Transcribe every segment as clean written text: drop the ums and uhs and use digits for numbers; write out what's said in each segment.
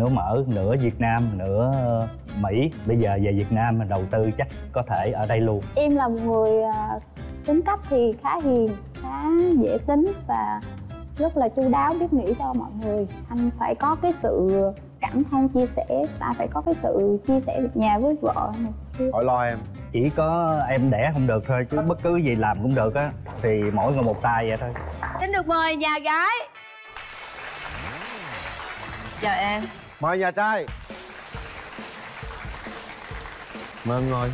nửa mở, nửa Việt Nam, nửa Mỹ. Bây giờ về Việt Nam mình đầu tư chắc có thể ở đây luôn. Em là một người tính cách thì khá hiền, khá dễ tính và rất là chu đáo, biết nghĩ cho mọi người. Anh phải có cái sự cảm thông chia sẻ, ta phải có cái sự chia sẻ việc nhà với vợ này. Khỏi lo em, chỉ có em đẻ không được thôi, chứ bất cứ gì làm cũng được á, thì mỗi người một tay vậy thôi. Xin được mời nhà gái. Chào em. Mời nhà trai. Mời em ngồi.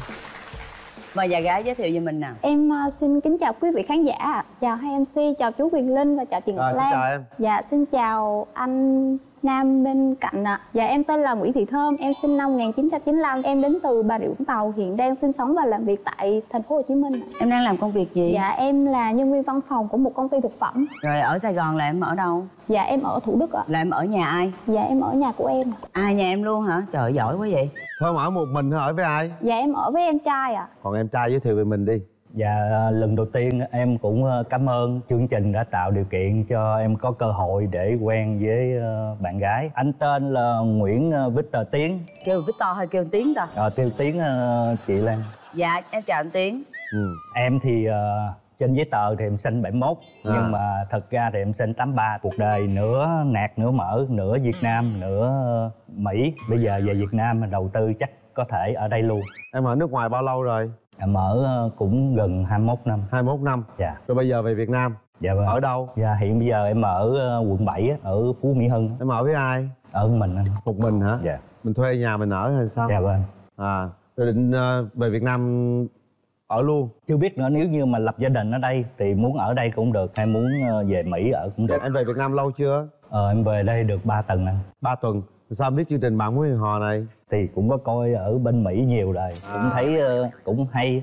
Mời nhà gái giới thiệu về mình nào. Em xin kính chào quý vị khán giả. Chào hai MC, chào chú Quyền Linh và chào chị Ngọc Lan. Xin chào em. Dạ, xin chào anh Nam bên cạnh ạ. Dạ, em tên là Nguyễn Thị Thơm, em sinh năm 1995, em đến từ Bà Rịa Vũng Tàu, hiện đang sinh sống và làm việc tại thành phố Hồ Chí Minh. Em đang làm công việc gì? Dạ, em là nhân viên văn phòng của một công ty thực phẩm. Rồi ở Sài Gòn là em ở đâu? Dạ, em ở Thủ Đức ạ. Là em ở nhà ai? Dạ, em ở nhà của em. À, nhà em luôn hả? Trời, giỏi quá vậy. Thơm ở một mình hay ở với ai? Dạ, em ở với em trai ạ. Còn em trai giới thiệu về mình đi. Dạ, lần đầu tiên em cũng cảm ơn chương trình đã tạo điều kiện cho em có cơ hội để quen với bạn gái. Anh tên là Nguyễn Victor Tiến. Kêu Victor hay kêu Tiến ta? Kêu Tiến chị Lan. Dạ, em chào anh Tiến. Em thì trên giấy tờ thì em sinh 71, nhưng mà thật ra thì em sinh 83. Cuộc đời nửa nạc nửa mỡ, nửa Việt Nam, nửa Mỹ. Bây giờ về Việt Nam đầu tư chắc có thể ở đây luôn. Em ở nước ngoài bao lâu rồi? Em ở cũng gần 21 năm. 21 năm? Dạ. Rồi bây giờ về Việt Nam? Dạ vâng. Ở đâu? Dạ, hiện bây giờ em ở quận 7, ở Phú Mỹ Hưng. Em ở với ai? Ở mình anh. Một mình hả? Dạ. Mình thuê nhà mình ở hay sao? Dạ vâng. À, rồi định về Việt Nam ở luôn? Chưa biết nữa, nếu như mà lập gia đình ở đây thì muốn ở đây cũng được, hay muốn về Mỹ ở cũng được. Em về Việt Nam lâu chưa? Em về đây được 3 tuần anh. 3 tuần? Sao em biết chương trình Bạn Muốn Hẹn Hò này? Thì cũng có coi ở bên Mỹ nhiều rồi, cũng thấy cũng hay,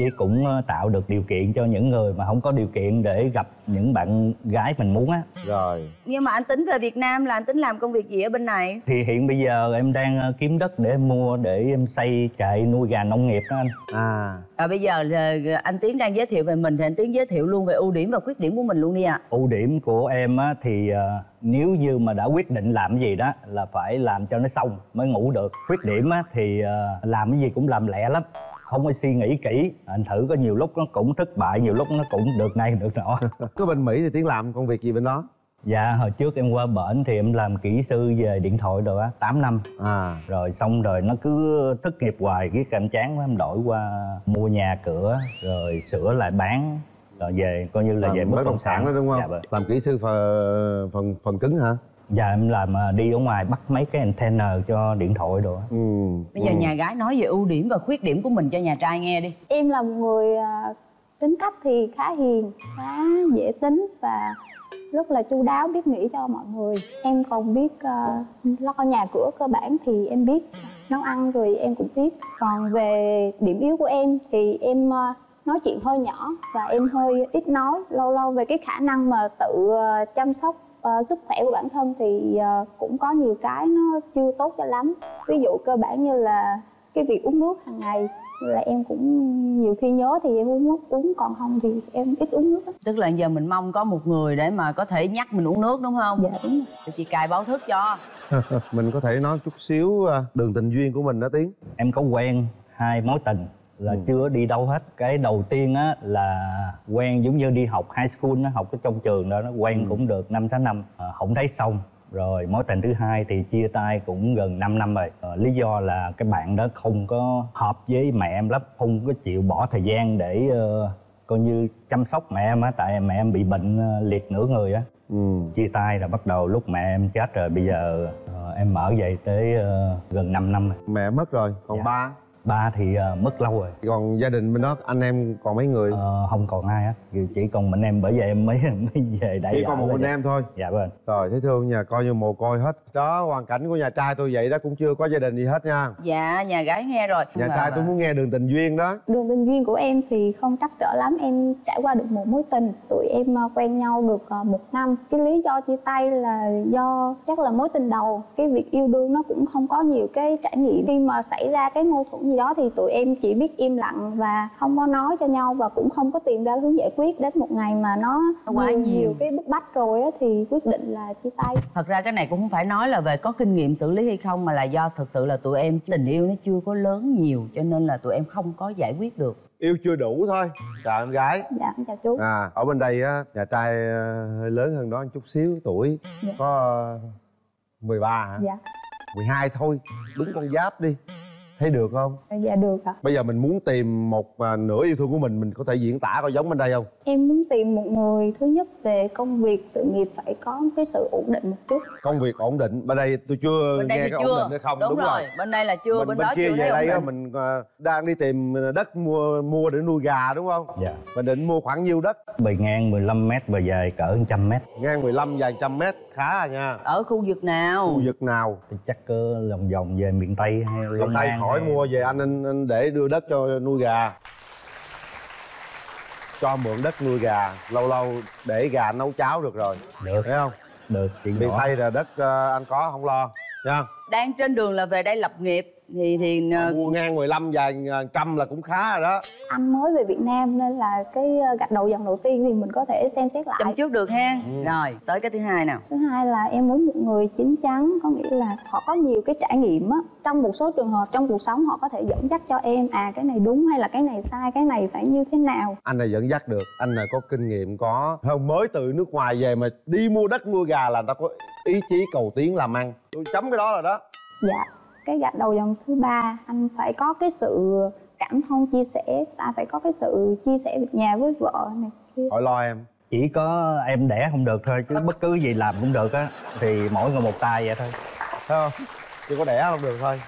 với cũng tạo được điều kiện cho những người mà không có điều kiện để gặp những bạn gái mình muốn á. Rồi. Nhưng mà anh tính về Việt Nam là anh tính làm công việc gì ở bên này? Thì hiện bây giờ em đang kiếm đất để em mua, để em xây trại nuôi gà nông nghiệp đó anh. Bây giờ anh Tiến đang giới thiệu về mình thì anh Tiến giới thiệu luôn về ưu điểm và khuyết điểm của mình luôn đi ạ. Ưu điểm của em á thì nếu như mà đã quyết định làm cái gì đó là phải làm cho nó xong mới ngủ được. Khuyết điểm á thì làm cái gì cũng làm lẹ lắm, không có suy nghĩ kỹ. Anh thử có nhiều lúc nó cũng thất bại, nhiều lúc nó cũng được này được nọ. Cứ bên Mỹ thì Tiến làm công việc gì bên đó? Dạ, hồi trước em qua bển thì em làm kỹ sư về điện thoại rồi á, 8 năm. Rồi xong rồi nó cứ thất nghiệp hoài, cái cảm chán quá, em đổi qua mua nhà cửa, rồi sửa lại bán, rồi về coi như là về bất động sản đó, đúng không? Dạ, vậy. Làm kỹ sư phần cứng hả? Dạ, em làm đi ở ngoài bắt mấy cái antenna cho điện thoại đồ. Bây giờ nhà gái nói về ưu điểm và khuyết điểm của mình cho nhà trai nghe đi. Em là một người tính cách thì khá hiền, khá dễ tính và rất là chu đáo, biết nghĩ cho mọi người. Em còn biết lo nhà cửa cơ bản thì em biết, nấu ăn rồi em cũng biết. Còn về điểm yếu của em thì em nói chuyện hơi nhỏ và em hơi ít nói. Lâu lâu về cái khả năng mà tự chăm sóc sức khỏe của bản thân thì cũng có nhiều cái nó chưa tốt cho lắm. Ví dụ cơ bản như là cái việc uống nước hàng ngày là em cũng nhiều khi nhớ thì em uống, còn không thì em ít uống nước. Tức là giờ mình mong có một người để mà có thể nhắc mình uống nước, đúng không? Dạ đúng rồi. Chị cài báo thức cho. Mình có thể nói chút xíu đường tình duyên của mình đó Tiến. Em có quen 2 mối tình là chưa đi đâu hết. Cái đầu tiên á là quen giống như đi học high school, nó học ở trong trường đó, nó quen cũng được 5-6 năm, không thấy xong. Rồi mối tình thứ hai thì chia tay cũng gần 5 năm rồi. Lý do là cái bạn đó không có hợp với mẹ em lắm, không có chịu bỏ thời gian để coi như chăm sóc mẹ em á, tại mẹ em bị bệnh liệt nửa người á. Chia tay là bắt đầu lúc mẹ em chết rồi, bây giờ em ở vậy tới gần 5 năm rồi. Mẹ mất rồi, còn dạ. Ba thì mất lâu rồi. Còn gia đình bên đó anh em còn mấy người? Không còn ai á, chỉ còn mình em, bởi vậy em mới về đây. Chỉ còn một mình em thôi? Dạ vâng. Rồi thấy thương nhà, coi như mồ côi hết. Đó, hoàn cảnh của nhà trai tôi vậy đó, cũng chưa có gia đình gì hết nha. Dạ, nhà gái nghe rồi. Nhà trai tôi muốn nghe đường tình duyên đó. Đường tình duyên của em thì không trắc trở lắm, em trải qua được một mối tình. Tụi em quen nhau được 1 năm. Cái lý do chia tay là do chắc là mối tình đầu. Cái việc yêu đương nó cũng không có nhiều cái trải nghiệm. Khi mà xảy ra cái mâu thuẫn gì đó thì tụi em chỉ biết im lặng và không có nói cho nhau và cũng không có tìm ra hướng giải quyết. Đến một ngày mà nó quá nhiều cái bức bách rồi á thì quyết định là chia tay. Thật ra cái này cũng không phải nói là về có kinh nghiệm xử lý hay không, mà là do thật sự là tụi em tình yêu nó chưa có lớn nhiều cho nên là tụi em không có giải quyết được. Yêu chưa đủ thôi. Chào em gái. Dạ, chào chú. À, ở bên đây á, nhà trai hơi lớn hơn đó một chút xíu tuổi. Dạ. Có 13 hả? Dạ. 12 thôi, đúng con giáp đi. Thấy được không? Dạ được ạ. Bây giờ mình muốn tìm một nửa yêu thương của mình có thể diễn tả có giống bên đây không? Em muốn tìm một người thứ nhất về công việc, sự nghiệp phải có cái sự ổn định một chút. Công việc ổn định, bên đây tôi chưa bên đây nghe cái chưa. Ổn định hay không? Đúng rồi. Bên đây là chưa, bên đó chưa thấy ổn định. Mình đang đi tìm đất mua để nuôi gà đúng không? Dạ. Mình định mua khoảng nhiêu đất? Bề ngang 15 m, bề dài cỡ 100 m. Ngang 15, dài 100 m, khá à nha. Ở khu vực nào? Khu vực nào? Thì chắc lòng vòng về miền Tây hay Long An. Hỏi mua về anh để đưa đất cho nuôi gà, cho mượn đất nuôi gà, lâu lâu để gà nấu cháo được rồi. Được thấy không? Được. Miền Tây là đất anh có không lo nha. Đang trên đường là về đây lập nghiệp thì mua ngang 15 dài 100 là cũng khá rồi đó. Anh mới về Việt Nam nên là cái gạch đầu dòng đầu tiên thì mình có thể xem xét lại. Chăm trước được ha. Ừ. Rồi tới cái thứ hai nào. Thứ hai là em muốn một người chín chắn, có nghĩa là họ có nhiều cái trải nghiệm á, trong một số trường hợp trong cuộc sống họ có thể dẫn dắt cho em à cái này đúng hay là cái này sai, cái này phải như thế nào. Anh này dẫn dắt được, anh này có kinh nghiệm có. Không mới từ nước ngoài về mà đi mua đất nuôi gà là người ta có ý chí cầu tiến làm ăn. Tôi chấm cái đó rồi đó. Dạ. Cái gạch đầu dòng thứ ba, anh phải có cái sự cảm thông chia sẻ, ta phải có cái sự chia sẻ việc nhà với vợ này kia. Khỏi lo em. Chỉ có em đẻ không được thôi chứ bất cứ gì làm cũng được á, thì mỗi người một tay vậy thôi. Thấy không? Chỉ có đẻ không được thôi.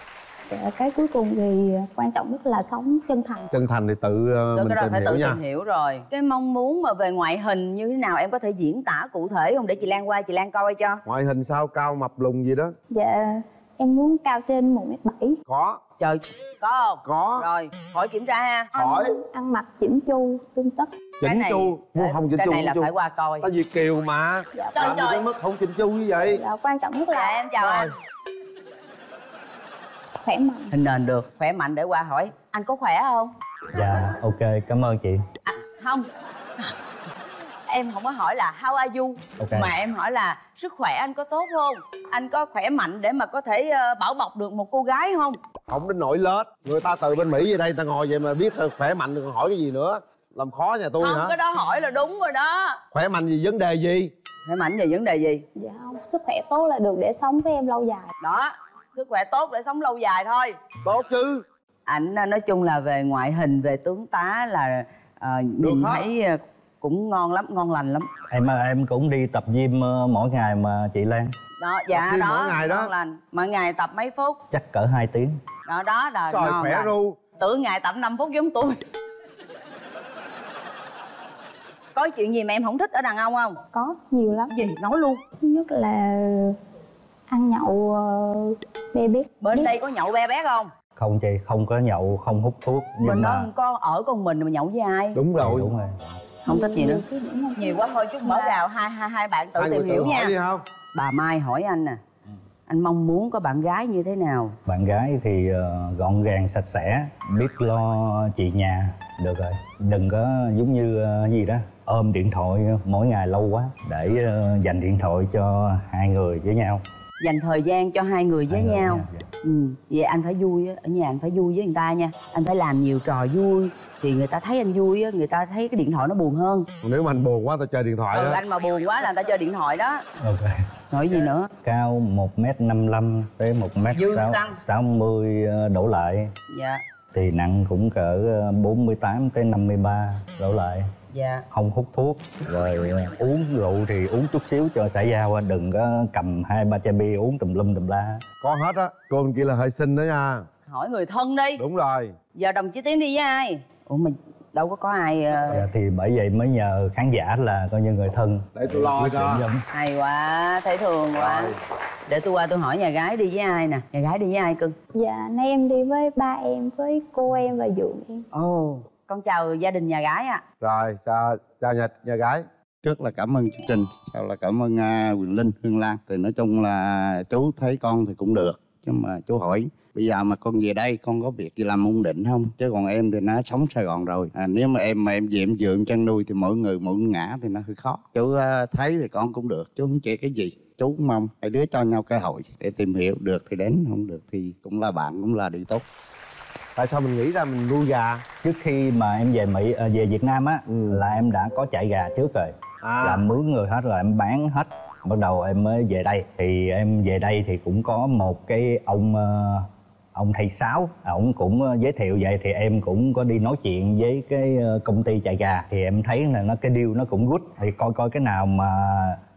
Cái cuối cùng thì quan trọng nhất là sống chân thành. Chân thành thì tự mình phải tìm hiểu rồi. Cái mong muốn mà về ngoại hình như thế nào em có thể diễn tả cụ thể không để chị Lan qua chị Lan coi cho. Ngoại hình sao, cao mập lùn gì đó? Dạ. Em muốn cao trên 1m7. Có. Trời, có không? Có. Rồi, hỏi kiểm tra ha. Hỏi. Ăn mặc chỉnh chu, tươm tất. Chỉnh chu, không chỉnh chu. Cái này là phải qua coi. Tại vì kiều mà. Dạ, làm gì tới mức không chỉnh chu như vậy. Dạ, quan trọng nhất là em chào anh. Khỏe mạnh. Hình nền được, khỏe mạnh để qua hỏi. Anh có khỏe không? Dạ, ok, cảm ơn chị. À, không. Em không có hỏi là how are you, okay, mà em hỏi là sức khỏe anh có tốt không? Anh có khỏe mạnh để mà có thể bảo bọc được một cô gái không? Không đến nỗi lết. Người ta từ bên Mỹ về đây, ta ngồi vậy mà biết khỏe mạnh được, hỏi cái gì nữa. Làm khó nhà tôi hả? Không, cái đó hỏi là đúng rồi đó. Khỏe mạnh gì, vấn đề gì? Khỏe mạnh về vấn đề gì? Dạ không, sức khỏe tốt là được để sống với em lâu dài. Đó, sức khỏe tốt để sống lâu dài thôi. Tốt chứ. Ảnh nói chung là về ngoại hình, về tướng tá là nhìn thấy... cũng ngon lắm, ngon lành lắm. Em cũng đi tập gym mỗi ngày mà chị Lan. Đó, dạ đó, mỗi ngày đó. Ngon lành. Mỗi ngày tập mấy phút? Chắc cỡ 2 tiếng. Đó, đó là trời, ngon khỏe ru. Tưởng ngày tập 5 phút giống tôi. Có chuyện gì mà em không thích ở đàn ông không? Có, nhiều lắm. Gì? Nói luôn. Thứ nhất là ăn nhậu be bét. Bên đây có nhậu be bét không? Không chị, không có nhậu, không hút thuốc. Mình đó con ở con mình mà nhậu với ai? Đúng rồi. Đúng rồi. Không thích gì nữa. Nhiều quá thôi, chút mở rào hai bạn tự tìm hiểu nha. Bà Mai hỏi anh nè, anh mong muốn có bạn gái như thế nào? Bạn gái thì gọn gàng, sạch sẽ, biết lo chuyện nhà được rồi. Đừng có giống như gì đó ôm điện thoại mỗi ngày lâu quá, để dành điện thoại cho hai người với nhau, dành thời gian cho hai người với nhau. Vậy anh phải vui ở nhà, anh phải vui với người ta nha. Anh phải làm nhiều trò vui thì người ta thấy anh vui á, người ta thấy cái điện thoại nó buồn hơn. Nếu mà anh buồn quá, ta chơi điện thoại đó. Anh mà buồn quá là người ta chơi điện thoại đó. Ok. Nói gì nữa? Cao 1m55 tới 1m60 đổ lại. Dạ. Thì nặng cũng cỡ 48 tới 53 đổ lại. Dạ. Không hút thuốc. Rồi uống rượu thì uống chút xíu cho xả dao, đừng có cầm 2-3 chai bia uống tùm lum tùm la. Có hết á. Cô bên kia là hơi xinh đó nha. Hỏi người thân đi. Đúng rồi. Giờ đồng chí Tiến đi với ai? Ủa mình đâu có ai. Dạ, thì bởi vậy mới nhờ khán giả là coi như người thân để tôi lo cho. Hay quá, thấy thường quá. Để tôi qua tôi hỏi nhà gái đi với ai nè. Nhà gái đi với ai cưng? Dạ nay em đi với ba em, với cô em và dượng em. Ồ, con chào gia đình nhà gái ạ. Rồi chào nhà gái. Trước là cảm ơn chương trình, sau là cảm ơn Quyền Linh, Hương Lan. Thì nói chung là chú thấy con thì cũng được, chứ mà chú hỏi Bây giờ mà con về đây con có việc gì làm ổn định không? Chứ còn em thì nó sống Sài Gòn rồi. Nếu mà em về em dưỡng chăn nuôi thì mỗi người mỗi ngã thì nó hơi khó. Chú thấy thì con cũng được, chú không chê cái gì. Chú cũng mong hai đứa cho nhau cơ hội để tìm hiểu, được thì đến, không được thì cũng là bạn, cũng là điều tốt. Tại sao mình nghĩ ra mình nuôi gà? Trước khi mà em về Việt Nam á, là em đã có chạy gà trước rồi, là mướn người hết rồi, em bán hết. Bắt đầu em mới về đây. Thì em về đây thì cũng có một cái ông thầy Sáu, ổng cũng giới thiệu vậy. Thì em cũng có đi nói chuyện với cái công ty chạy gà. Thì em thấy là nó cái deal nó cũng good. Thì coi coi cái nào mà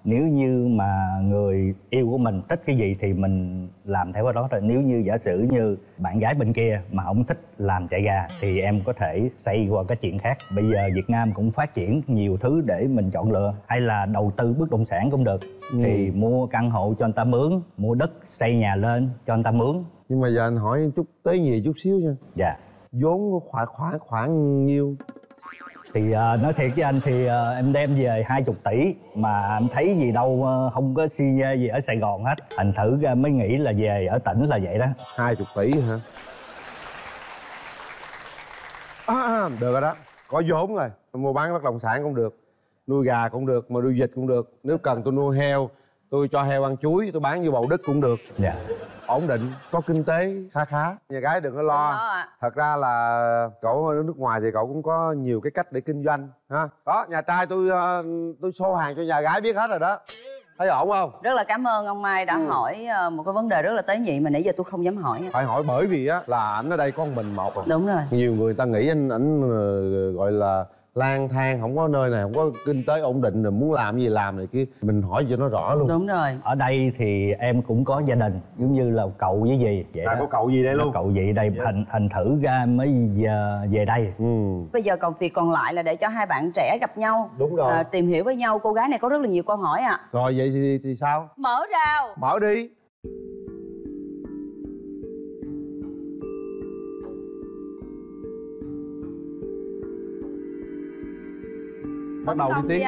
nếu như mà người yêu của mình thích cái gì thì mình làm theo cái đó thôi. Nếu như giả sử như bạn gái bên kia mà không thích làm chạy gà thì em có thể xoay qua cái chuyện khác. Bây giờ Việt Nam cũng phát triển nhiều thứ để mình chọn lựa, hay là đầu tư bất động sản cũng được. Thì mua căn hộ cho anh ta mướn, mua đất xây nhà lên cho anh ta mướn. Nhưng mà giờ anh hỏi một chút tới nhiều chút xíu nha. Dạ. Vốn khoảng nhiêu? Thì nói thiệt với anh thì em đem về 20 tỷ mà em thấy gì đâu, không có si nhê gì ở Sài Gòn hết. Thành thử ra mới nghĩ là về ở tỉnh là vậy đó. 20 tỷ hả? Được rồi đó, có vốn rồi. Mua bán bất động sản cũng được, nuôi gà cũng được, mà nuôi vịt cũng được. Nếu cần tôi nuôi heo, tôi cho heo ăn chuối, tôi bán vô Bầu Đức cũng được. Dạ. Ổn định, có kinh tế khá. Nhà gái đừng có lo. Thật ra là cậu ở nước ngoài thì cậu cũng có nhiều cái cách để kinh doanh ha. Đó, nhà trai tôi show hàng cho nhà gái biết hết rồi đó. Thấy ổn không? Rất là cảm ơn ông Mai đã hỏi một cái vấn đề rất là tế nhị mà nãy giờ tôi không dám hỏi. Phải hỏi bởi vì á là ảnh ở đây con mình một rồi. Đúng rồi. Nhiều người ta nghĩ ảnh gọi là lang thang, không có nơi này, không có kinh tế ổn định rồi muốn làm gì làm này kia. Mình hỏi cho nó rõ luôn. Đúng rồi. Ở đây thì em cũng có gia đình, giống như là cậu với dì vậy. Có cậu gì đây luôn. Cậu gì đây, thành thử ra mới về đây. Bây giờ còn việc còn lại là để cho hai bạn trẻ gặp nhau. Đúng rồi. Tìm hiểu với nhau. Cô gái này có rất là nhiều câu hỏi ạ. Rồi vậy thì sao? Mở rào. Mở đi. Bắt đầu đi Tiến.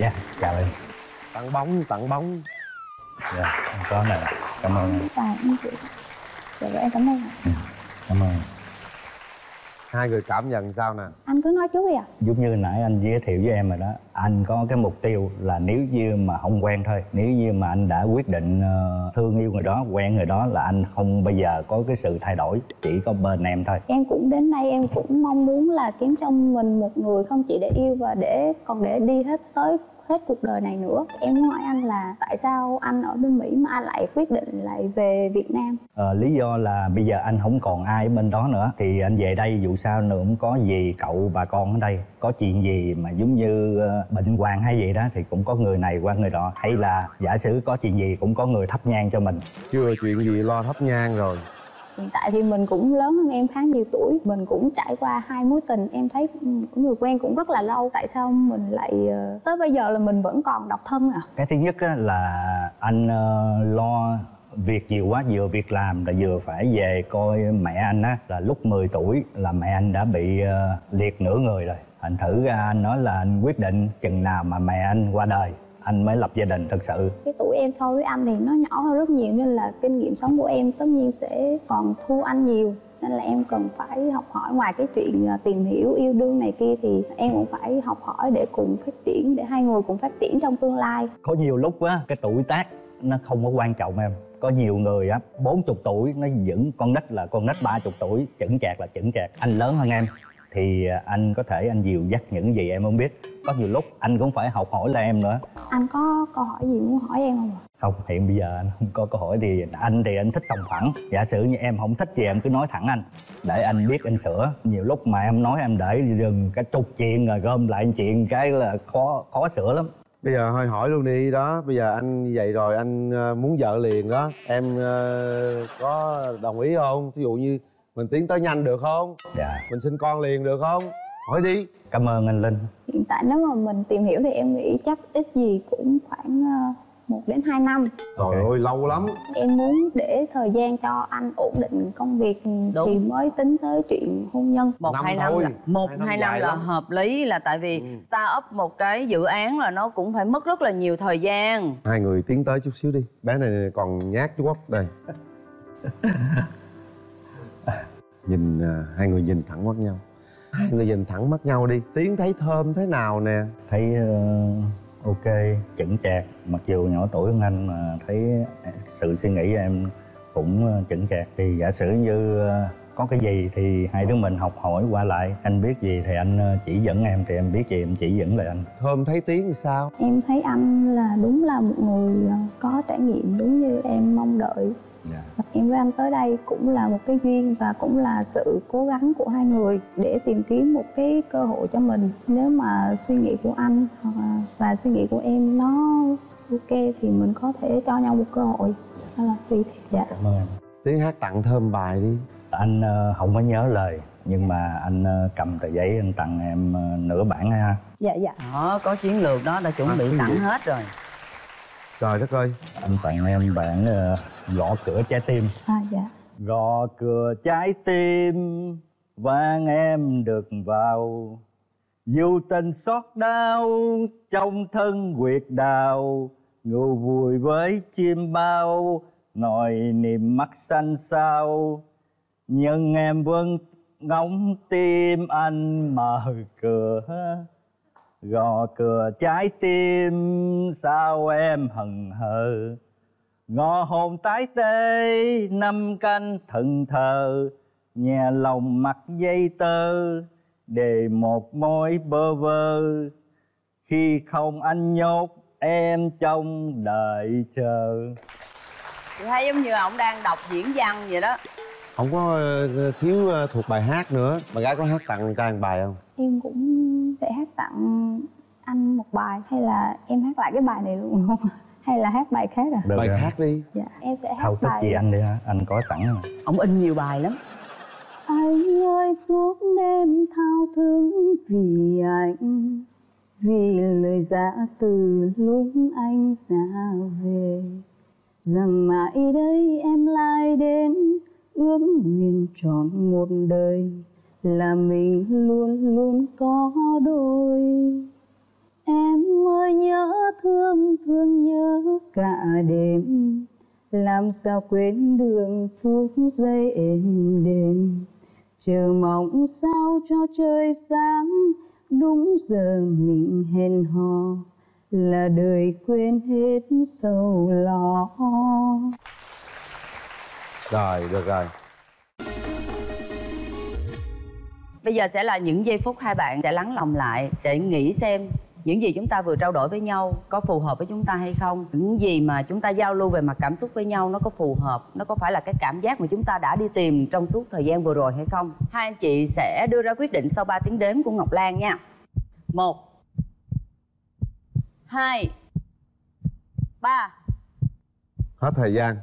Dạ, chào em. Tặng bóng. Dạ, em có này. Cảm ơn. Dạ, em cảm ơn. Cảm ơn. Hai người cảm nhận sao nè? Anh cứ nói chú đi ạ. Giống như nãy anh giới thiệu với em rồi đó. Anh có cái mục tiêu là nếu như mà không quen thôi. Nếu như mà anh đã quyết định thương yêu người đó, quen người đó là anh không bao giờ có cái sự thay đổi. Chỉ có bên em thôi. Em cũng đến đây em cũng mong muốn là kiếm cho mình một người không chỉ để yêu và để đi hết cuộc đời này nữa. Em muốn hỏi anh là tại sao anh ở bên Mỹ mà anh lại quyết định lại về Việt Nam? Lý do là bây giờ anh không còn ai bên đó nữa. Thì anh về đây dù sao nữa cũng có gì cậu bà con ở đây. Có chuyện gì mà giống như bệnh hoạn hay gì đó thì cũng có người này qua người đó. Hay là giả sử có chuyện gì cũng có người thắp nhang cho mình. Chưa chuyện gì lo thắp nhang rồi. Hiện tại thì mình cũng lớn hơn em khá nhiều tuổi. Mình cũng trải qua 2 mối tình. Em thấy người quen cũng rất là lâu. Tại sao mình lại tới bây giờ là mình vẫn còn độc thân à? Cái thứ nhất là anh lo việc nhiều quá. Vừa việc làm là vừa phải về coi mẹ anh á. Là lúc 10 tuổi là mẹ anh đã bị liệt nửa người rồi. Thành thử ra anh nói là anh quyết định chừng nào mà mẹ anh qua đời anh mới lập gia đình thật sự. Cái tuổi em so với anh thì nó nhỏ hơn rất nhiều nên là kinh nghiệm sống của em tất nhiên sẽ còn thua anh nhiều. Nên là em cần phải học hỏi, ngoài cái chuyện tìm hiểu yêu đương này kia thì em cũng phải học hỏi để cùng phát triển, để hai người cùng phát triển trong tương lai. Có nhiều lúc á, cái tuổi tác nó không có quan trọng em. Có nhiều người á, 40 tuổi nó vẫn con nít là con nít, 30 tuổi chững chạc là chững chạc. Anh lớn hơn em thì anh có thể anh dìu dắt những gì em không biết. Có nhiều lúc anh cũng phải học hỏi là em nữa. Anh có câu hỏi gì muốn hỏi em không ạ? Không, hiện bây giờ anh không có câu hỏi gì. Anh thì anh thích sòng phẳng. Giả sử như em không thích gì em cứ nói thẳng anh, để anh biết anh sửa. Nhiều lúc mà em nói em để dừng cả chục chuyện rồi gom lại chuyện cái là khó sửa lắm. Bây giờ hơi hỏi luôn đi đó. Bây giờ anh vậy rồi anh muốn vợ liền đó. Em có đồng ý không? Ví dụ như mình tiến tới nhanh được không? Dạ. Mình sinh con liền được không? Hỏi đi. Cảm ơn anh Linh. Hiện tại nếu mà mình tìm hiểu thì em nghĩ chắc ít gì cũng khoảng 1 đến 2 năm. Trời ơi, lâu lắm. Em muốn để thời gian cho anh ổn định công việc. Đúng. Thì mới tính tới chuyện hôn nhân. 1-2 năm là hợp lý, là tại vì start up một cái dự án là nó cũng phải mất rất là nhiều thời gian. Hai người tiến tới chút xíu đi, bé này còn nhát chú Quốc đây. Nhìn, hai người nhìn thẳng mắt nhau. Hai người nhìn thẳng mắt nhau đi. Tiến thấy Thơm thế nào nè? Thấy ok, chững chạc. Mặc dù nhỏ tuổi hơn anh mà thấy sự suy nghĩ của em cũng chững chạc. Thì giả sử như có cái gì thì hai đứa mình học hỏi qua lại. Anh biết gì thì anh chỉ dẫn em, thì em biết gì em chỉ dẫn lại anh. Thơm thấy Tiến sao? Em thấy anh là đúng là một người có trải nghiệm đúng như em mong đợi. Yeah. Em với anh tới đây cũng là một cái duyên và cũng là sự cố gắng của hai người để tìm kiếm một cái cơ hội cho mình. Nếu mà suy nghĩ của anh và suy nghĩ của em nó ok thì mình có thể cho nhau một cơ hội. Đó là tùy. Dạ. Cảm ơn. Tiếng hát tặng Thơm bài đi. Anh không có nhớ lời nhưng mà anh cầm tờ giấy anh tặng em nửa bản ha. Dạ dạ. Đó, có chiến lược đó, đã chuẩn bị sẵn hết rồi. Trời đất ơi. Anh tặng em bản Gõ Cửa Trái Tim. À dạ. Gõ cửa trái tim vang em được vào, dù tình xót đau trong thân huyệt đào, ngủ vui với chim bao nỗi niềm mắt xanh xao, nhưng em vẫn ngóng tim anh mở cửa. Gõ cửa trái tim sao em hận hờ, ngõ hồn tái tê năm canh thận thờ, nhà lòng mặc dây tơ để một mối bơ vơ, khi không anh nhốt em trong đợi chờ. Chị thấy giống như ổng đang đọc diễn văn vậy đó, không có thiếu thuộc bài hát nữa. Bạn gái có hát tặng trai một bài không? Em cũng sẽ hát tặng anh một bài, hay là em hát lại cái bài này luôn không? Hay là hát bài khác à? Được, bài khác đi. Dạ, em sẽ hát bài... Thao thức gì anh đi hả? Anh có sẵn rồi. Ông in nhiều bài lắm. Anh ơi suốt đêm thao thức vì anh, vì lời dã từ lúc anh ra về, rằng mãi đây em lại đến, ước nguyện trọn một đời là mình luôn luôn có đôi. Em ơi nhớ thương, thương nhớ cả đêm, làm sao quên đường phút giây êm đềm, chờ mong sao cho trời sáng, đúng giờ mình hẹn hò, là đời quên hết sầu lo. Rồi, được rồi. Bây giờ sẽ là những giây phút hai bạn sẽ lắng lòng lại để nghĩ xem những gì chúng ta vừa trao đổi với nhau có phù hợp với chúng ta hay không, những gì mà chúng ta giao lưu về mặt cảm xúc với nhau nó có phù hợp, nó có phải là cái cảm giác mà chúng ta đã đi tìm trong suốt thời gian vừa rồi hay không. Hai anh chị sẽ đưa ra quyết định sau 3 tiếng đếm của Ngọc Lan nha. 1, 2, 3. Hết thời gian.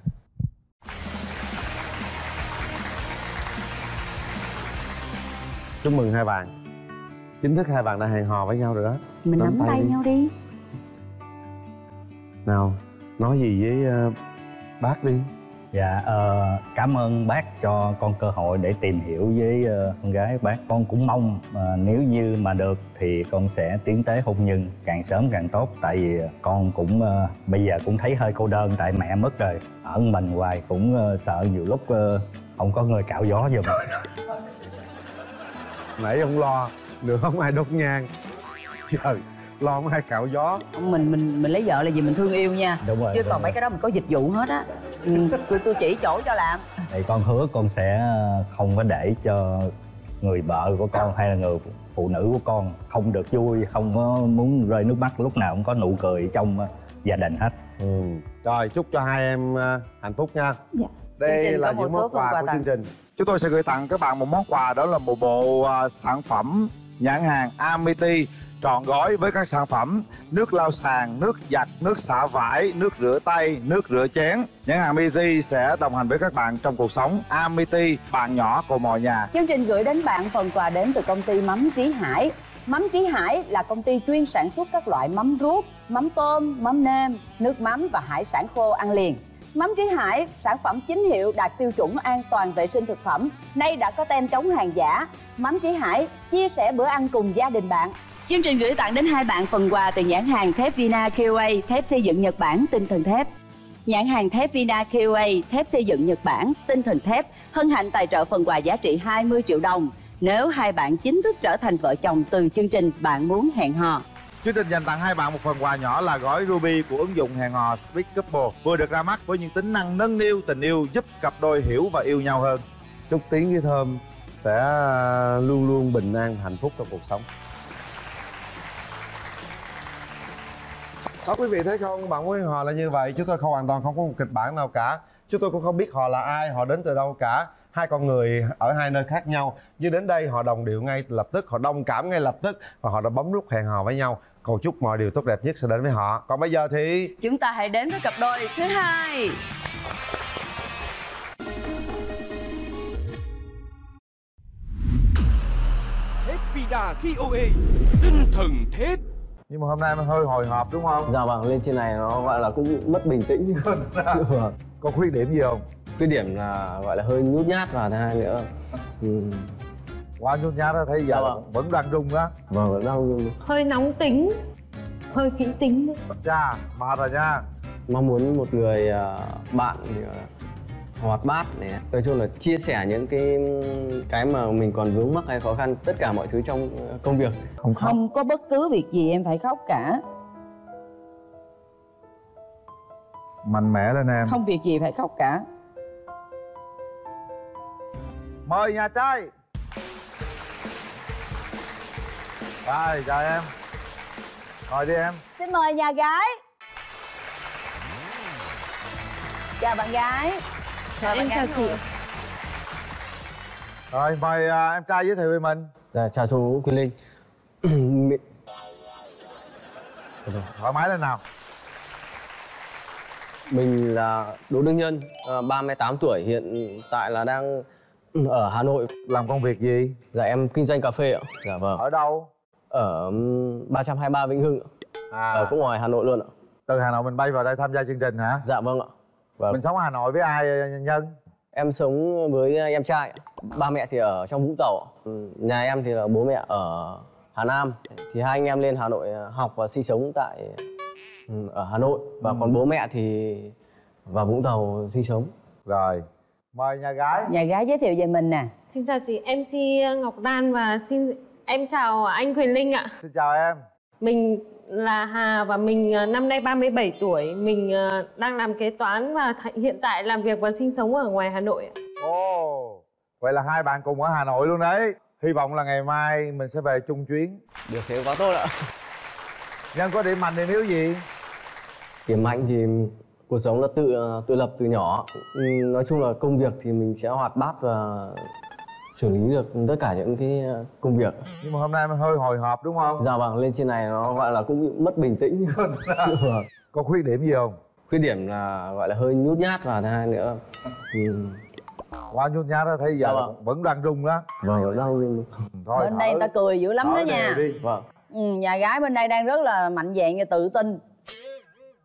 Chúc mừng hai bạn. Chính thức hai bạn đã hẹn hò với nhau rồi đó. Mình nắm tay nhau đi. Nào, nói gì với bác đi. Dạ, cảm ơn bác cho con cơ hội để tìm hiểu với con gái bác. Con cũng mong nếu như mà được thì con sẽ tiến tới hôn nhân càng sớm càng tốt. Tại vì con cũng bây giờ cũng thấy hơi cô đơn, tại mẹ mất rồi, ở mình hoài cũng sợ nhiều lúc không có người cạo gió giùm. Nãy không lo, được không ai đốt nhang. Trời, lo không ai cạo gió. Mình lấy vợ là vì mình thương yêu nha. Đúng rồi. Chứ đúng còn rồi. Mấy cái đó mình có dịch vụ hết á. Tôi chỉ chỗ cho làm. Thì con hứa con sẽ không có để cho người vợ của con hay là người phụ nữ của con không được vui, không có muốn rơi nước mắt, lúc nào cũng có nụ cười trong gia đình hết. Rồi, chúc cho hai em hạnh phúc nha. Dạ. Đây là những món quà của chương trình. Chúng tôi sẽ gửi tặng các bạn một món quà, đó là một bộ sản phẩm nhãn hàng Amity trọn gói với các sản phẩm nước lau sàn, nước giặt, nước xả vải, nước rửa tay, nước rửa chén. Nhãn hàng Amity sẽ đồng hành với các bạn trong cuộc sống. Amity, bạn nhỏ của mọi nhà. Chương trình gửi đến bạn phần quà đến từ công ty Mắm Trí Hải. Mắm Trí Hải là công ty chuyên sản xuất các loại mắm ruốc, mắm tôm, mắm nêm, nước mắm và hải sản khô ăn liền. Mắm Trí Hải, sản phẩm chính hiệu đạt tiêu chuẩn an toàn vệ sinh thực phẩm, nay đã có tem chống hàng giả. Mắm Trí Hải chia sẻ bữa ăn cùng gia đình bạn. Chương trình gửi tặng đến hai bạn phần quà từ nhãn hàng Thép Vina QA, thép xây dựng Nhật Bản, tinh thần thép. Nhãn hàng Thép Vina QA, thép xây dựng Nhật Bản, tinh thần thép hân hạnh tài trợ phần quà giá trị 20 triệu đồng nếu hai bạn chính thức trở thành vợ chồng từ chương trình Bạn Muốn Hẹn Hò. Chương trình dành tặng hai bạn một phần quà nhỏ là gói Ruby của ứng dụng hẹn hò Speed Couple vừa được ra mắt với những tính năng nâng niu tình yêu, giúp cặp đôi hiểu và yêu nhau hơn. Chúc Tiến với Thơm sẽ luôn luôn bình an, hạnh phúc trong cuộc sống. Đó, quý vị thấy không, Bạn Muốn Hẹn Hò là như vậy. Chúng tôi không hoàn toàn không có một kịch bản nào cả. Chúng tôi cũng không biết họ là ai, họ đến từ đâu cả. Hai con người ở hai nơi khác nhau, nhưng đến đây họ đồng điệu ngay lập tức, họ đồng cảm ngay lập tức và họ đã bấm nút hẹn hò với nhau. Cầu chúc mọi điều tốt đẹp nhất sẽ đến với họ. Còn bây giờ thì chúng ta hãy đến với cặp đôi thứ hai. Thép Vina QA, tinh thần thép. Nhưng mà hôm nay mình hơi hồi hộp đúng không? Dạ vâng, lên trên này nó gọi là cũng mất bình tĩnh. Có khuyết điểm gì không? Khuyết điểm là gọi là hơi nhút nhát và thứ hai nữa. Quá nhút nhát đó, thấy giờ dạ vẫn đang rung đó. Vâng, vẫn đang rung. Hơi nóng tính, hơi kỹ tính. Chà, mệt rồi nha. Mong muốn một người bạn hoạt bát này, nói chung là chia sẻ những cái mà mình còn vướng mắc hay khó khăn, tất cả mọi thứ trong công việc. Không có bất cứ việc gì em phải khóc cả. Mạnh mẽ lên em. Không việc gì phải khóc cả. Mời nhà trai. Rồi, chào em. Ngồi đi em. Xin mời nhà gái. Chào bạn gái. Chào bạn gái. Rồi, mời em trai giới thiệu về mình. Dạ, chào chú Quyền Linh. Thoải mái lên nào. Mình là Đỗ Đức Nhân, 38 tuổi, hiện tại là đang ở Hà Nội. Làm công việc gì? Dạ em kinh doanh cà phê ạ. Dạ vâng. Ở đâu? Ở 323 Vĩnh Hưng ạ. À. Ở cũng ngoài Hà Nội luôn ạ. Từ Hà Nội mình bay vào đây tham gia chương trình hả? Dạ vâng ạ. Vâng. Mình sống ở Hà Nội với ai Nhân? Em sống với em trai. Ba mẹ thì ở trong Vũng Tàu. Nhà em thì là bố mẹ ở Hà Nam. Thì hai anh em lên Hà Nội học và sinh sống tại ở Hà Nội. Và còn bố mẹ thì vào Vũng Tàu sinh sống. Rồi. Mời nhà gái. Nhà gái giới thiệu về mình nè. Xin chào chị MC Ngọc Lan và xin em chào anh Quyền Linh ạ. Xin chào em. Mình là Hà và mình năm nay 37 tuổi. Mình đang làm kế toán và hiện tại làm việc và sinh sống ở ngoài Hà Nội ạ. Ồ, vậy là hai bạn cùng ở Hà Nội luôn đấy. Hy vọng là ngày mai mình sẽ về chung chuyến. Được thế quá tốt ạ. Nhân có điểm mạnh điểm yếu gì? Điểm mạnh thì cuộc sống là tự lập từ nhỏ. Nói chung là công việc thì mình sẽ hoạt bát và xử lý được tất cả những cái công việc. Nhưng mà hôm nay mình hơi hồi hộp đúng không? Dạ vâng, lên trên này nó gọi là cũng mất bình tĩnh. Có khuyết điểm gì không? Khuyết điểm là gọi là hơi nhút nhát và thứ hai nữa quá nhút nhát đó, thấy giờ dạ vâng. Vẫn đang rung đó. Vâng, vẫn đang rung. Thôi, bên đây ta cười dữ lắm đó nha. Vâng. Nhà gái bên đây đang rất là mạnh dạn và tự tin.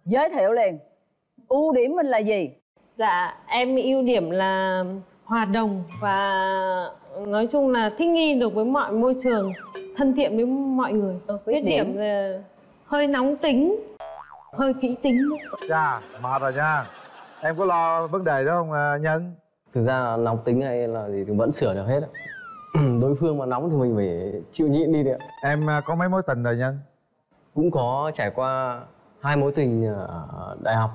Giới thiệu liền. Ưu điểm mình là gì? Dạ, em ưu điểm là hòa đồng và nói chung là thích nghi được với mọi môi trường, thân thiện với mọi người. Khuyết điểm là hơi nóng tính, hơi kỹ tính. Chà, mệt rồi nha. Em có lo vấn đề đó không Nhân? Thực ra là nóng tính hay là gì thì vẫn sửa được hết. Đối phương mà nóng thì mình phải chịu nhịn đi đấy. Em có mấy mối tình rồi Nhân? Cũng có trải qua 2 mối tình ở đại học.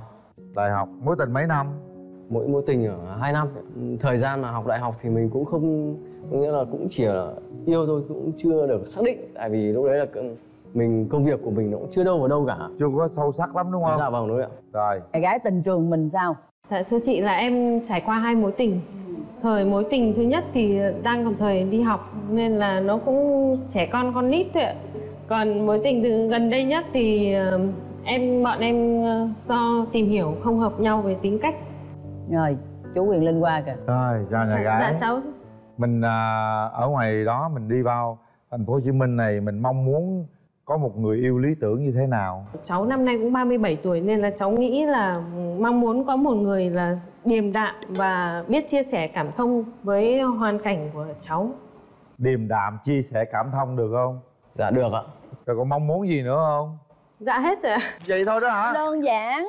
Đại học, mối tình mấy năm? Mỗi mối tình ở 2 năm. Thời gian mà học đại học thì mình cũng không... Nghĩa là cũng chỉ là yêu thôi, cũng chưa được xác định. Tại vì lúc đấy là mình công việc của mình nó cũng chưa đâu vào đâu cả. Chưa có sâu sắc lắm đúng không? Dạ vâng đúng ạ. Rồi. Cái gái tình trường mình sao? Dạ thưa chị là em trải qua 2 mối tình. Thời mối tình thứ nhất thì đang còn thời đi học nên là nó cũng trẻ con nít thôi ạ. Còn mối tình từ gần đây nhất thì... bọn em do tìm hiểu không hợp nhau về tính cách. Rồi, chú Quyền Linh qua kìa. Rồi, chào nhà gái. Dạ cháu. Mình ở ngoài đó mình đi vào thành phố Hồ Chí Minh này mình mong muốn có một người yêu lý tưởng như thế nào? Cháu năm nay cũng 37 tuổi nên là cháu nghĩ là mong muốn có một người là điềm đạm và biết chia sẻ cảm thông với hoàn cảnh của cháu. Điềm đạm, chia sẻ cảm thông được không? Dạ được ạ. Rồi còn mong muốn gì nữa không? Dạ hết rồi. Vậy thôi đó hả? Đơn giản.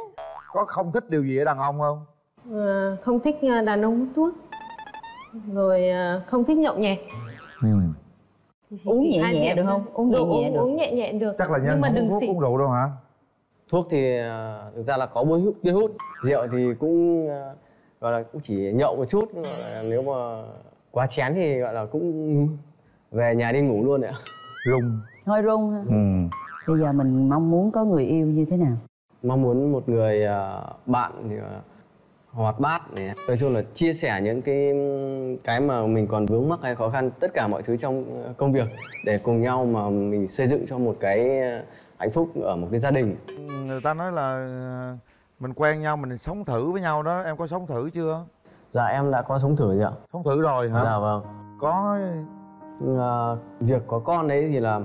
Có không thích điều gì ở đàn ông không? À, không thích đàn ông hút thuốc. Rồi không thích nhậu nhẹt. Uống nhẹ nhẹ được không? Uống nhẹ nhẹ được. Chắc là Nhân không hút uống rượu đâu hả? Thuốc thì thực ra là có biết hút. Rượu thì cũng gọi là cũng chỉ nhậu một chút. Nếu mà quá chén thì gọi là cũng về nhà đi ngủ luôn ạ. Rung. Hơi rung hả? Ừ. Bây giờ mình mong muốn có người yêu như thế nào? Mong muốn một người bạn thì hoạt bát này. Nói chung là chia sẻ những cái mà mình còn vướng mắc hay khó khăn, tất cả mọi thứ trong công việc để cùng nhau mà mình xây dựng cho một cái hạnh phúc ở một cái gia đình. Người ta nói là mình quen nhau mình sống thử với nhau đó, em có sống thử chưa? Dạ em đã có sống thử rồi ạ. Sống thử rồi hả? Dạ vâng. Có việc có con đấy thì là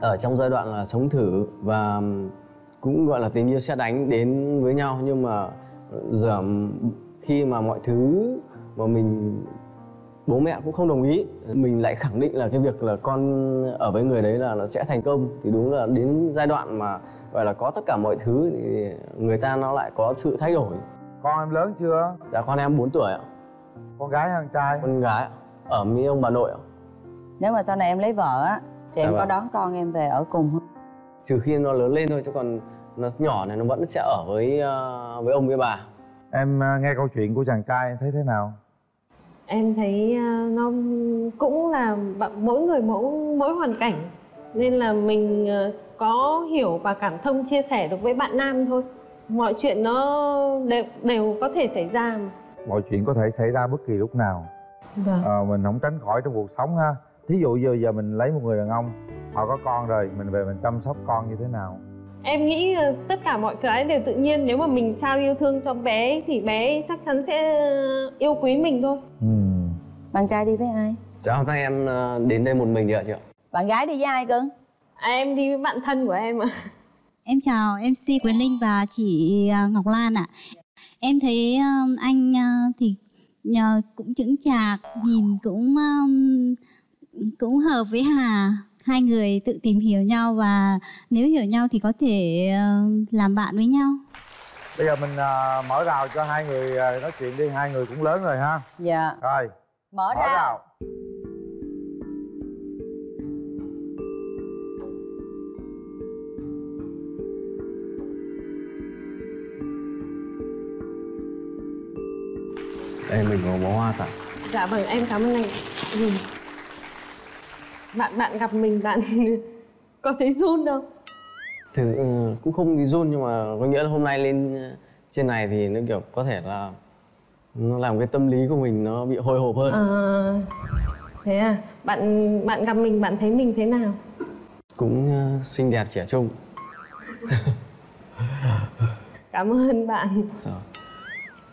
ở trong giai đoạn là sống thử và cũng gọi là tình yêu sét đánh đến với nhau, nhưng mà giờ khi mà mọi thứ mà mình bố mẹ cũng không đồng ý, mình lại khẳng định là cái việc là con ở với người đấy là nó sẽ thành công, thì đúng là đến giai đoạn mà gọi là có tất cả mọi thứ thì người ta nó lại có sự thay đổi. Con em lớn chưa? Dạ con em 4 tuổi ạ. Con gái hay con trai? Con gái ở Mỹ ông bà nội ạ. Nếu mà sau này em lấy vợ á thì em có đón con em về ở cùng không? Trừ khi nó lớn lên thôi, chứ còn nó nhỏ này nó vẫn sẽ ở với ông với bà. Em nghe câu chuyện của chàng trai em thấy thế nào? Em thấy nó cũng là mỗi người mỗi hoàn cảnh, nên là mình có hiểu và cảm thông chia sẻ được với bạn nam thôi. Mọi chuyện nó đều có thể xảy ra. Mọi chuyện có thể xảy ra bất kỳ lúc nào. Vâng. Mình không tránh khỏi trong cuộc sống ha. Thí dụ giờ mình lấy một người đàn ông, họ có con rồi, mình về mình chăm sóc con như thế nào? Em nghĩ tất cả mọi cái đều tự nhiên. Nếu mà mình trao yêu thương cho bé thì bé chắc chắn sẽ yêu quý mình thôi. Bạn trai đi với ai? Dạ hôm nay em đến đây một mình được chị ạ. Bạn gái đi với ai cưng? Em đi với bạn thân của em ạ. Em chào MC Quyền Linh và chị Ngọc Lan ạ. Em thấy anh thì cũng chững chạc, nhìn cũng hợp với Hà. Hai người tự tìm hiểu nhau và nếu hiểu nhau thì có thể làm bạn với nhau. Bây giờ mình mở rào cho hai người nói chuyện đi, hai người cũng lớn rồi ha. Dạ. Rồi. Mở rào. Đây mình có bó hoa tặng. Dạ vâng, em cảm ơn anh. Bạn gặp mình, bạn có thấy run đâu? Thì cũng không bị run, nhưng mà có nghĩa là hôm nay lên trên này thì nó kiểu có thể là nó làm cái tâm lý của mình nó bị hồi hộp hơn. Thế à? Bạn gặp mình, bạn thấy mình thế nào? Cũng xinh đẹp, trẻ trung. Cảm ơn bạn.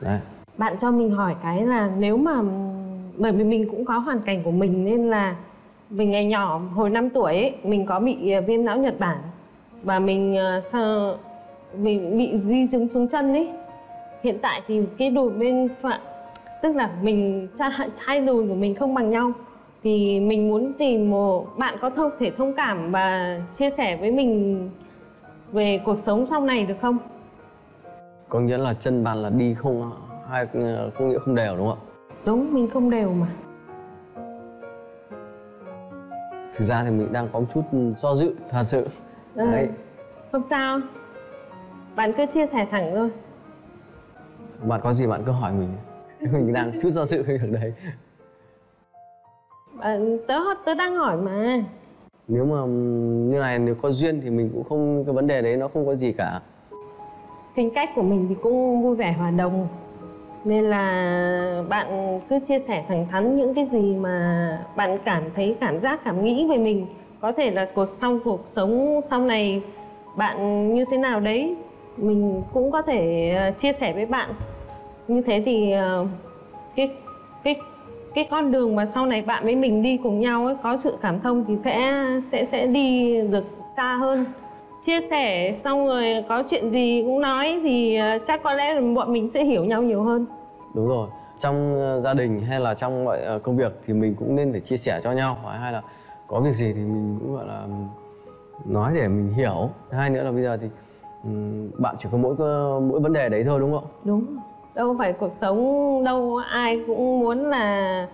Đấy. Bạn cho mình hỏi cái là nếu mà... Bởi vì mình cũng có hoàn cảnh của mình nên là mình ngày nhỏ, hồi 5 tuổi ấy, mình có bị viêm não Nhật Bản và mình bị di chứng xuống chân ấy. Hiện tại thì cái đùi bên phải, tức là hai đùi của mình không bằng nhau, thì mình muốn tìm một bạn có thể thông cảm và chia sẻ với mình về cuộc sống sau này được không? Có nghĩa là chân bạn là đi không đều đúng không ạ? Đúng, mình không đều mà. Thực ra thì mình đang có một chút do dự, thật sự. Đấy. Không sao. Bạn cứ chia sẻ thẳng thôi. Bạn có gì bạn cứ hỏi mình. Mình đang chút do dự cái việc đấy. Tớ đang hỏi mà. Nếu mà như này, nếu có duyên thì mình cũng không... Cái vấn đề đấy nó không có gì cả. Tính cách của mình thì cũng vui vẻ hòa đồng, nên là bạn cứ chia sẻ thẳng thắn những cái gì mà bạn cảm nghĩ về mình. Có thể là cuộc sống sau này bạn như thế nào đấy, mình cũng có thể chia sẻ với bạn. Như thế thì cái cái con đường mà sau này bạn với mình đi cùng nhau ấy, có sự cảm thông thì sẽ đi được xa hơn. Chia sẻ xong rồi có chuyện gì cũng nói thì chắc có lẽ bọn mình sẽ hiểu nhau nhiều hơn. Đúng rồi, trong gia đình hay là trong mọi công việc thì mình cũng nên phải chia sẻ cho nhau, hay là có việc gì thì mình cũng gọi là nói để mình hiểu. Hai nữa là bây giờ thì bạn chỉ có mỗi vấn đề đấy thôi đúng không? Đúng, đâu phải cuộc sống đâu ai cũng muốn là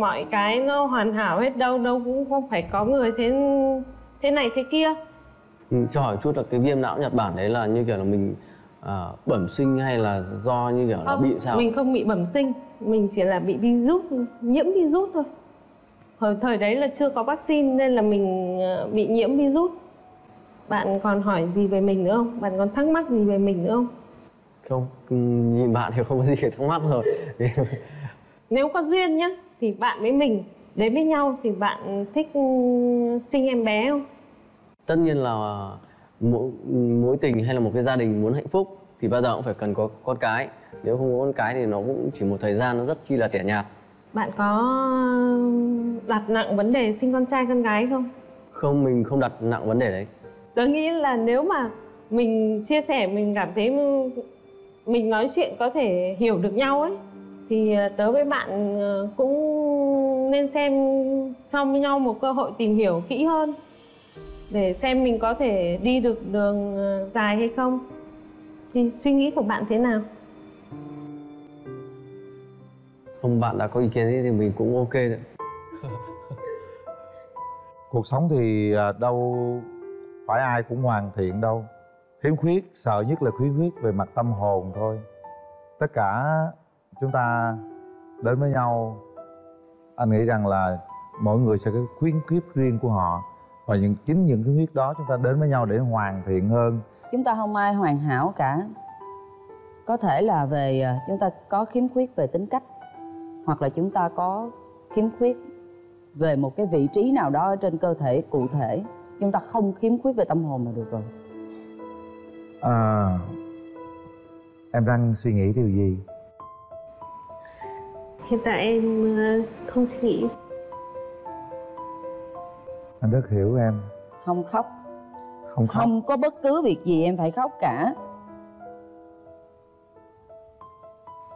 mọi cái nó hoàn hảo hết đâu, cũng không phải có người thế này thế kia. Cho hỏi chút là cái viêm não Nhật Bản đấy là như kiểu là mình bẩm sinh hay là do như kiểu là bị sao? Mình không bị bẩm sinh, mình chỉ là bị virus, nhiễm virus thôi. Thời đấy là chưa có vaccine nên là mình bị nhiễm virus. Bạn còn hỏi gì về mình nữa không? Bạn còn thắc mắc gì về mình nữa không? Không, nhìn bạn thì không có gì để thắc mắc rồi. Nếu có duyên nhá, thì bạn với mình đến với nhau thì bạn thích sinh em bé không? Tất nhiên là mối tình hay là một cái gia đình muốn hạnh phúc thì bao giờ cũng phải cần có con cái. Nếu không có con cái thì nó cũng chỉ một thời gian nó rất chi là tẻ nhạt. Bạn có đặt nặng vấn đề sinh con trai con gái không? Không, mình không đặt nặng vấn đề đấy. Tớ nghĩ là nếu mà mình chia sẻ, mình cảm thấy mình nói chuyện có thể hiểu được nhau ấy, thì tớ với bạn cũng nên xem cho nhau một cơ hội tìm hiểu kỹ hơn để xem mình có thể đi được đường dài hay không. Thì suy nghĩ của bạn thế nào? Ông bạn đã có ý kiến thì mình cũng ok đấy. Cuộc sống thì đâu phải ai cũng hoàn thiện đâu. Khiếm khuyết, sợ nhất là khiếm khuyết về mặt tâm hồn thôi. Tất cả chúng ta đến với nhau, anh nghĩ rằng là mỗi người sẽ có khiếm khuyết riêng của họ. Và chính những khiếm khuyết đó chúng ta đến với nhau để hoàn thiện hơn. Chúng ta không ai hoàn hảo cả. Có thể là về chúng ta có khiếm khuyết về tính cách, hoặc là chúng ta có khiếm khuyết về một cái vị trí nào đó ở trên cơ thể cụ thể. Chúng ta không khiếm khuyết về tâm hồn là được rồi. Em đang suy nghĩ điều gì? Hiện tại em không suy nghĩ. Anh rất hiểu em. Không khóc. Không khóc. Không có bất cứ việc gì em phải khóc cả.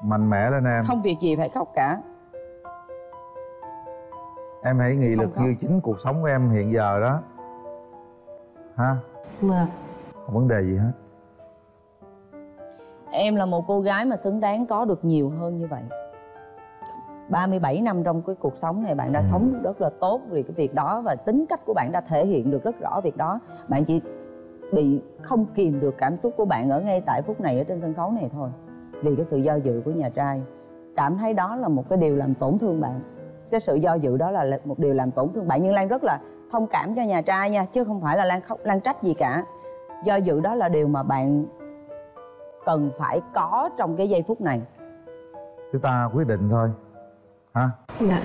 Mạnh mẽ lên em. Không việc gì phải khóc cả. Em hãy nghị lực như chính cuộc sống của em hiện giờ đó. Ha? Mà không vấn đề gì hết. Em là một cô gái mà xứng đáng có được nhiều hơn như vậy. 37 năm trong cái cuộc sống này bạn đã sống rất là tốt vì cái việc đó. Và tính cách của bạn đã thể hiện được rất rõ việc đó. Bạn chỉ bị không kìm được cảm xúc của bạn ở ngay tại phút này ở trên sân khấu này thôi, vì cái sự do dự của nhà trai. Cảm thấy đó là một cái điều làm tổn thương bạn. Cái sự do dự đó là một điều làm tổn thương bạn. Nhưng Lan rất là thông cảm cho nhà trai nha, chứ không phải là Lan khóc, Lan trách gì cả. Do dự đó là điều mà bạn cần phải có trong cái giây phút này. Chúng ta quyết định thôi. Hả? Dạ.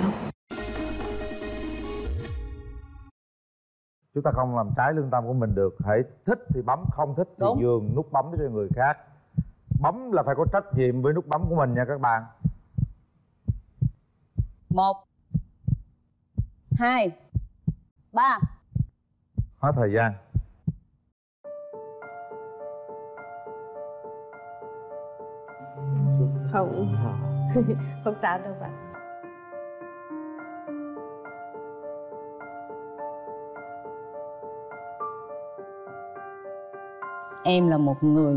Chúng ta không làm trái lương tâm của mình được. Hãy thích thì bấm, không thích thì nhường nút bấm cho người khác. Bấm là phải có trách nhiệm với nút bấm của mình nha các bạn. 1 2 3. Hết thời gian. Không. Không sao đâu bạn. Em là một người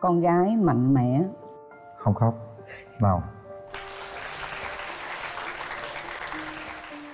con gái mạnh mẽ. Không khóc. Nào.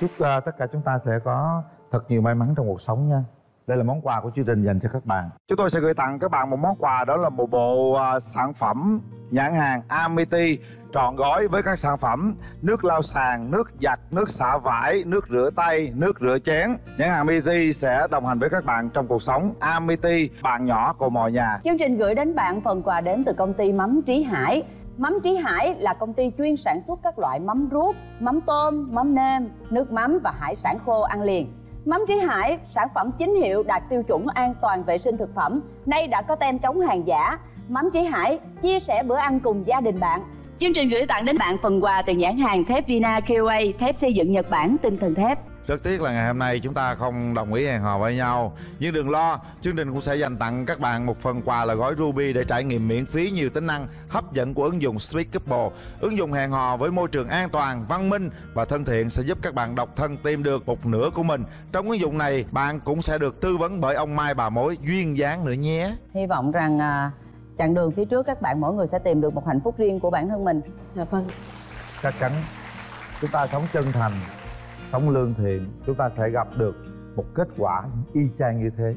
Chúc tất cả chúng ta sẽ có thật nhiều may mắn trong cuộc sống nha. Đây là món quà của chương trình dành cho các bạn. Chúng tôi sẽ gửi tặng các bạn một món quà, đó là một bộ sản phẩm nhãn hàng Amity trọn gói với các sản phẩm nước lau sàn, nước giặt, nước xả vải, nước rửa tay, nước rửa chén. Nhãn hàng Amity sẽ đồng hành với các bạn trong cuộc sống. Amity, bạn nhỏ của mọi nhà. Chương trình gửi đến bạn phần quà đến từ công ty Mắm Trí Hải. Mắm Trí Hải là công ty chuyên sản xuất các loại mắm ruốc, mắm tôm, mắm nêm, nước mắm và hải sản khô ăn liền. Mắm Trí Hải, sản phẩm chính hiệu đạt tiêu chuẩn an toàn vệ sinh thực phẩm, nay đã có tem chống hàng giả. Mắm Trí Hải chia sẻ bữa ăn cùng gia đình bạn. Chương trình gửi tặng đến bạn phần quà từ nhãn hàng Thép Vina QA, thép xây dựng Nhật Bản, tinh thần thép. Rất tiếc là ngày hôm nay chúng ta không đồng ý hẹn hò với nhau. Nhưng đừng lo, chương trình cũng sẽ dành tặng các bạn một phần quà là gói Ruby để trải nghiệm miễn phí nhiều tính năng hấp dẫn của ứng dụng Speed Couple. Ứng dụng hẹn hò với môi trường an toàn, văn minh và thân thiện sẽ giúp các bạn độc thân tìm được một nửa của mình. Trong ứng dụng này, bạn cũng sẽ được tư vấn bởi ông Mai bà mối duyên dáng nữa nhé. Hy vọng rằng chặng đường phía trước các bạn mỗi người sẽ tìm được một hạnh phúc riêng của bản thân mình. Dạ vâng. Chắc chắn chúng ta sống chân thành, sống lương thiện, chúng ta sẽ gặp được một kết quả y chang như thế.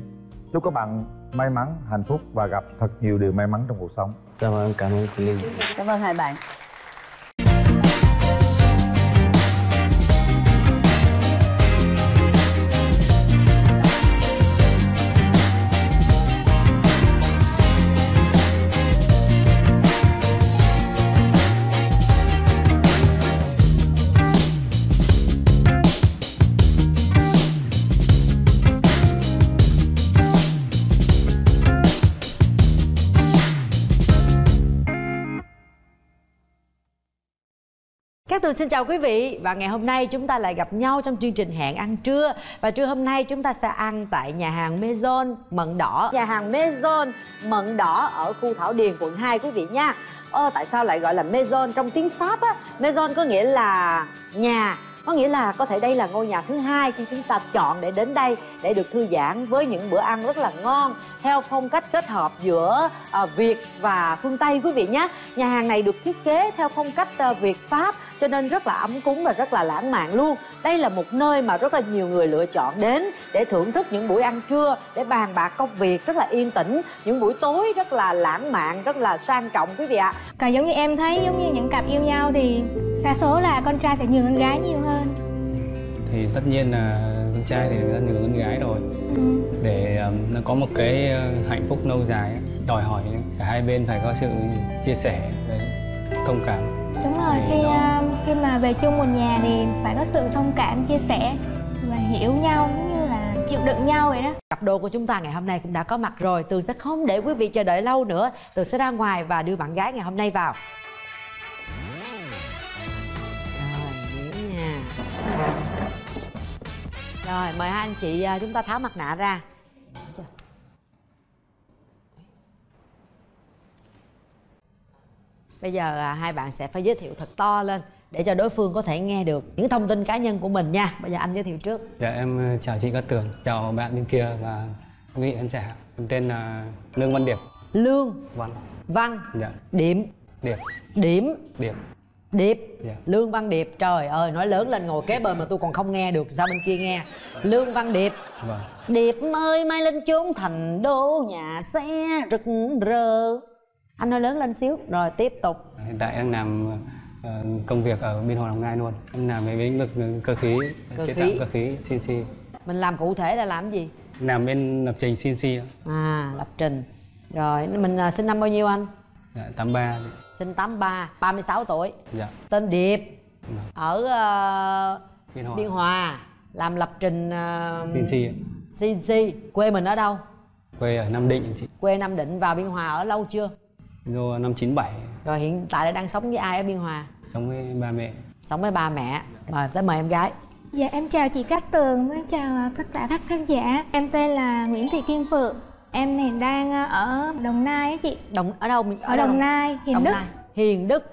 Chúc các bạn may mắn, hạnh phúc và gặp thật nhiều điều may mắn trong cuộc sống. Cảm ơn Quyền Linh. Cảm ơn hai bạn. Các Tường xin chào quý vị, và ngày hôm nay chúng ta lại gặp nhau trong chương trình Hẹn Ăn Trưa. Và trưa hôm nay chúng ta sẽ ăn tại nhà hàng Maison Mận Đỏ. Nhà hàng Maison Mận Đỏ ở khu Thảo Điền, quận 2 quý vị nha. Tại sao lại gọi là Maison? Trong tiếng Pháp á, Maison có nghĩa là nhà. Có nghĩa là có thể đây là ngôi nhà thứ hai khi chúng ta chọn để đến đây để được thư giãn với những bữa ăn rất là ngon theo phong cách kết hợp giữa Việt và phương Tây quý vị nhé. Nhà hàng này được thiết kế theo phong cách Việt-Pháp cho nên rất là ấm cúng và rất là lãng mạn luôn. Đây là một nơi mà rất là nhiều người lựa chọn đến để thưởng thức những buổi ăn trưa, để bàn bạc công việc rất là yên tĩnh, những buổi tối rất là lãng mạn, rất là sang trọng quý vị ạ. Còn giống như em thấy giống như những cặp yêu nhau thì đa số là con trai sẽ nhường con gái nhiều hơn. Thì tất nhiên là con trai thì người ta nhường con gái rồi. Để nó có một cái hạnh phúc lâu dài, đòi hỏi cả hai bên phải có sự chia sẻ, thông cảm. Đúng rồi, khi mà về chung một nhà thì phải có sự thông cảm, chia sẻ và hiểu nhau cũng như là chịu đựng nhau vậy đó. Cặp đôi của chúng ta ngày hôm nay cũng đã có mặt rồi. Tường sẽ không để quý vị chờ đợi lâu nữa, Tường sẽ ra ngoài và đưa bạn gái ngày hôm nay vào. Rồi, mời hai anh chị chúng ta tháo mặt nạ ra. Bây giờ hai bạn sẽ phải giới thiệu thật to lên để cho đối phương có thể nghe được những thông tin cá nhân của mình nha. Bây giờ anh giới thiệu trước. Dạ, em chào chị Cát Tường, chào bạn bên kia và quý vị khán giả. Em tên là Lương Văn Điệp. Lương Văn dạ. Điệp. Yeah. Lương Văn Điệp. Trời ơi, nói lớn lên ngồi kế bên mà tôi còn không nghe được, sao bên kia nghe. Lương Văn Điệp. Vâng. Điệp ơi, mai lên chốn thành đô, nhà xe rực rỡ. Anh nói lớn lên xíu. Rồi tiếp tục. Hiện tại đang làm công việc ở Biên Hòa, Đồng Nai luôn. Em làm về lĩnh vực cơ khí. Chế tạo cơ khí CNC. Mình làm cụ thể là làm gì? Làm bên lập trình CNC. À, lập trình. Rồi mình sinh năm bao nhiêu anh? Dạ, 83. Sinh 83, 36 tuổi. Dạ. Tên Điệp. Dạ. Ở Biên Hòa. Làm lập trình CNC. Quê mình ở đâu? Quê ở Nam Định chị. Quê Nam Định, vào Biên Hòa ở lâu chưa? Rồi năm 97. Rồi hiện tại là đang sống với ai ở Biên Hòa? Sống với ba mẹ. Sống với ba mẹ. Rồi tới mời em gái. Dạ em chào chị Cát Tường, em chào tất cả các khán giả. Em tên là Nguyễn Thị Kim Phượng. Em hiện đang ở Đồng Nai á chị. Ở đâu? Ở Đồng Nai, Hiền Đức.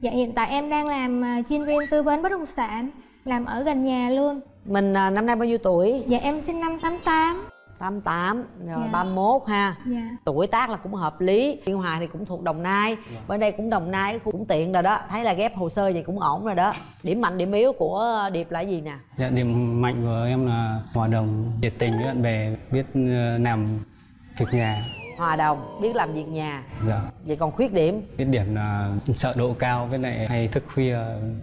Dạ, hiện tại em đang làm chuyên viên tư vấn bất động sản, làm ở gần nhà luôn. Mình năm nay bao nhiêu tuổi? Dạ em sinh năm 88. 88 rồi dạ. 31 ha. Dạ. Tuổi tác là cũng hợp lý. Biên Hòa thì cũng thuộc Đồng Nai. Dạ. Bên đây cũng Đồng Nai cũng tiện rồi đó, thấy là ghép hồ sơ vậy cũng ổn rồi đó. Điểm mạnh điểm yếu của Điệp là gì nè? Dạ, điểm mạnh của em là hòa đồng, nhiệt tình với bạn bè, biết làm việc nhà. Hòa đồng, biết làm việc nhà. Dạ. Vậy còn khuyết điểm? Khuyết điểm là sợ độ cao với lại hay thức khuya,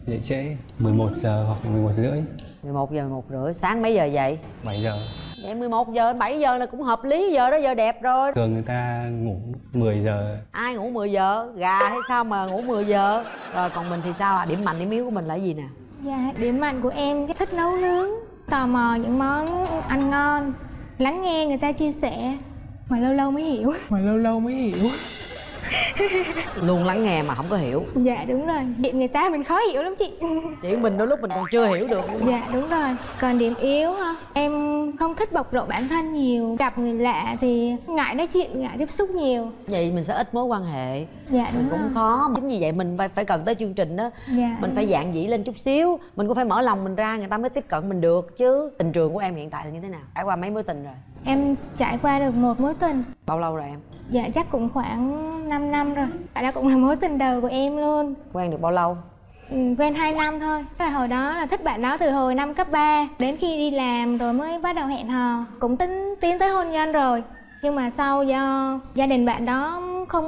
dậy trễ, 11 giờ hoặc 11 rưỡi. 11 giờ 11 rưỡi, sáng mấy giờ dậy? 7 giờ. Vậy 11 giờ 7 giờ là cũng hợp lý, giờ đó giờ đẹp rồi. Thường người ta ngủ 10 giờ. Ai ngủ 10 giờ? Gà hay sao mà ngủ 10 giờ? Rồi còn mình thì sao ạ? Điểm mạnh điểm yếu của mình là gì nè? Dạ, điểm mạnh của em thích nấu nướng, tò mò những món ăn ngon, lắng nghe người ta chia sẻ. Mà lâu lâu mới hiểu Luôn lắng nghe mà không có hiểu. Dạ đúng rồi, điểm người ta mình khó hiểu lắm chị. Chị mình đôi lúc mình còn chưa hiểu được. Dạ đúng rồi. Còn điểm yếu ha, em không thích bộc lộ bản thân nhiều. Gặp người lạ thì ngại nói chuyện, ngại tiếp xúc nhiều. Vậy mình sẽ ít mối quan hệ. Dạ đúng rồi. Cũng khó. Chính vì vậy mình phải cần tới chương trình đó. Dạ, mình phải dạn dĩ lên chút xíu. Mình cũng phải mở lòng mình ra, người ta mới tiếp cận mình được chứ. Tình trường của em hiện tại là như thế nào? Trải qua mấy mối tình rồi? Em trải qua được một mối tình. Bao lâu rồi em? Dạ chắc cũng khoảng 5 năm rồi. Đó cũng là mối tình đầu của em luôn. Quen được bao lâu? Quen 2 năm thôi. Hồi đó là thích bạn đó từ hồi năm cấp 3. Đến khi đi làm rồi mới bắt đầu hẹn hò. Cũng tính tiến tới hôn nhân rồi. Nhưng mà sau do gia đình bạn đó không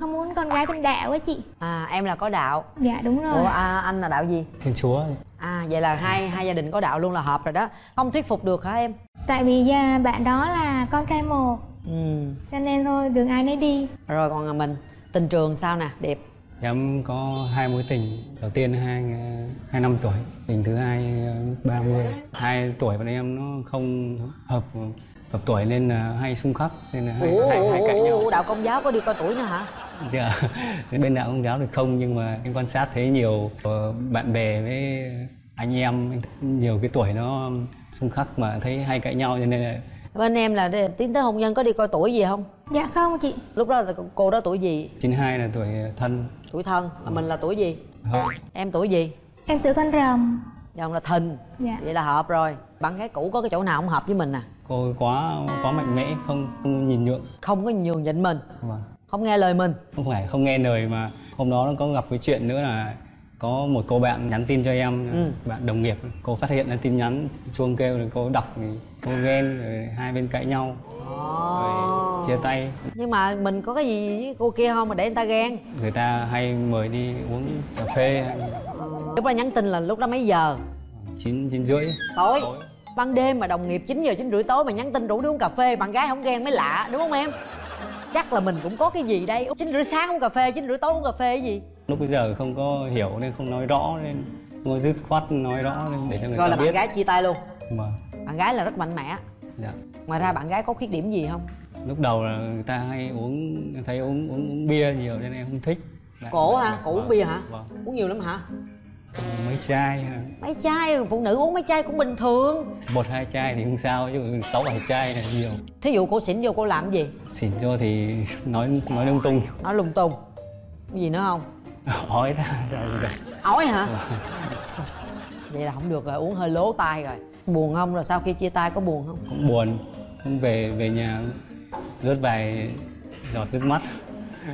muốn con gái bên đạo á chị. À em là có đạo. Dạ đúng rồi. Ủa anh là đạo gì? Thiên Chúa. À vậy là hai gia đình có đạo luôn là hợp rồi đó. Không thuyết phục được hả em? Tại vì bạn đó là con trai mồ. Cho nên thôi đường ai nấy đi. Rồi còn là mình. Tình trường sao nè Điệp? Em có 2 mối tình. Đầu tiên 25 tuổi. Tình thứ hai 30. 2 tuổi bọn em nó không hợp tuổi nên là hay xung khắc, nên là hai cạnh nhau. Đạo Công giáo có đi coi tuổi nữa hả? Dạ, bên đạo Công giáo thì không, nhưng mà em quan sát thấy nhiều bạn bè với anh em nhiều cái tuổi nó xung khắc mà thấy hay cãi nhau, cho nên là... Bên em là tiến tới hôn nhân có đi coi tuổi gì không? Dạ không chị. Lúc đó là cô đó tuổi gì? 92 là tuổi thân. Tuổi thân, mình là tuổi gì? Hợp. Em tuổi gì? Em tuổi con rồng. Rồng là thìn. Dạ. Vậy là hợp rồi. Bạn gái cũ có cái chỗ nào không hợp với mình à? Cô quá mạnh mẽ, không nhìn nhượng. Không có nhường nhịn mình. Vâng. Không nghe lời mình. Không phải không nghe lời mà hôm đó nó có gặp cái chuyện nữa là có một cô bạn nhắn tin cho em, bạn đồng nghiệp. Cô phát hiện ra tin nhắn, chuông kêu rồi cô đọc, cô ghen, rồi hai bên cãi nhau. Rồi chia tay. Nhưng mà mình có cái gì với cô kia không mà để người ta ghen? Người ta hay mời đi uống cà phê hay... Lúc đó nhắn tin là lúc đó mấy giờ? 9 rưỡi. Tối. Ban đêm mà đồng nghiệp 9 giờ 9 rưỡi tối mà nhắn tin rủ đi uống cà phê, bạn gái không ghen mới lạ, đúng không em? Chắc là mình cũng có cái gì đây. 9 rưỡi sáng uống cà phê, 9 rưỡi tối uống cà phê cái gì? Lúc bây giờ không có hiểu nên không nói rõ, nên ngồi dứt khoát nói rõ nên để cho người ta biết. Coi là bạn gái chia tay luôn. Mà bạn gái là rất mạnh mẽ. Dạ. Ngoài ra bạn gái có khuyết điểm gì không? Lúc đầu là người ta hay uống bia nhiều nên em không thích. Cổ hả? Cổ uống bia hả? Vâng. Uống nhiều lắm hả? Mấy chai. Mấy chai, phụ nữ uống mấy chai cũng bình thường. 1-2 chai thì không sao, chứ 6-7 chai là nhiều. Thí dụ cô xỉn vô cô làm gì? Xỉn vô thì nói lung tung. Nói lung tung. Cái gì nữa không? Ói ra. Ói hả? Vậy là không được rồi, uống hơi lố tai rồi. Buồn không? Rồi sau khi chia tay có buồn không? Cũng buồn. Không về nhà rớt vài giọt nước mắt.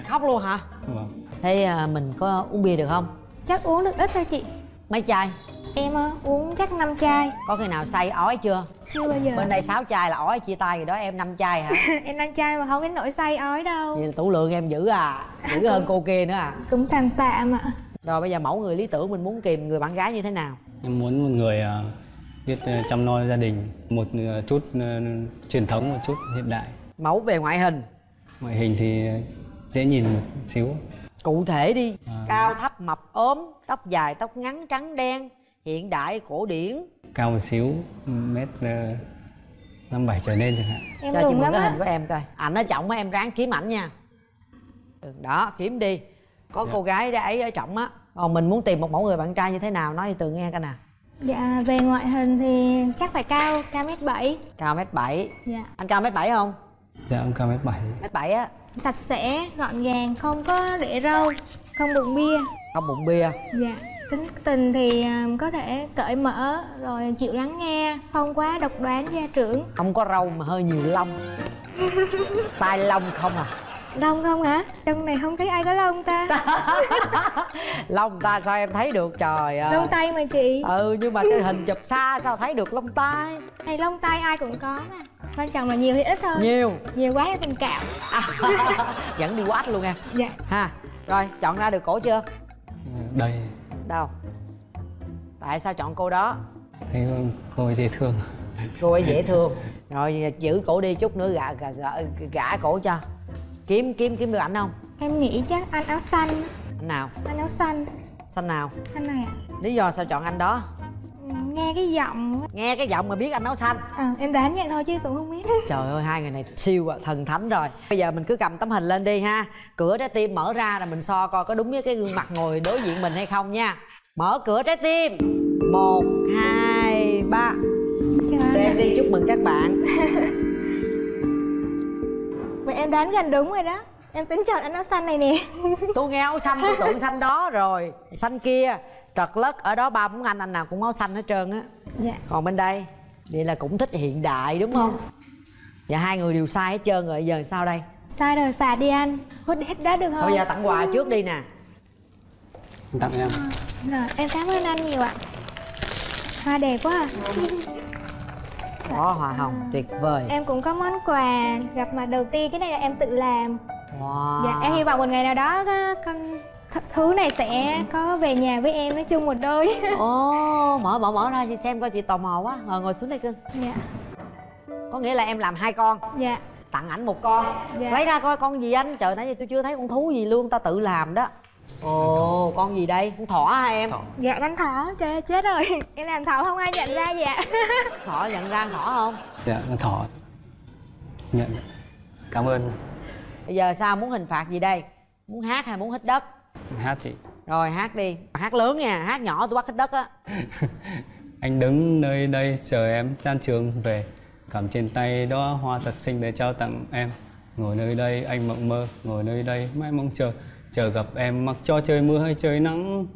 Khóc luôn hả? Vâng. Thế mình có uống bia được không? Chắc uống được ít thôi chị. Mấy chai? Em uống chắc 5 chai. Có khi nào say ói chưa? Chưa bao giờ. Bên đây 6 chai là ói chia tay rồi đó, em 5 chai hả? Em 5 chai mà không đến nỗi say ói đâu. Vậy là tủ lượng em dữ à? Dữ hơn cô kia nữa à? Cũng tạm tạm ạ. Rồi bây giờ mẫu người lý tưởng mình muốn kìm người bạn gái như thế nào? Em muốn một người biết chăm lo gia đình. Một chút truyền thống, một chút hiện đại. Mẫu về ngoại hình? Ngoại hình thì dễ nhìn một xíu. Cụ thể đi. Cao, thấp, mập, ốm, tóc dài, tóc ngắn, trắng, đen, hiện đại, cổ điển. Cao một xíu, 1m57 trở nên chẳng hạn. Em cho chị mượn cái hình của em coi. Ảnh ở trọng á, em ráng kiếm ảnh nha. Đó, kiếm đi. Có dạ. Cô gái ấy ở trọng á. Còn mình muốn tìm một mẫu người bạn trai như thế nào, nói cho Tường nghe coi nè. Dạ, về ngoại hình thì chắc phải cao, cao 1m7. Cao 1m7. Dạ. Anh cao 1m7 không? Dạ, em cao 1m7. 1m7 á. Sạch sẽ, gọn gàng, không có để râu, không đụng bia. Không đụng bia. Dạ. Tính tình thì có thể cởi mở, rồi chịu lắng nghe, không quá độc đoán gia trưởng. Không có râu mà hơi nhiều lông. Tai lông không à? Lông không hả? Trong này không thấy ai có lông ta. Lông ta sao em thấy được trời ơi. Lông tay mà chị. Ừ, nhưng mà cái hình chụp xa sao thấy được lông tay. Hay lông tay ai cũng có mà. Quan trọng là nhiều hay ít thôi. Nhiều. Nhiều quá em thành cạo. Vẫn đi quát luôn em. Dạ. Ha. Rồi, chọn ra được cổ chưa? Đây. Đâu? Tại sao chọn cô đó? Thấy cô ấy dễ thương. Cô ấy dễ thương. Rồi giữ cổ đi chút nữa gã cổ cho. Kiếm được ảnh không? Em nghĩ chắc anh áo xanh. Anh nào? Anh áo xanh. Xanh nào? Anh này ạ. Lý do sao chọn anh đó? Nghe cái giọng, nghe cái giọng mà biết anh nấu xanh. Em đoán vậy thôi chứ cũng không biết. Trời ơi, hai người này siêu à, thần thánh rồi. Bây giờ mình cứ cầm tấm hình lên đi ha. Cửa trái tim mở ra là mình so coi có đúng với cái gương mặt ngồi đối diện mình hay không nha. Mở cửa trái tim. 1, 2, 3. Xem đi, chúc mừng các bạn. Vậy em đoán gần đúng rồi đó. Em tính chọn anh áo xanh này nè. Tôi nghe áo xanh, tôi tưởng xanh đó rồi. Xanh kia, trật lất, ở đó ba bốn anh nào cũng áo xanh hết trơn á. Dạ. Còn bên đây, vậy là cũng thích hiện đại đúng không? Dạ, hai người đều sai hết trơn rồi, giờ sao đây? Sai rồi, phạt đi anh. Hút hết đó được không? Bây giờ tặng quà trước đi nè. Tặng em. Rồi, em cảm ơn anh nhiều ạ. Hoa đẹp quá à. Có hoa hồng, tuyệt vời. Em cũng có món quà gặp mặt đầu tiên, cái này là em tự làm. Wow. Dạ, em hy vọng một ngày nào đó con thứ này sẽ có về nhà với em, nói chung một đôi. Ồ, mở ra chị xem coi, chị tò mò quá. Rồi ngồi xuống đây cưng. Dạ. Có nghĩa là em làm 2 con. Dạ. Tặng ảnh 1 con. Dạ. Lấy ra coi con gì anh? Trời, nãy giờ tôi chưa thấy con thú gì luôn, ta tự làm đó. Ồ, con gì đây? Con thỏ hả em? Thỏ. Dạ, con thỏ. Trời ơi, chết rồi. Em làm thỏ không ai nhận ra dạ. Thỏ, nhận ra thỏ không? Dạ, con thỏ. Nhận. Cảm ơn. Bây giờ sao, muốn hình phạt gì đây? Muốn hát hay muốn hít đất? Hát chị. Rồi hát đi. Hát lớn nha, hát nhỏ tôi bắt hít đất á. Anh đứng nơi đây chờ em tan trường về. Cầm trên tay đó hoa thật xinh để trao tặng em. Ngồi nơi đây anh mộng mơ, ngồi nơi đây mãi mong chờ. Chờ gặp em mặc cho trời mưa hay trời nắng.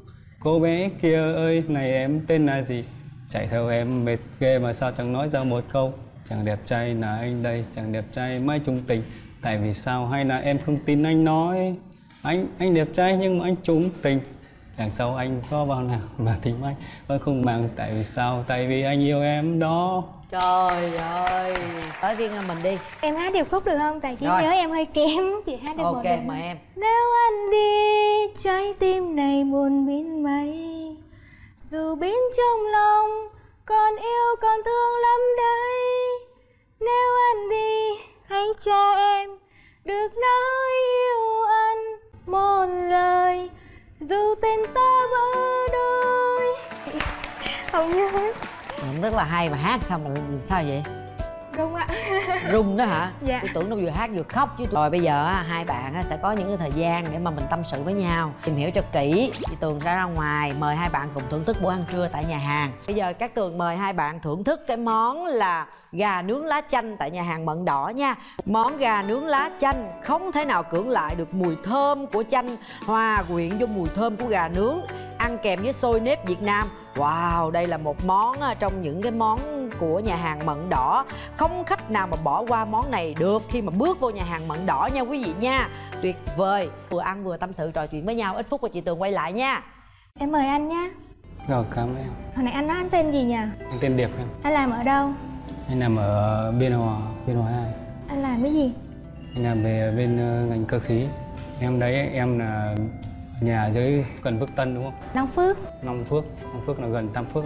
Cô bé kia ơi, này em tên là gì? Chạy theo em mệt ghê mà sao chẳng nói ra một câu. Chàng đẹp trai là anh đây, chàng đẹp trai mãi chung tình. Tại vì sao hay là em không tin anh nói? Anh đẹp trai nhưng mà anh trúng tình. Đằng sau anh có bao nào mà tình anh vẫn không màng. Tại vì sao? Tại vì anh yêu em đó. Trời ơi. Tới riêng mình đi. Em hát điệp khúc được không? Tại chị nhớ em hơi kém. Chị hát được một điệp. Ok, mời em. Nếu anh đi, trái tim này buồn biến mấy. Dù biến trong lòng, con yêu con thương lắm đấy. Nếu anh đi, hãy cho em được nói yêu anh một lời. Dù tên ta vỡ đôi. Không nhớ. Rất là hay mà hát sao mà sao vậy? Rung ạ. Rung đó hả? Dạ. Tôi tưởng nó vừa hát vừa khóc chứ. Rồi bây giờ hai bạn sẽ có những cái thời gian để mà mình tâm sự với nhau, tìm hiểu cho kỹ. Chị Tường ra ngoài mời hai bạn cùng thưởng thức bữa ăn trưa tại nhà hàng. Bây giờ các Tường mời hai bạn thưởng thức cái món là gà nướng lá chanh tại nhà hàng Mận Đỏ nha. Món gà nướng lá chanh không thể nào cưỡng lại được mùi thơm của chanh hòa quyện vô mùi thơm của gà nướng, ăn kèm với xôi nếp Việt Nam. Wow, đây là một món trong những cái món của nhà hàng Mận Đỏ. Không khách nào mà bỏ qua món này được khi mà bước vô nhà hàng Mận Đỏ nha quý vị nha. Tuyệt vời. Vừa ăn vừa tâm sự trò chuyện với nhau. Ít phút rồi chị Tường quay lại nha. Em mời anh nhé. Rồi, cảm ơn em. Hồi nãy anh nói anh tên gì nhỉ? Anh tên Điệp em. Anh làm ở đâu? Anh làm ở Biên Hòa 2. Anh làm cái gì? Anh làm về bên ngành cơ khí. Em đấy, em là nhà dưới gần Phước Tân đúng không? Long Phước là gần Tam Phước.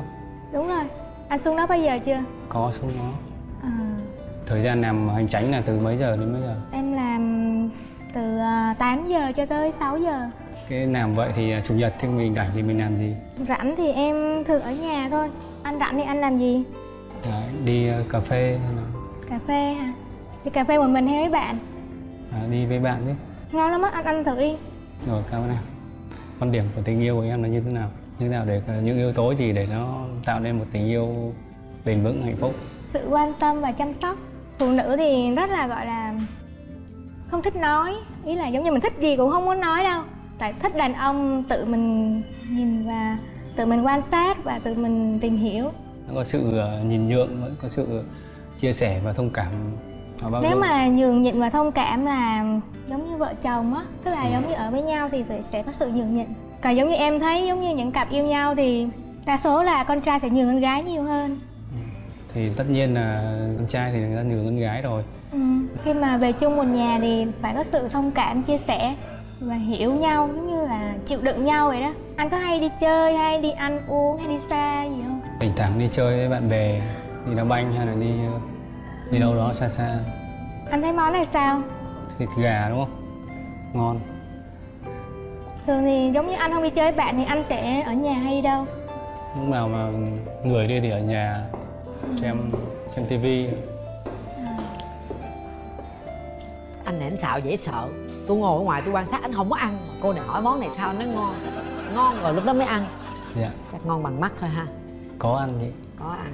Đúng rồi. Anh xuống đó bao giờ chưa? Có xuống đó. Thời gian làm hành chánh là từ mấy giờ đến mấy giờ? Em làm từ 8 giờ cho tới 6 giờ. Cái làm vậy thì chủ nhật thì mình rảnh thì mình làm gì? Rảnh thì em thường ở nhà thôi. Anh rảnh thì anh làm gì? Đấy, đi cà phê. Cà phê hả? Đi cà phê một mình hay với bạn? Đi với bạn chứ. Ngon lắm á, anh thử đi. Rồi, cảm ơn em. Quan điểm của tình yêu của em là như thế nào? Như thế nào để những yếu tố gì để nó tạo nên một tình yêu bền vững, hạnh phúc? Sự quan tâm và chăm sóc. Phụ nữ thì rất là gọi là không thích nói. Ý là giống như mình thích gì cũng không muốn nói đâu. Tại thích đàn ông tự mình nhìn và tự mình quan sát và tự mình tìm hiểu. Nó có sự nhìn nhượng, vẫn có sự chia sẻ và thông cảm. Nếu mà nhường nhịn và thông cảm là giống như vợ chồng á. Tức là giống như ở với nhau thì sẽ có sự nhường nhịn. Còn giống như em thấy giống như những cặp yêu nhau thì đa số là con trai sẽ nhường con gái nhiều hơn. Thì tất nhiên là con trai thì người ta nhường con gái rồi. Khi mà về chung một nhà thì phải có sự thông cảm, chia sẻ và hiểu nhau, giống như là chịu đựng nhau vậy đó. Anh có hay đi chơi hay đi ăn uống hay đi xa gì không? Thỉnh thoảng đi chơi với bạn bè, đi đá banh hay là đi đâu đó xa xa. Anh thấy món này sao? Thịt gà đúng không? Ngon. Thường thì giống như anh không đi chơi với bạn thì anh sẽ ở nhà hay đi đâu? Lúc nào mà người đi thì ở nhà xem tivi. Anh này anh xạo dễ sợ. Tôi ngồi ở ngoài tôi quan sát anh không có ăn mà cô này hỏi món này sao nó ngon. Ngon rồi lúc đó mới ăn. Dạ. Chắc ngon bằng mắt thôi ha. Có ăn vậy. Có ăn.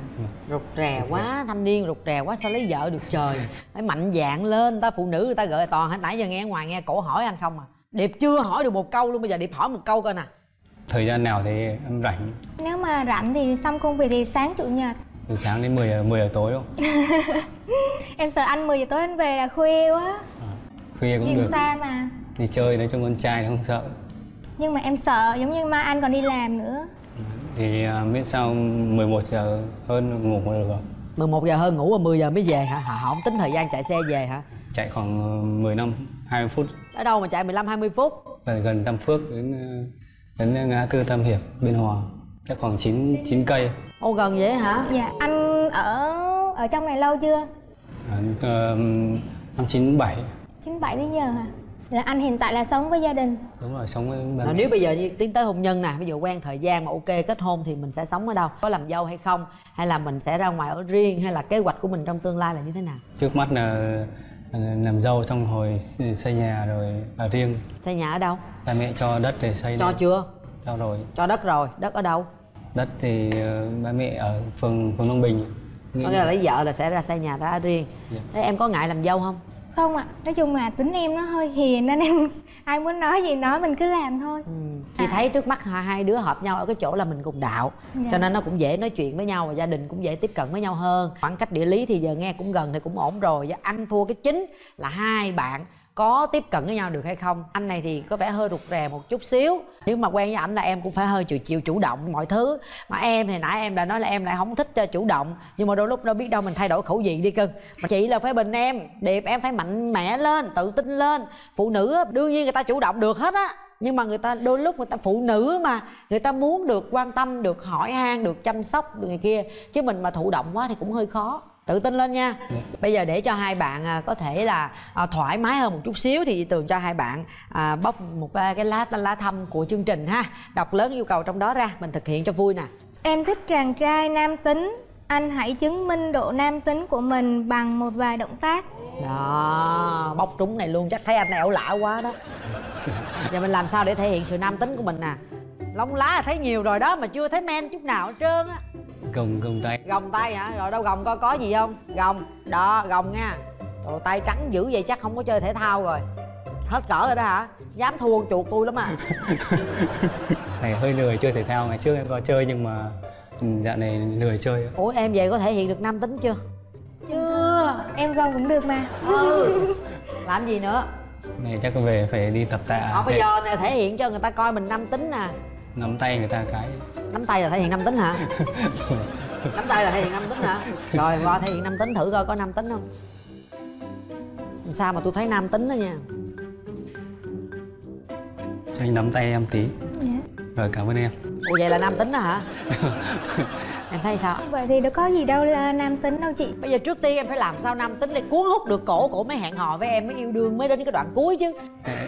Rụt rè quá, thanh niên rụt rè quá sao lấy vợ được trời. Phải mạnh dạn lên, ta phụ nữ người ta gợi toàn. Nãy giờ nghe ở ngoài nghe cổ hỏi anh không à. Điệp chưa hỏi được một câu luôn, bây giờ Điệp hỏi một câu coi nè. Thời gian nào thì em rảnh? Nếu mà rảnh thì xong công việc thì sáng chủ nhật. Từ sáng đến 10 giờ tối luôn. Em sợ anh 10 giờ tối anh về là khuya quá. Khuya cũng được. Xa mà. Đi chơi nói chung con trai thì không sợ. Nhưng mà em sợ giống như mai anh còn đi làm nữa. Thì biết sao 11 giờ hơn ngủ được rồi. 11 giờ hơn ngủ và 10 giờ mới về hả? Họ không tính thời gian chạy xe về hả? Chạy khoảng 15-20 phút. Ở đâu mà chạy 15-20 phút? Gần Tam Phước đến ngã tư Tam Hiệp, Biên Hòa. Chắc khoảng 9 cây. Ô gần vậy hả? Dạ. Anh ở trong này lâu chưa? Năm 97. 97 đến giờ hả? Là anh hiện tại là sống với gia đình? Đúng rồi, sống với gia đình. Nếu bây giờ tiến tới hôn nhân nè, ví dụ quen thời gian mà ok kết hôn thì mình sẽ sống ở đâu? Có làm dâu hay không? Hay là mình sẽ ra ngoài ở riêng? Hay là kế hoạch của mình trong tương lai là như thế nào? Trước mắt là làm dâu xong hồi xây nhà rồi ở riêng. Xây nhà ở đâu? Ba mẹ cho đất để xây. Cho chưa? Cho rồi. Cho đất rồi, đất ở đâu? Đất thì ba mẹ ở phường Long Bình. Có nghĩa là lấy vợ là sẽ ra xây nhà ra riêng. Dạ. Thế em có ngại làm dâu không? Không ạ, nói chung là tính em nó hơi hiền nên em ai muốn nói gì nói mình cứ làm thôi. Chị thấy trước mắt hai đứa hợp nhau ở cái chỗ là mình cùng đạo. Dạ. Cho nên nó cũng dễ nói chuyện với nhau và gia đình cũng dễ tiếp cận với nhau hơn. Khoảng cách địa lý thì giờ nghe cũng gần thì cũng ổn rồi. Và ăn thua cái chính là hai bạn có tiếp cận với nhau được hay không. Anh này thì có vẻ hơi rụt rè một chút xíu. Nếu mà quen với ảnh là em cũng phải hơi chịu chủ động mọi thứ. Mà em thì nãy em đã nói là em lại không thích chủ động. Nhưng mà đôi lúc đâu biết đâu mình thay đổi khẩu vị đi cưng. Mà chị là phải bình em, Điệp em phải mạnh mẽ lên, tự tin lên. Phụ nữ đương nhiên người ta chủ động được hết á. Nhưng mà người ta đôi lúc người ta phụ nữ mà người ta muốn được quan tâm, được hỏi han, được chăm sóc người kia. Chứ mình mà thụ động quá thì cũng hơi khó. Tự tin lên nha. Bây giờ để cho hai bạn có thể là thoải mái hơn một chút xíu thì Tường cho hai bạn bóc một cái lá thăm của chương trình ha. Đọc lớn yêu cầu trong đó ra, mình thực hiện cho vui nè. Em thích chàng trai nam tính. Anh hãy chứng minh độ nam tính của mình bằng một vài động tác. Đó, bóc trúng này luôn, chắc thấy anh này ẩu lả quá đó. Giờ mình làm sao để thể hiện sự nam tính của mình nè. Lông lá là thấy nhiều rồi đó mà chưa thấy men chút nào hết trơn á. Gồng tay. Gồng tay hả? Rồi đâu gồng coi có gì không? Gồng. Đó, gồng nha. Trời, tay trắng dữ vậy chắc không có chơi thể thao rồi. Hết cỡ rồi đó hả? Dám thua con chuột tôi lắm à. Này hơi lười chơi thể thao, ngày trước em có chơi nhưng mà dạo này lười chơi. Ủa em về có thể hiện được nam tính chưa? Chưa. Em gồng cũng được mà. Ừ. Làm gì nữa? Này chắc về phải đi tập tạ. Ở bây giờ này thể hiện cho người ta coi mình nam tính nè. Nắm tay người ta cái. Nắm tay là thể hiện nam tính hả? Nắm tay là thể hiện nam tính hả? Rồi qua thể hiện nam tính thử coi có nam tính không. Sao mà tôi thấy nam tính đó nha. Cho anh nắm tay em tí. Dạ. Rồi cảm ơn em. Ủa vậy là nam tính đó hả? Em thấy sao? Vậy thì đâu có gì đâu là nam tính đâu chị. Bây giờ trước tiên em phải làm sao nam tính để cuốn hút được cổ mới hẹn hò với em, mới yêu đương, mới đến cái đoạn cuối chứ.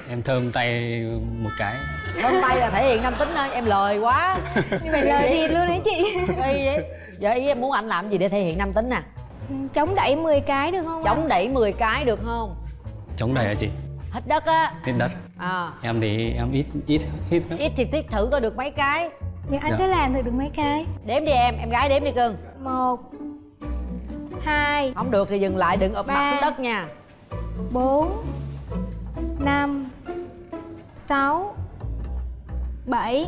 Em thơm tay một cái. Thơm tay là thể hiện nam tính thôi. Em lời quá. Nhưng mà lời gì luôn đấy chị. Giờ ý em muốn anh làm gì để thể hiện nam tính nè? Chống đẩy 10 cái được không? Chống đẩy 10 cái được không? Chống đẩy hả chị? Hít đất á. Hít đất à. Em thì em ít hít lắm. Ít thì tiết thử có được mấy cái. Dạ anh cứ làm thử được mấy cái. Đếm đi em gái đếm đi cưng. 1 2. Không được thì dừng lại, đừng ụp mặt xuống đất nha. 4 5 6 7.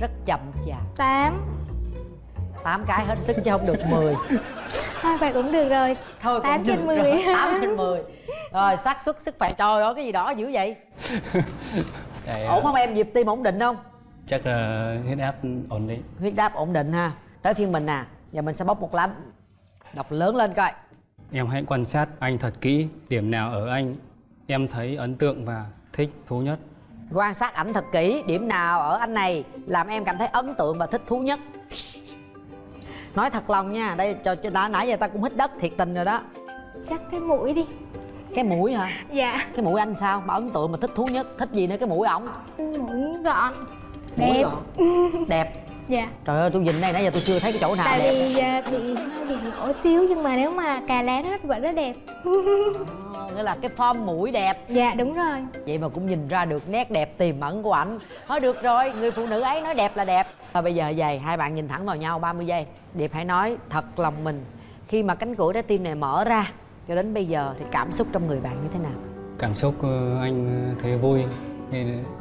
Rất chậm chạp. 8 cái hết sức chứ không được 10. Thôi vậy cũng được rồi. Thôi 8 trên 10. 8 trên 10. Rồi xác suất sức khỏe. Trời ơi cái gì đó dữ vậy. Ổn không em, nhịp tim ổn định không? Chắc là huyết áp ổn định. Huyết áp ổn định ha. Tới phiên mình nè. Giờ mình sẽ bóc một lá. Đọc lớn lên coi. Em hãy quan sát anh thật kỹ. Điểm nào ở anh em thấy ấn tượng và thích thú nhất? Quan sát ảnh thật kỹ. Điểm nào ở anh này làm em cảm thấy ấn tượng và thích thú nhất? Nói thật lòng nha. Đây đã nãy giờ ta cũng hít đất thiệt tình rồi đó. Chắc cái mũi đi. Cái mũi hả? Dạ. Cái mũi anh sao mà ấn tượng mà thích thú nhất? Thích gì nữa cái mũi ổng? Mũi gọn. Đẹp. Đẹp. Dạ. Trời ơi, tôi nhìn đây nãy giờ tôi chưa thấy cái chỗ nào. Tại vì bị nhỏ xíu, nhưng mà nếu mà cà lát hết vẫn rất đẹp. Nghĩa là cái form mũi đẹp. Dạ đúng rồi. Vậy mà cũng nhìn ra được nét đẹp tiềm ẩn của ảnh. Thôi được rồi, người phụ nữ ấy nói đẹp là đẹp. Thôi bây giờ vậy, hai bạn nhìn thẳng vào nhau 30 giây. Điệp hãy nói thật lòng mình, khi mà cánh cửa trái tim này mở ra cho đến bây giờ thì cảm xúc trong người bạn như thế nào? Cảm xúc anh thấy vui,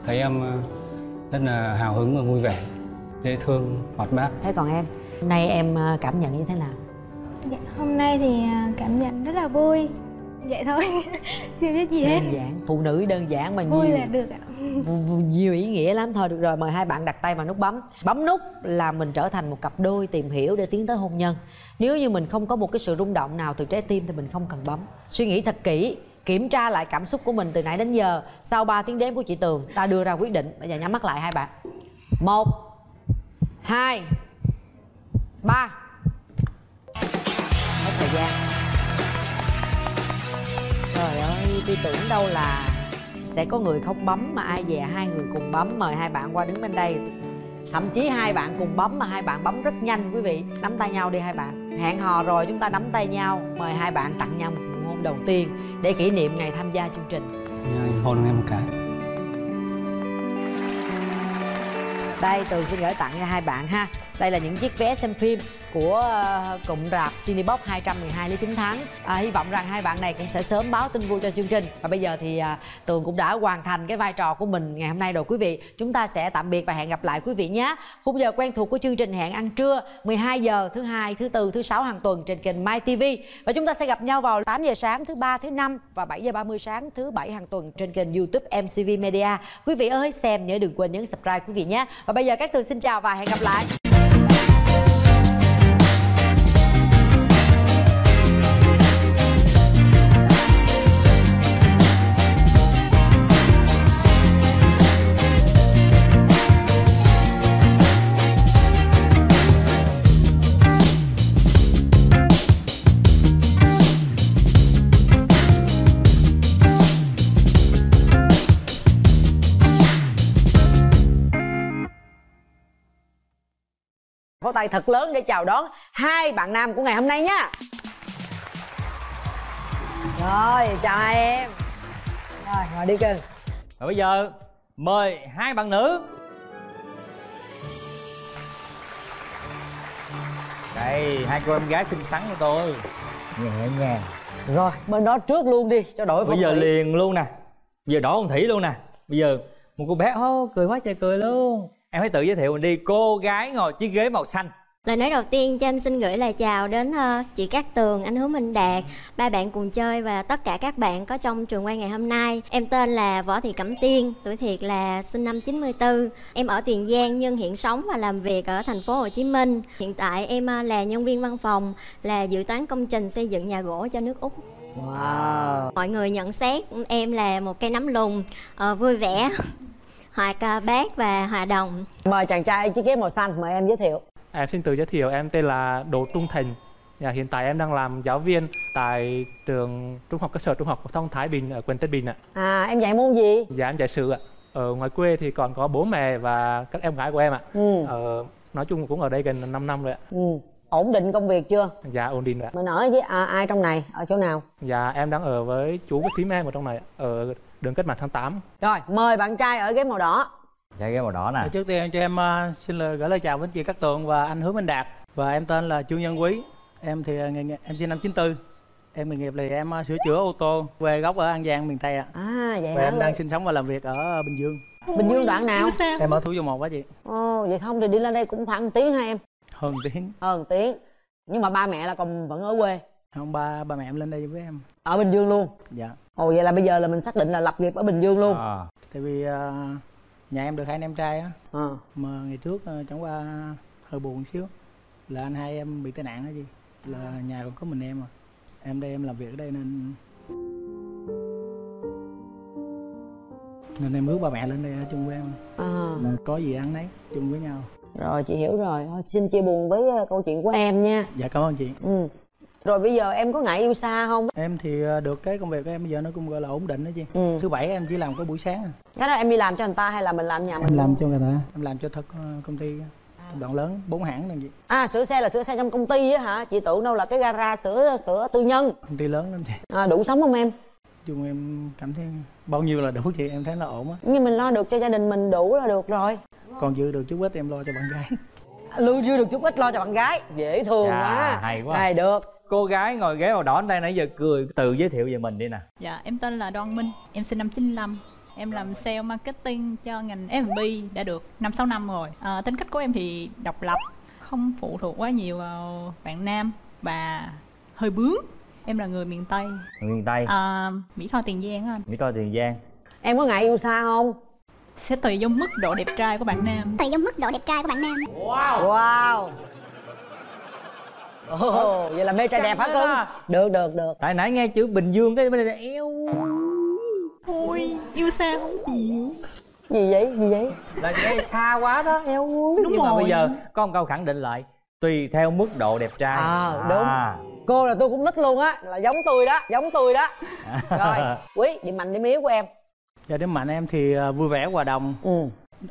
thấy em rất là hào hứng và vui vẻ, dễ thương, hoạt bát. Thế còn em, hôm nay em cảm nhận như thế nào? Dạ, hôm nay thì cảm nhận rất là vui. Vậy thôi, chưa biết gì hết. Đơn giản, phụ nữ đơn giản mà nhiều. Vui là được ạ. Nhiều ý nghĩa lắm. Thôi được rồi, mời hai bạn đặt tay vào nút bấm. Bấm nút là mình trở thành một cặp đôi tìm hiểu để tiến tới hôn nhân. Nếu như mình không có một cái sự rung động nào từ trái tim thì mình không cần bấm. Suy nghĩ thật kỹ, kiểm tra lại cảm xúc của mình từ nãy đến giờ. Sau 3 tiếng đếm của chị Tường, ta đưa ra quyết định. Bây giờ nhắm mắt lại hai bạn. 1 2 3. Hết thời gian. Trời ơi, tôi tưởng đâu là sẽ có người không bấm mà ai dè hai người cùng bấm. Mời hai bạn qua đứng bên đây. Thậm chí hai bạn cùng bấm mà hai bạn bấm rất nhanh quý vị. Nắm tay nhau đi hai bạn. Hẹn hò rồi chúng ta nắm tay nhau. Mời hai bạn tặng nhau một nụ hôn đầu tiên để kỷ niệm ngày tham gia chương trình. Anh hôn em một cái. Đây, Tường xin gửi tặng cho hai bạn ha. Đây là những chiếc vé xem phim của cụm rạp Cinebox 212 Lý Chính Thắng. Hy vọng rằng hai bạn này cũng sẽ sớm báo tin vui cho chương trình. Và bây giờ thì Tường cũng đã hoàn thành cái vai trò của mình ngày hôm nay rồi quý vị. Chúng ta sẽ tạm biệt và hẹn gặp lại quý vị nhé. Khung giờ quen thuộc của chương trình Hẹn Ăn Trưa 12 giờ thứ Hai, thứ Tư, thứ Sáu hàng tuần trên kênh My TV. Và chúng ta sẽ gặp nhau vào 8 giờ sáng thứ Ba, thứ Năm và 7 giờ 30 sáng thứ Bảy hàng tuần trên kênh YouTube MCV Media. Quý vị ơi, xem nhớ đừng quên nhấn subscribe quý vị nhé. Và bây giờ các Tường xin chào và hẹn gặp lại. Pháo tay thật lớn để chào đón hai bạn nam của ngày hôm nay nhá. Rồi, chào hai em. Rồi, ngồi đi cưng. Và bây giờ mời hai bạn nữ. Đây, hai cô em gái xinh xắn của tôi. Nhẹ nhàng. Rồi, bên đó trước luôn đi cho đổi phong thủy. Bây giờ liền luôn nè. Bây giờ đổi phong thủy luôn nè. Bây giờ một cô bé cười quá trời cười luôn. Em hãy tự giới thiệu mình đi, cô gái ngồi chiếc ghế màu xanh. Lời nói đầu tiên cho em xin gửi lời chào đến chị Cát Tường, anh Hứa Minh Đạt, ba bạn cùng chơi và tất cả các bạn có trong trường quay ngày hôm nay. Em tên là Võ Thị Cẩm Tiên, tuổi thiệt là sinh năm 94. Em ở Tiền Giang nhưng hiện sống và làm việc ở thành phố Hồ Chí Minh. Hiện tại em là nhân viên văn phòng, là dự toán công trình xây dựng nhà gỗ cho nước Úc. Wow. Mọi người nhận xét em là một cây nắm lùn, vui vẻ, hòa ca bác và hòa đồng. Mời chàng trai chiếc ghế màu xanh, mời em giới thiệu. Em xin tự giới thiệu, em tên là Đỗ Trung Thành. Hiện tại em đang làm giáo viên tại trường trung học cơ sở trung học phổ thông Thái Bình ở quận Tân Bình ạ. À, em dạy môn gì? Dạ, em dạy sự ạ. Ở ngoài quê thì còn có bố mẹ và các em gái của em ạ. Nói chung cũng ở đây gần 5 năm rồi ạ. Ổn định công việc chưa? Dạ, ổn định rồi ạ. Mình ở với ai trong này, ở chỗ nào? Dạ, em đang ở với chú với thím em ở trong này, ở đường Cách Mạng tháng 8. Rồi, mời bạn trai ở ghế màu đỏ. Trai ghế màu đỏ nè. Trước tiên cho em xin gửi lời chào đến chị Cát Tường và anh Hứa Minh Đạt. Và em tên là Trương Nhân Quý. Em thì nghề nghiệp, em sinh năm 94. Em nghề nghiệp là em sửa chữa ô tô, quê gốc ở An Giang, miền Tây ạ. À, vậy và em đang sinh sống và làm việc ở Bình Dương. Bình Dương đoạn nào? Em ở Thủ Dầu Một quá chị. Ồ, vậy không thì đi lên đây cũng khoảng 1 tiếng hả em? Hơn 1 tiếng. Hơn 1 tiếng. Nhưng mà ba mẹ là còn vẫn ở quê. Không, ba mẹ em lên đây với em. Ở Bình Dương luôn? Dạ. Ồ, vậy là bây giờ là mình xác định là lập nghiệp ở Bình Dương luôn. Tại vì nhà em được hai anh em trai á. Mà ngày trước chẳng qua hơi buồn xíu. Là anh hai em bị tai nạn đó chị. Là nhà còn có mình em à. Em đây em làm việc ở đây nên... Nên em ước ba mẹ lên đây ở chung với em. Có gì ăn nấy, chung với nhau. Rồi, chị hiểu rồi. Thôi, xin chia buồn với câu chuyện của em nha. Dạ, cảm ơn chị. Rồi bây giờ em có ngại yêu xa không? Em thì được cái công việc của em bây giờ nó cũng gọi là ổn định đó chị. Thứ Bảy em chỉ làm có buổi sáng. Cái đó em đi làm cho người ta hay là mình làm nhà mình? Em làm cho người ta. Em làm cho công ty. đoạn lớn, 4 hãng làm gì. À, sửa xe là sửa xe trong công ty á hả? Chị tưởng đâu là cái gara sửa tư nhân. Công ty lớn lắm chị. À, đủ sống không em? Dù em cảm thấy bao nhiêu là đủ chị, em thấy là ổn á. Nhưng mình lo được cho gia đình mình đủ là được rồi. Còn dư được chút ít em lo cho bạn gái. Lưu dư được chút ít lo cho bạn gái. Dễ thương quá. Hay quá. Hay được. Cô gái ngồi ghế màu đỏ đây nãy giờ cười, tự giới thiệu về mình đi nè. Dạ, em tên là Đoan Minh, em sinh năm 95. Em làm sale marketing cho ngành F&B đã được 5-6 năm rồi. Tính cách của em thì độc lập, không phụ thuộc quá nhiều vào bạn nam và hơi bướng. Em là người miền Tây. Miền Tây? Mỹ Tho, Tiền Giang anh. Mỹ Tho, Tiền Giang. Em có ngại yêu xa không? Sẽ tùy do mức độ đẹp trai của bạn nam. Tùy do mức độ đẹp trai của bạn nam. Wow! Wow! Ồ, vậy là mê trai đẹp hả cưng? Được. Tại nãy nghe chữ Bình Dương cái bên này eo. Ôi, yêu xa không chịu. Gì vậy? Là nghe xa quá đó, eo. Đúng rồi. Mà bây giờ có một câu khẳng định lại, tùy theo mức độ đẹp trai. Đúng. Cô là tôi cũng thích luôn á, là giống tôi đó. Rồi, Quý, điểm mạnh điểm yếu của em. Giờ điểm mạnh em thì vui vẻ, hòa đồng.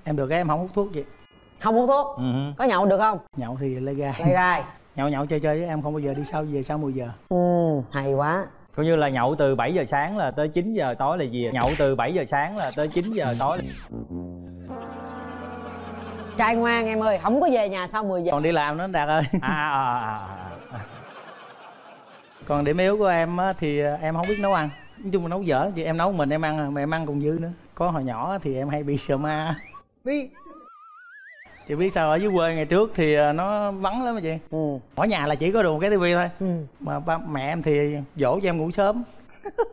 Em được cái em không hút thuốc vậy. Không hút thuốc? Có nhậu được không? Nhậu thì lê gai. Nhậu chơi với em không bao giờ đi sau về sau 10 giờ. Hay quá. Coi như là nhậu từ 7 giờ sáng là tới 9 giờ tối là gì? Nhậu từ 7 giờ sáng là tới 9 giờ tối là... Trai ngoan em ơi, không có về nhà sau 10 giờ. Còn đi làm nữa Đạt ơi. Còn điểm yếu của em thì em không biết nấu ăn. Nói chung là nấu dở, chị em nấu mình em ăn, mà em ăn còn dư nữa. Có hồi nhỏ thì em hay bị sợ ma. Chị biết sao, ở dưới quê ngày trước thì nó vắng lắm chị. Mỗi nhà là chỉ có được một cái tivi thôi. Mà ba mẹ em thì dỗ cho em ngủ sớm.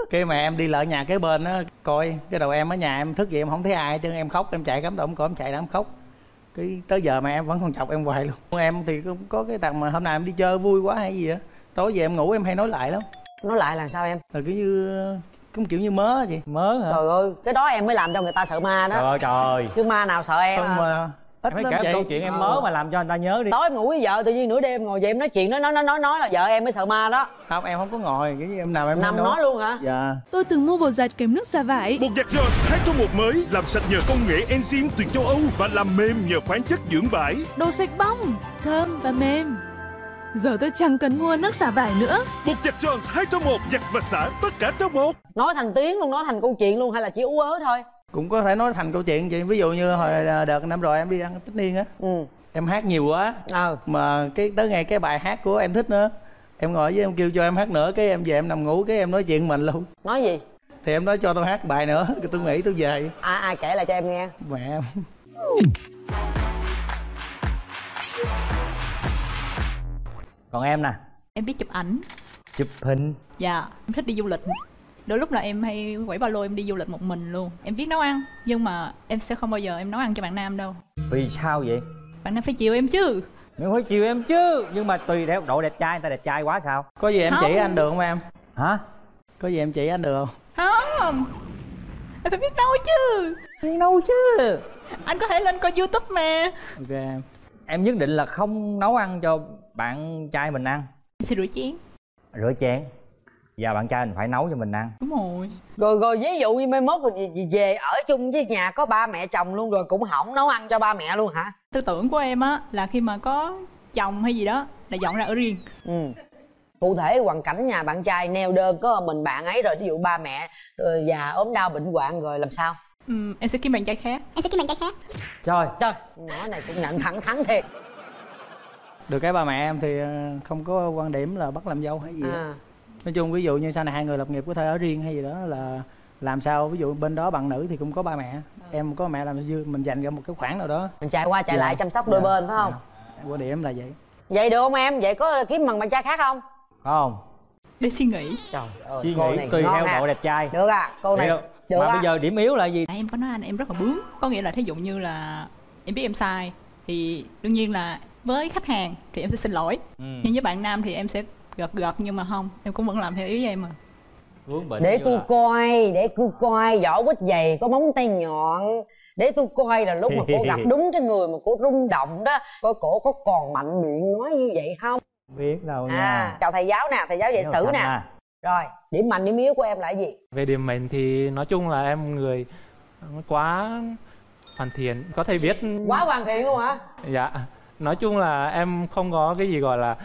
Cái mẹ em đi lại nhà kế bên á, coi cái đầu em ở nhà em thức dậy em không thấy ai chứ em khóc, em chạy cắm tụm cổ, em chạy đám khóc. Cái tới giờ mà em vẫn còn chọc em hoài luôn. Em thì cũng có cái tầng mà hôm nay em đi chơi vui quá hay gì á, tối về em ngủ em hay nói lại lắm. Nói lại là sao em? Là kiểu như cũng kiểu như mớ chị. Mớ hả? Trời ơi, cái đó em mới làm cho người ta sợ ma đó. Trời ơi. Chứ ma nào sợ em. Không mà. Ít em kể câu chuyện em mớ mà làm cho người ta nhớ đi. Tối em ngủ với vợ tự nhiên nửa đêm ngồi vậy em nói chuyện nói là vợ em mới sợ ma đó. Không, em không có ngồi, kiểu như em nằm nói luôn hả? Dạ. Tôi từng mua bột giặt kèm nước xả vải. Bột giặt Joy 2 trong 1 mới làm sạch nhờ công nghệ enzyme từ châu Âu và làm mềm nhờ khoáng chất dưỡng vải. Đồ sạch bong, thơm và mềm. Giờ tôi chẳng cần mua nước xả vải nữa. Bột giặt Jones 2 trong 1, giặt và xả tất cả trong một. Nói thành tiếng luôn, nói thành câu chuyện luôn hay là chỉ ú ớ thôi? Cũng có thể nói thành câu chuyện chị. Ví dụ như hồi đợt năm rồi em đi ăn tất niên á, em hát nhiều quá, mà cái tới ngày cái bài hát của em thích nữa, em ngồi với em kêu cho em hát nữa, cái em về em nằm ngủ cái em nói chuyện mình luôn. Nói gì? Thì em nói cho tao hát bài nữa, cái tôi nghĩ tôi về. Ai kể lại cho em nghe. Mẹ em. Còn em nè. Em biết chụp ảnh. Chụp hình. Dạ, em thích đi du lịch. Đôi lúc là em hay quẩy ba lô em đi du lịch một mình luôn. Em biết nấu ăn, nhưng mà em sẽ không bao giờ em nấu ăn cho bạn nam đâu. Vì sao vậy? Bạn nam phải chiều em chứ. Em phải chiều em chứ. Nhưng mà tùy theo độ đẹp trai, người ta đẹp trai quá sao? Có gì em chỉ anh được không em? Hả? Có gì em chỉ anh được không? Không. Em phải biết nấu chứ. Biết nấu chứ. Anh có thể lên coi YouTube mà. Ok em. Em nhất định là không nấu ăn cho bạn trai mình ăn. Em sẽ rửa chén. Rửa chén. Và bạn trai mình phải nấu cho mình ăn. Đúng rồi. Rồi ví dụ như mai mốt rồi về ở chung với nhà có ba mẹ chồng luôn rồi cũng hỏng nấu ăn cho ba mẹ luôn hả? Tư tưởng của em á là khi mà có chồng hay gì đó là dọn ra ở riêng. Cụ thể hoàn cảnh nhà bạn trai neo đơn có mình bạn ấy rồi, ví dụ ba mẹ già ốm đau bệnh hoạn rồi làm sao? Em sẽ kiếm bạn trai khác. Trời, nhỏ này cũng nhận thẳng thiệt. Được cái ba mẹ em thì không có quan điểm là bắt làm dâu hay gì đó. Nói chung ví dụ như sau này hai người lập nghiệp có thể ở riêng hay gì đó là làm sao, ví dụ bên đó bạn nữ thì cũng có ba mẹ, em có mẹ làm dư mình dành ra một cái khoản nào đó mình chạy qua chạy lại chăm sóc đôi bên, phải không? Quan điểm là vậy. Vậy được không em? Vậy có kiếm bằng bạn trai khác không? Không. Để suy nghĩ. Trời ơi, suy nghĩ tùy theo độ đẹp trai. Được à, cô này được. Mà bây giờ điểm yếu là gì? Em có nói anh em rất là bướng, có nghĩa là thí dụ như là em biết em sai thì đương nhiên là với khách hàng thì em sẽ xin lỗi, nhưng với bạn nam thì em sẽ gật nhưng mà không, em cũng vẫn làm theo ý em mà. Để tôi coi, vỏ quýt dày có móng tay nhọn. Để tôi coi là lúc mà cô gặp đúng cái người mà cô rung động đó, coi cổ có còn mạnh miệng nói như vậy không? Biết đâu nha. Chào thầy giáo nè, thầy giáo dạy sử nè. Rồi, điểm mạnh điểm yếu của em là gì? Về điểm mạnh thì nói chung là em người quá hoàn thiện, có thể biết. Quá hoàn thiện luôn hả? Dạ. Nói chung là em không có cái gì gọi là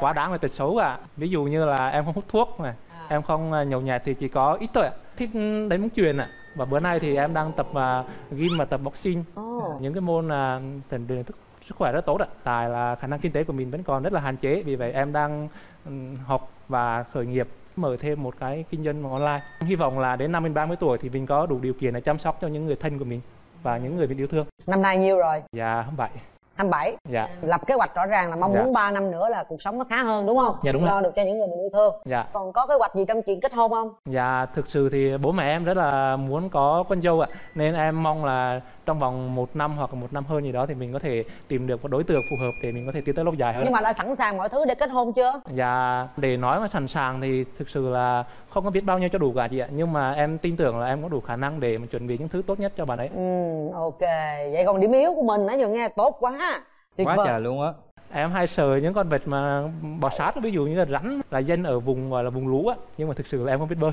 quá đáng về tật xấu cả. Ví dụ như là em không hút thuốc này, em không nhậu nhẹt thì chỉ có ít thôi ạ. Thích đánh bóng chuyền ạ. Và bữa nay thì em đang tập gym và tập boxing. Những cái môn thần đường sức khỏe rất tốt ạ. Tại là khả năng kinh tế của mình vẫn còn rất là hạn chế. Vì vậy em đang học và khởi nghiệp, mở thêm một cái kinh doanh online. Hy vọng là đến năm 30 tuổi thì mình có đủ điều kiện để chăm sóc cho những người thân của mình và những người mình yêu thương. Năm nay nhiêu rồi? Dạ 27. 27? Dạ. Lập kế hoạch rõ ràng là mong muốn 3 năm nữa là cuộc sống nó khá hơn đúng không? Dạ đúng. Lo được cho những người mình yêu thương. Dạ. Còn có kế hoạch gì trong chuyện kết hôn không? Dạ, thực sự thì bố mẹ em rất là muốn có con dâu ạ. Nên em mong là trong vòng 1 năm hoặc là 1 năm hơn gì đó thì mình có thể tìm được một đối tượng phù hợp để mình có thể tiến tới lâu dài hơn. Nhưng mà đã sẵn sàng mọi thứ để kết hôn chưa? Dạ, để nói mà sẵn sàng thì thực sự là không có biết bao nhiêu cho đủ cả chị ạ. Nhưng mà em tin tưởng là em có đủ khả năng để mà chuẩn bị những thứ tốt nhất cho bạn ấy. Ok. Vậy còn điểm yếu của mình á, vừa nghe tốt quá. Tuyệt quá trời luôn á. Em hay sợ những con vịt mà bò sát, ví dụ như là rắn, là dân ở vùng gọi là vùng lũ á, nhưng mà thực sự là em không biết bơi.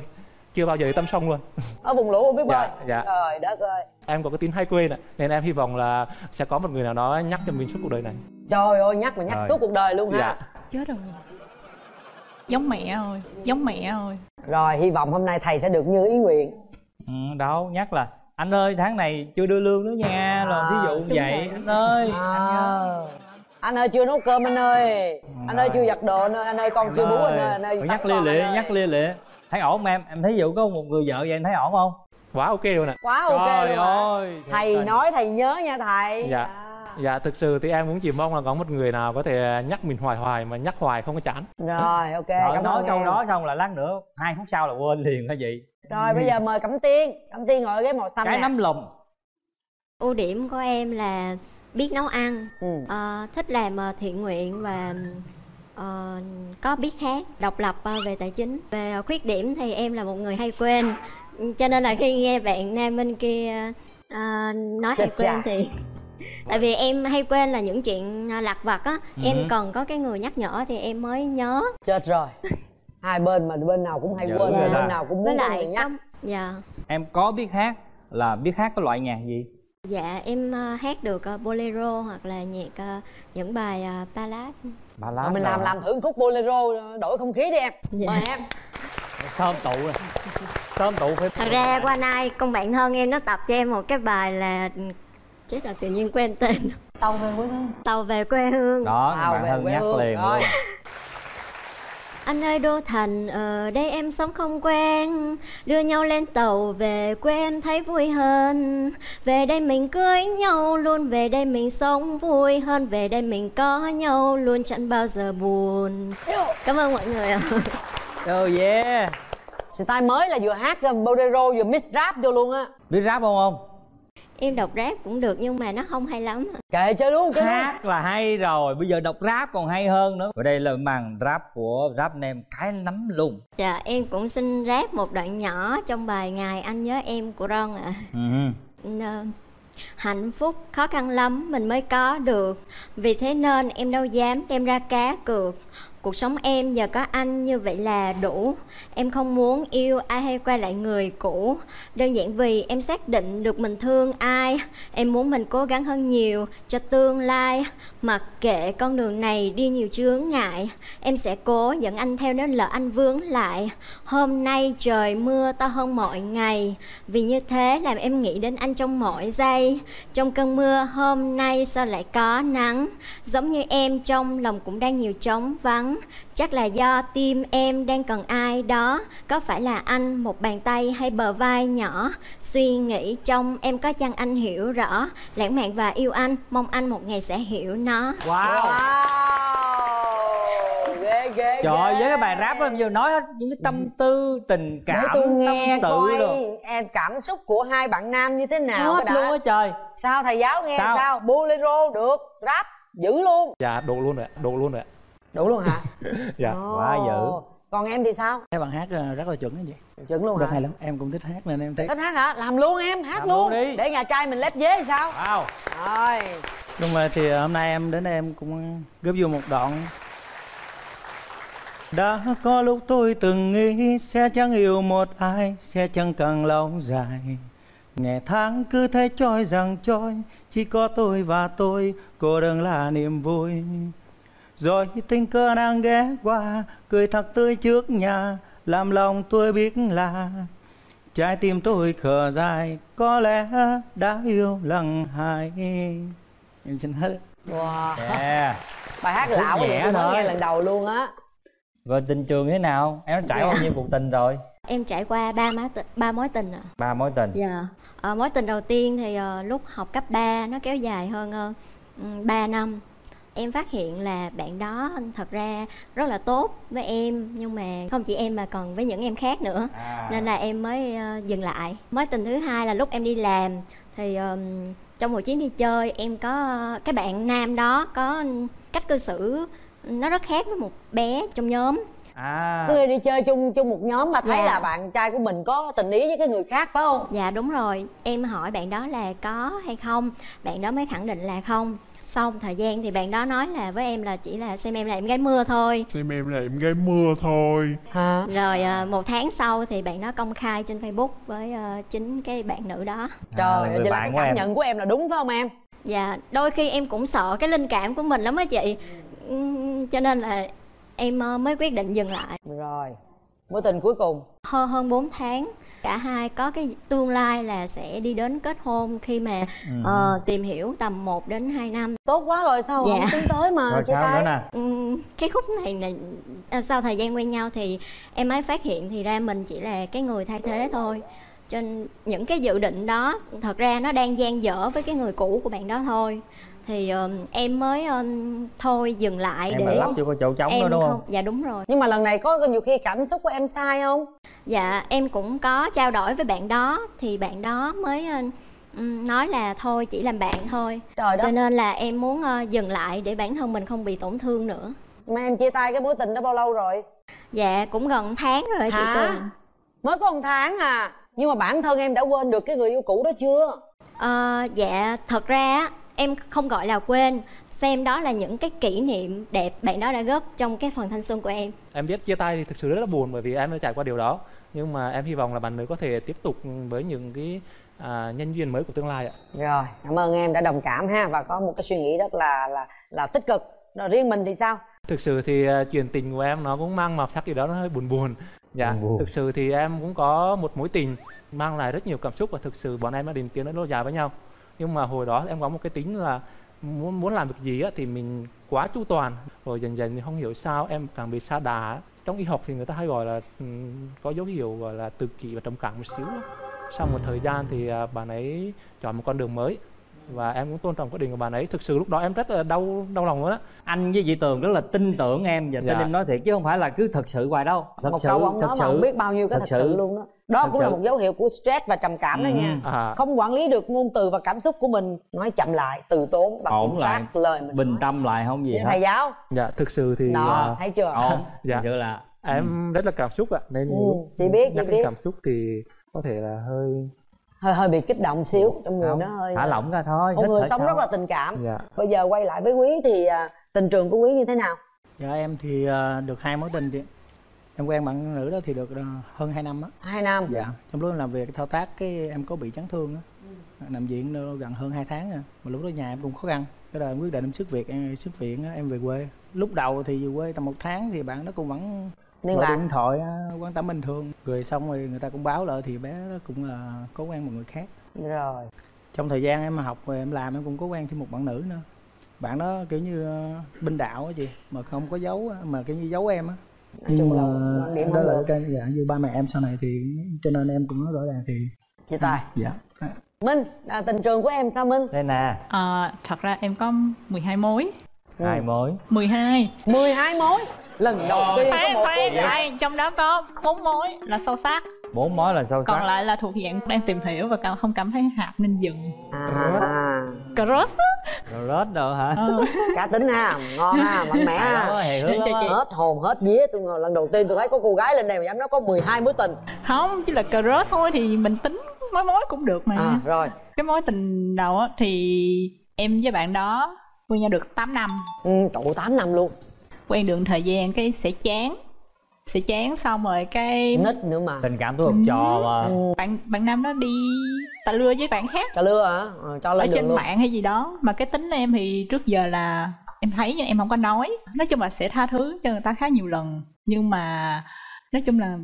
Chưa bao giờ tắm sông luôn. Ở vùng lũ không biết bơi. Dạ. Trời đất ơi. Em có cái tính hay quên ạ, nên em hy vọng là sẽ có một người nào đó nhắc cho mình suốt cuộc đời này. Trời ơi, nhắc mà nhắc suốt cuộc đời luôn ha. Chết rồi. Giống mẹ ơi, giống mẹ ơi. Rồi, hy vọng hôm nay thầy sẽ được như ý nguyện. Đâu, nhắc là anh ơi tháng này chưa đưa lương nữa nha, rồi ví dụ vậy anh ơi. Anh ơi chưa nấu cơm anh ơi, anh ơi chưa giặt đồ anh ơi, anh ơi con chưa bú anh ơi. Nhắc lia lịa, nhắc lia lịa. Thấy ổn không em thấy dụ có một người vợ vậy em thấy ổn không? Quá ok luôn nè. Quá ok luôn ơi. Thầy nói thầy nhớ nha thầy. Dạ. Dạ thực sự thì em cũng chỉ mong là có một người nào có thể nhắc mình hoài mà nhắc hoài không có chán. Rồi ok. Sợ nói câu đó xong là lát nữa 2 phút sau là quên liền hay gì. Rồi bây giờ mời Cẩm Tiên. Cẩm Tiên ngồi ghế màu xanh. Cái nấm lùn. Ưu điểm của em là biết nấu ăn, thích làm thiện nguyện và có biết hát, độc lập về tài chính. Về khuyết điểm thì em là một người hay quên, cho nên là khi nghe bạn nam bên kia nói hay quên thì tại vì em hay quên là những chuyện lặt vặt á, em còn có cái người nhắc nhở thì em mới nhớ. Chết rồi. Hai bên mà bên nào cũng hay quên, bên nào cũng muốn người nhắc. Dạ. Em có biết hát, là biết hát cái loại nhạc gì? Dạ em hát được bolero hoặc là nhạc những bài ballad. Ballad. Mình làm thử khúc bolero đổi không khí đi em. Dạ. Mời em. Sớm tụ rồi. Sớm tụ phải. Thật ra qua nay con bạn thân em nó tập cho em một cái bài là chết là tự nhiên quên tên. Tàu về quê hương. Tàu về quê hương. Đó, bạn thân nhắc liền luôn. Anh ơi Đô Thành, ở đây em sống không quen, đưa nhau lên tàu về quê em thấy vui hơn. Về đây mình cưới nhau luôn, về đây mình sống vui hơn, về đây mình có nhau luôn chẳng bao giờ buồn. Cảm ơn mọi người ạ. Oh yeah. Style mới là vừa hát bolero vừa mix rap vô luôn á. Biết rap không? Em đọc rap cũng được nhưng mà nó không hay lắm. Kệ chơi luôn cái hát là hay rồi, bây giờ đọc rap còn hay hơn nữa. Ở đây là màn rap của rap nem Cái Nắm Lùn. Dạ em cũng xin rap một đoạn nhỏ trong bài Ngày Anh Nhớ Em của Ron ạ. Hạnh phúc khó khăn lắm mình mới có được, vì thế nên em đâu dám đem ra cá cược. Cuộc sống em giờ có anh như vậy là đủ. Em không muốn yêu ai hay quay lại người cũ, đơn giản vì em xác định được mình thương ai. Em muốn mình cố gắng hơn nhiều cho tương lai, mặc kệ con đường này đi nhiều chướng ngại. Em sẽ cố dẫn anh theo nếu lỡ anh vướng lại. Hôm nay trời mưa to hơn mọi ngày, vì như thế làm em nghĩ đến anh trong mỗi giây. Trong cơn mưa hôm nay sao lại có nắng, giống như em trong lòng cũng đang nhiều trống vắng. Chắc là do tim em đang cần ai đó, có phải là anh, một bàn tay hay bờ vai nhỏ. Suy nghĩ trong em có chăng anh hiểu rõ, lãng mạn và yêu anh, mong anh một ngày sẽ hiểu nó. Wow, ghê ghê. Trời ơi, với cái bài rap em vừa nói hết những cái tâm tư, tình cảm. Để tôi nghe tâm sự luôn. Cảm xúc của hai bạn nam như thế nào hết luôn á trời. Sao thầy giáo nghe sao? Bolero được, rap dữ luôn. Dạ, đủ luôn rồi, đủ luôn rồi. Đủ luôn hả? Dạ. Quá dữ. Còn em thì sao? Các bạn hát rất là chuẩn như vậy. Chuẩn luôn hả? Hay lắm. Em cũng thích hát nên em thấy. Thích hát hả? Làm luôn em, hát luôn đi. Để nhà trai mình lép vế hay sao? Wow. Rồi. Đúng rồi, thì hôm nay em đến đây em cũng góp vô một đoạn. Đã có lúc tôi từng nghĩ sẽ chẳng yêu một ai, sẽ chẳng cần lâu dài. Ngày tháng cứ thế trôi rằng trôi, chỉ có tôi và tôi, cô đơn là niềm vui. Rồi tình cờ nàng ghé qua, cười thật tươi trước nhà, làm lòng tôi biết là trái tim tôi khờ dài, có lẽ đã yêu lần hai. Em xin hết. Wow. Yeah. Bài hát lạ quá vậy, tôi mới nghe lần đầu luôn á. Rồi tình trường thế nào? Em đã trải qua bao nhiêu cuộc tình rồi? Em trải qua ba mối tình ạ. Ba mối tình. Dạ. Mối tình đầu tiên thì lúc học cấp 3, nó kéo dài hơn 3 năm. Em phát hiện là bạn đó thật ra rất là tốt với em, nhưng mà không chỉ em mà còn với những em khác nữa. Nên là em mới dừng lại. Mối tình thứ hai là lúc em đi làm thì trong một chuyến đi chơi, em có cái bạn nam đó có cách cư xử nó rất khác với một bé trong nhóm. Người đi chơi chung một nhóm mà thấy là bạn trai của mình có tình ý với cái người khác phải không? Dạ đúng rồi. Em hỏi bạn đó là có hay không, bạn đó mới khẳng định là không. Sau một thời gian thì bạn đó nói là với em là chỉ là xem em là em gái mưa thôi. Xem em là em gái mưa thôi hả? Rồi một tháng sau thì bạn đó công khai trên Facebook với chính cái bạn nữ đó. Trời ơi, vậy là cái cảm nhận của em là đúng phải không em? Dạ, đôi khi em cũng sợ cái linh cảm của mình lắm á chị. Cho nên là em mới quyết định dừng lại. Rồi, mối tình cuối cùng hơn 4 tháng. Cả hai có cái tương lai là sẽ đi đến kết hôn khi mà tìm hiểu tầm 1 đến 2 năm. Tốt quá rồi, sao không tiến tới mà chia tay nè. Cái khúc này nè, sau thời gian quen nhau thì em mới phát hiện thì ra mình chỉ là cái người thay thế thôi. Cho nên những cái dự định đó thật ra nó đang dang dở với cái người cũ của bạn đó thôi. Thì em mới thôi dừng lại để... Em lắp vô chỗ trống đó đúng không? Dạ đúng rồi. Nhưng mà lần này có nhiều khi cảm xúc của em sai không? Dạ em cũng có trao đổi với bạn đó. Thì bạn đó mới nói là thôi chỉ làm bạn thôi. Trời. Cho nên là em muốn dừng lại để bản thân mình không bị tổn thương nữa. Mà em chia tay cái mối tình đó bao lâu rồi? Dạ cũng gần tháng rồi chị Tường. Mới có 1 tháng à? Nhưng mà bản thân em đã quên được cái người yêu cũ đó chưa? Dạ thật ra em không gọi là quên, xem đó là những cái kỷ niệm đẹp bạn đó đã góp trong cái phần thanh xuân của em. Em biết chia tay thì thực sự rất là buồn bởi vì em đã trải qua điều đó. Nhưng mà em hy vọng là bạn nữ có thể tiếp tục với những cái nhân duyên mới của tương lai ạ. Rồi, cảm ơn em đã đồng cảm ha, và có một cái suy nghĩ rất là tích cực. Rồi riêng mình thì sao? Thực sự thì chuyện tình của em nó cũng mang màu sắc gì đó nó hơi buồn. Dạ, thực sự thì em cũng có một mối tình mang lại rất nhiều cảm xúc và thực sự bọn em đã định tiến đến lâu dài với nhau. Nhưng mà hồi đó em có một cái tính là muốn làm việc gì á, thì mình quá chu toàn. Rồi dần dần thì không hiểu sao em càng bị sa đà. Trong y học thì người ta hay gọi là có dấu hiệu gọi là tự kỷ và trầm cảm một xíu. Sau một thời gian thì bạn ấy chọn một con đường mới. Và em cũng tôn trọng quyết định của bạn ấy. Thực sự lúc đó em rất là đau lòng luôn á. Anh với chị Tường rất là tin tưởng em. Và tin em nói thiệt chứ không phải là cứ thật sự hoài đâu. Thật sự không biết bao nhiêu cái thật sự luôn đó. Đó cũng là một dấu hiệu của stress và trầm cảm đó nha. Không quản lý được ngôn từ và cảm xúc của mình. Nói chậm lại, từ tốn và kiểm soát lời mình. Bình tâm lại không gì hết. Thầy giáo. Dạ, thực sự thì... Đó, thấy chưa? Dạ, là em rất là cảm xúc ạ. Nên chị biết cảm xúc thì có thể là hơi bị kích động xíu. Trong người nó hơi thả lỏng ra thôi. Một người sống rất là tình cảm. Bây giờ quay lại với Quý thì tình trường của Quý như thế nào? Dạ em thì được 2 mối tình chị. Em quen bạn nữ đó thì được hơn 2 năm á. 2 năm? Dạ. Trong lúc em làm việc thao tác cái em có bị chấn thương á. Nằm viện gần hơn 2 tháng rồi. Mà lúc đó nhà em cũng khó khăn. Cái đời em quyết định em xuất việc, em xuất viện á, em về quê. Lúc đầu thì về quê tầm 1 tháng thì bạn nó cũng vẫn liên lạc, điện thoại quan tâm bình thường. Rồi xong rồi người ta cũng báo lại thì bé đó cũng là có quen một người khác. Rồi. Trong thời gian em học về em làm em cũng có quen thêm một bạn nữ nữa. Bạn đó kiểu như binh đạo á chị, mà không có giấu mà kiểu như giấu em á. Nhưng mà đó là cái dạng như ba mẹ em sau này thì cho nên em cũng nói rõ ràng thì chia tay. Dạ. Minh, tình trường của em sao Minh? Đây nè. Thật ra em có 12 mối. 2 mối. 12. 12 mối. Lần đầu tiên có một cô gái. Trong đó có 4 mối là sâu sắc. 4 mối là sâu sắc. Còn lại là thuộc dạng đang tìm hiểu và không cảm thấy hạp nên dừng. Crush rồi hả? Cá tính ha, ngon ha, mạnh mẽ ha. Hết hồn hết vía. Tôi ngờ lần đầu tiên tôi thấy có cô gái lên này mà dám nói có 12 mối tình. Không, chỉ là crush thôi thì mình tính mối cũng được mà. Rồi. Cái mối tình đầu á thì em với bạn đó quen nhau được 8 năm. Trời ơi, 8 năm luôn. Quen được thời gian cái sẽ chán. sẽ chán, xong rồi cái nít nữa mà tình cảm tôi học trò mà. Bạn nam nó đi tà lưa với bạn khác. Tà lưa hả? Cho lên ở trên luôn. Mạng hay gì đó. Mà cái tính em thì trước giờ là em thấy nhưng em không có nói. Nói chung là sẽ tha thứ cho người ta khá nhiều lần, nhưng mà nói chung là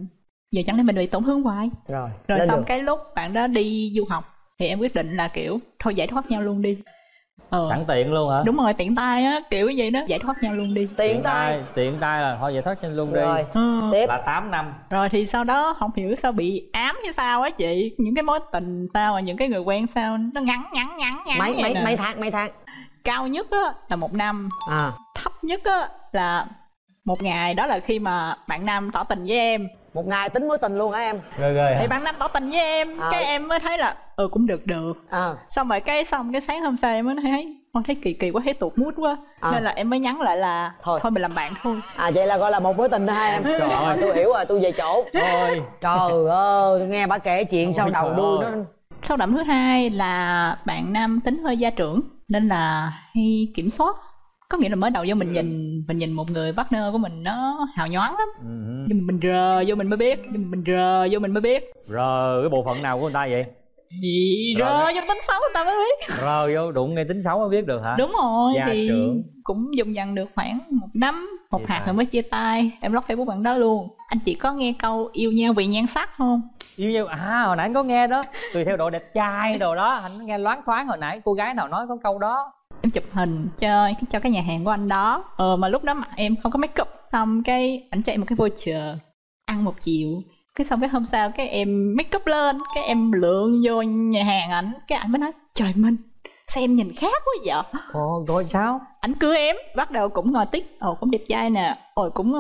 giờ chẳng lẽ mình bị tổn thương hoài. Rồi xong được. Cái lúc bạn đó đi du học thì em quyết định là kiểu thôi giải thoát nhau luôn đi. Sẵn tiện luôn hả? Đúng rồi, tiện tay á, kiểu như vậy đó, giải thoát nhau luôn đi. Tiện tay là thôi giải thoát nhau luôn đi. Rồi, tiếp là 8 năm. Rồi thì sau đó không hiểu sao bị ám như sao á chị, những cái mối tình sao và những cái người quen sao nó ngắn mấy tháng. Cao nhất á là 1 năm. Thấp nhất á là 1 ngày, đó là khi mà bạn nam tỏ tình với em. 1 ngày tính mối tình luôn hả em? Rồi thì bạn nam tỏ tình với em, cái em mới thấy là cũng được. Xong rồi cái sáng hôm sau em mới thấy con thấy kỳ quá, thấy tụt mút quá, nên là em mới nhắn lại là thôi mình làm bạn thôi. Vậy là gọi là một mối tình hả em? Trời ơi, tôi hiểu rồi, tôi về chỗ. Trời ơi, nghe bà kể chuyện sau đầu đuôi nó. Sau đậm thứ hai là bạn nam tính hơi gia trưởng nên là hay kiểm soát. Có nghĩa là mới đầu vô mình nhìn một người partner của mình nó hào nhoáng lắm, nhưng mà mình rờ vô mình mới biết rờ cái bộ phận nào của người ta vậy? Rờ vô tính xấu người ta mới biết. Rờ vô đụng ngay tính xấu mới biết được hả? Đúng rồi. Gia thì trưởng. Cũng dùng dần được khoảng 1 năm, một vậy hạt rồi mới chia tay. Em lót Facebook bạn đó luôn. Anh chị có nghe câu yêu nhau vì nhan sắc không? Yêu nhau hồi nãy anh có nghe đó, tùy theo độ đẹp trai đồ đó, anh nghe loáng thoáng hồi nãy cô gái nào nói có câu đó. Em chụp hình cho cái nhà hàng của anh đó, mà lúc đó mặt em không có make up, xong cái ảnh cho em một cái voucher ăn 1 triệu. Cái xong cái hôm sau cái em make up lên, cái em lượn vô nhà hàng ảnh, cái ảnh mới nói trời Minh sao em nhìn khác quá vậy. Rồi sao? Ảnh cưới em, bắt đầu cũng ngồi tích, cũng đẹp trai nè, cũng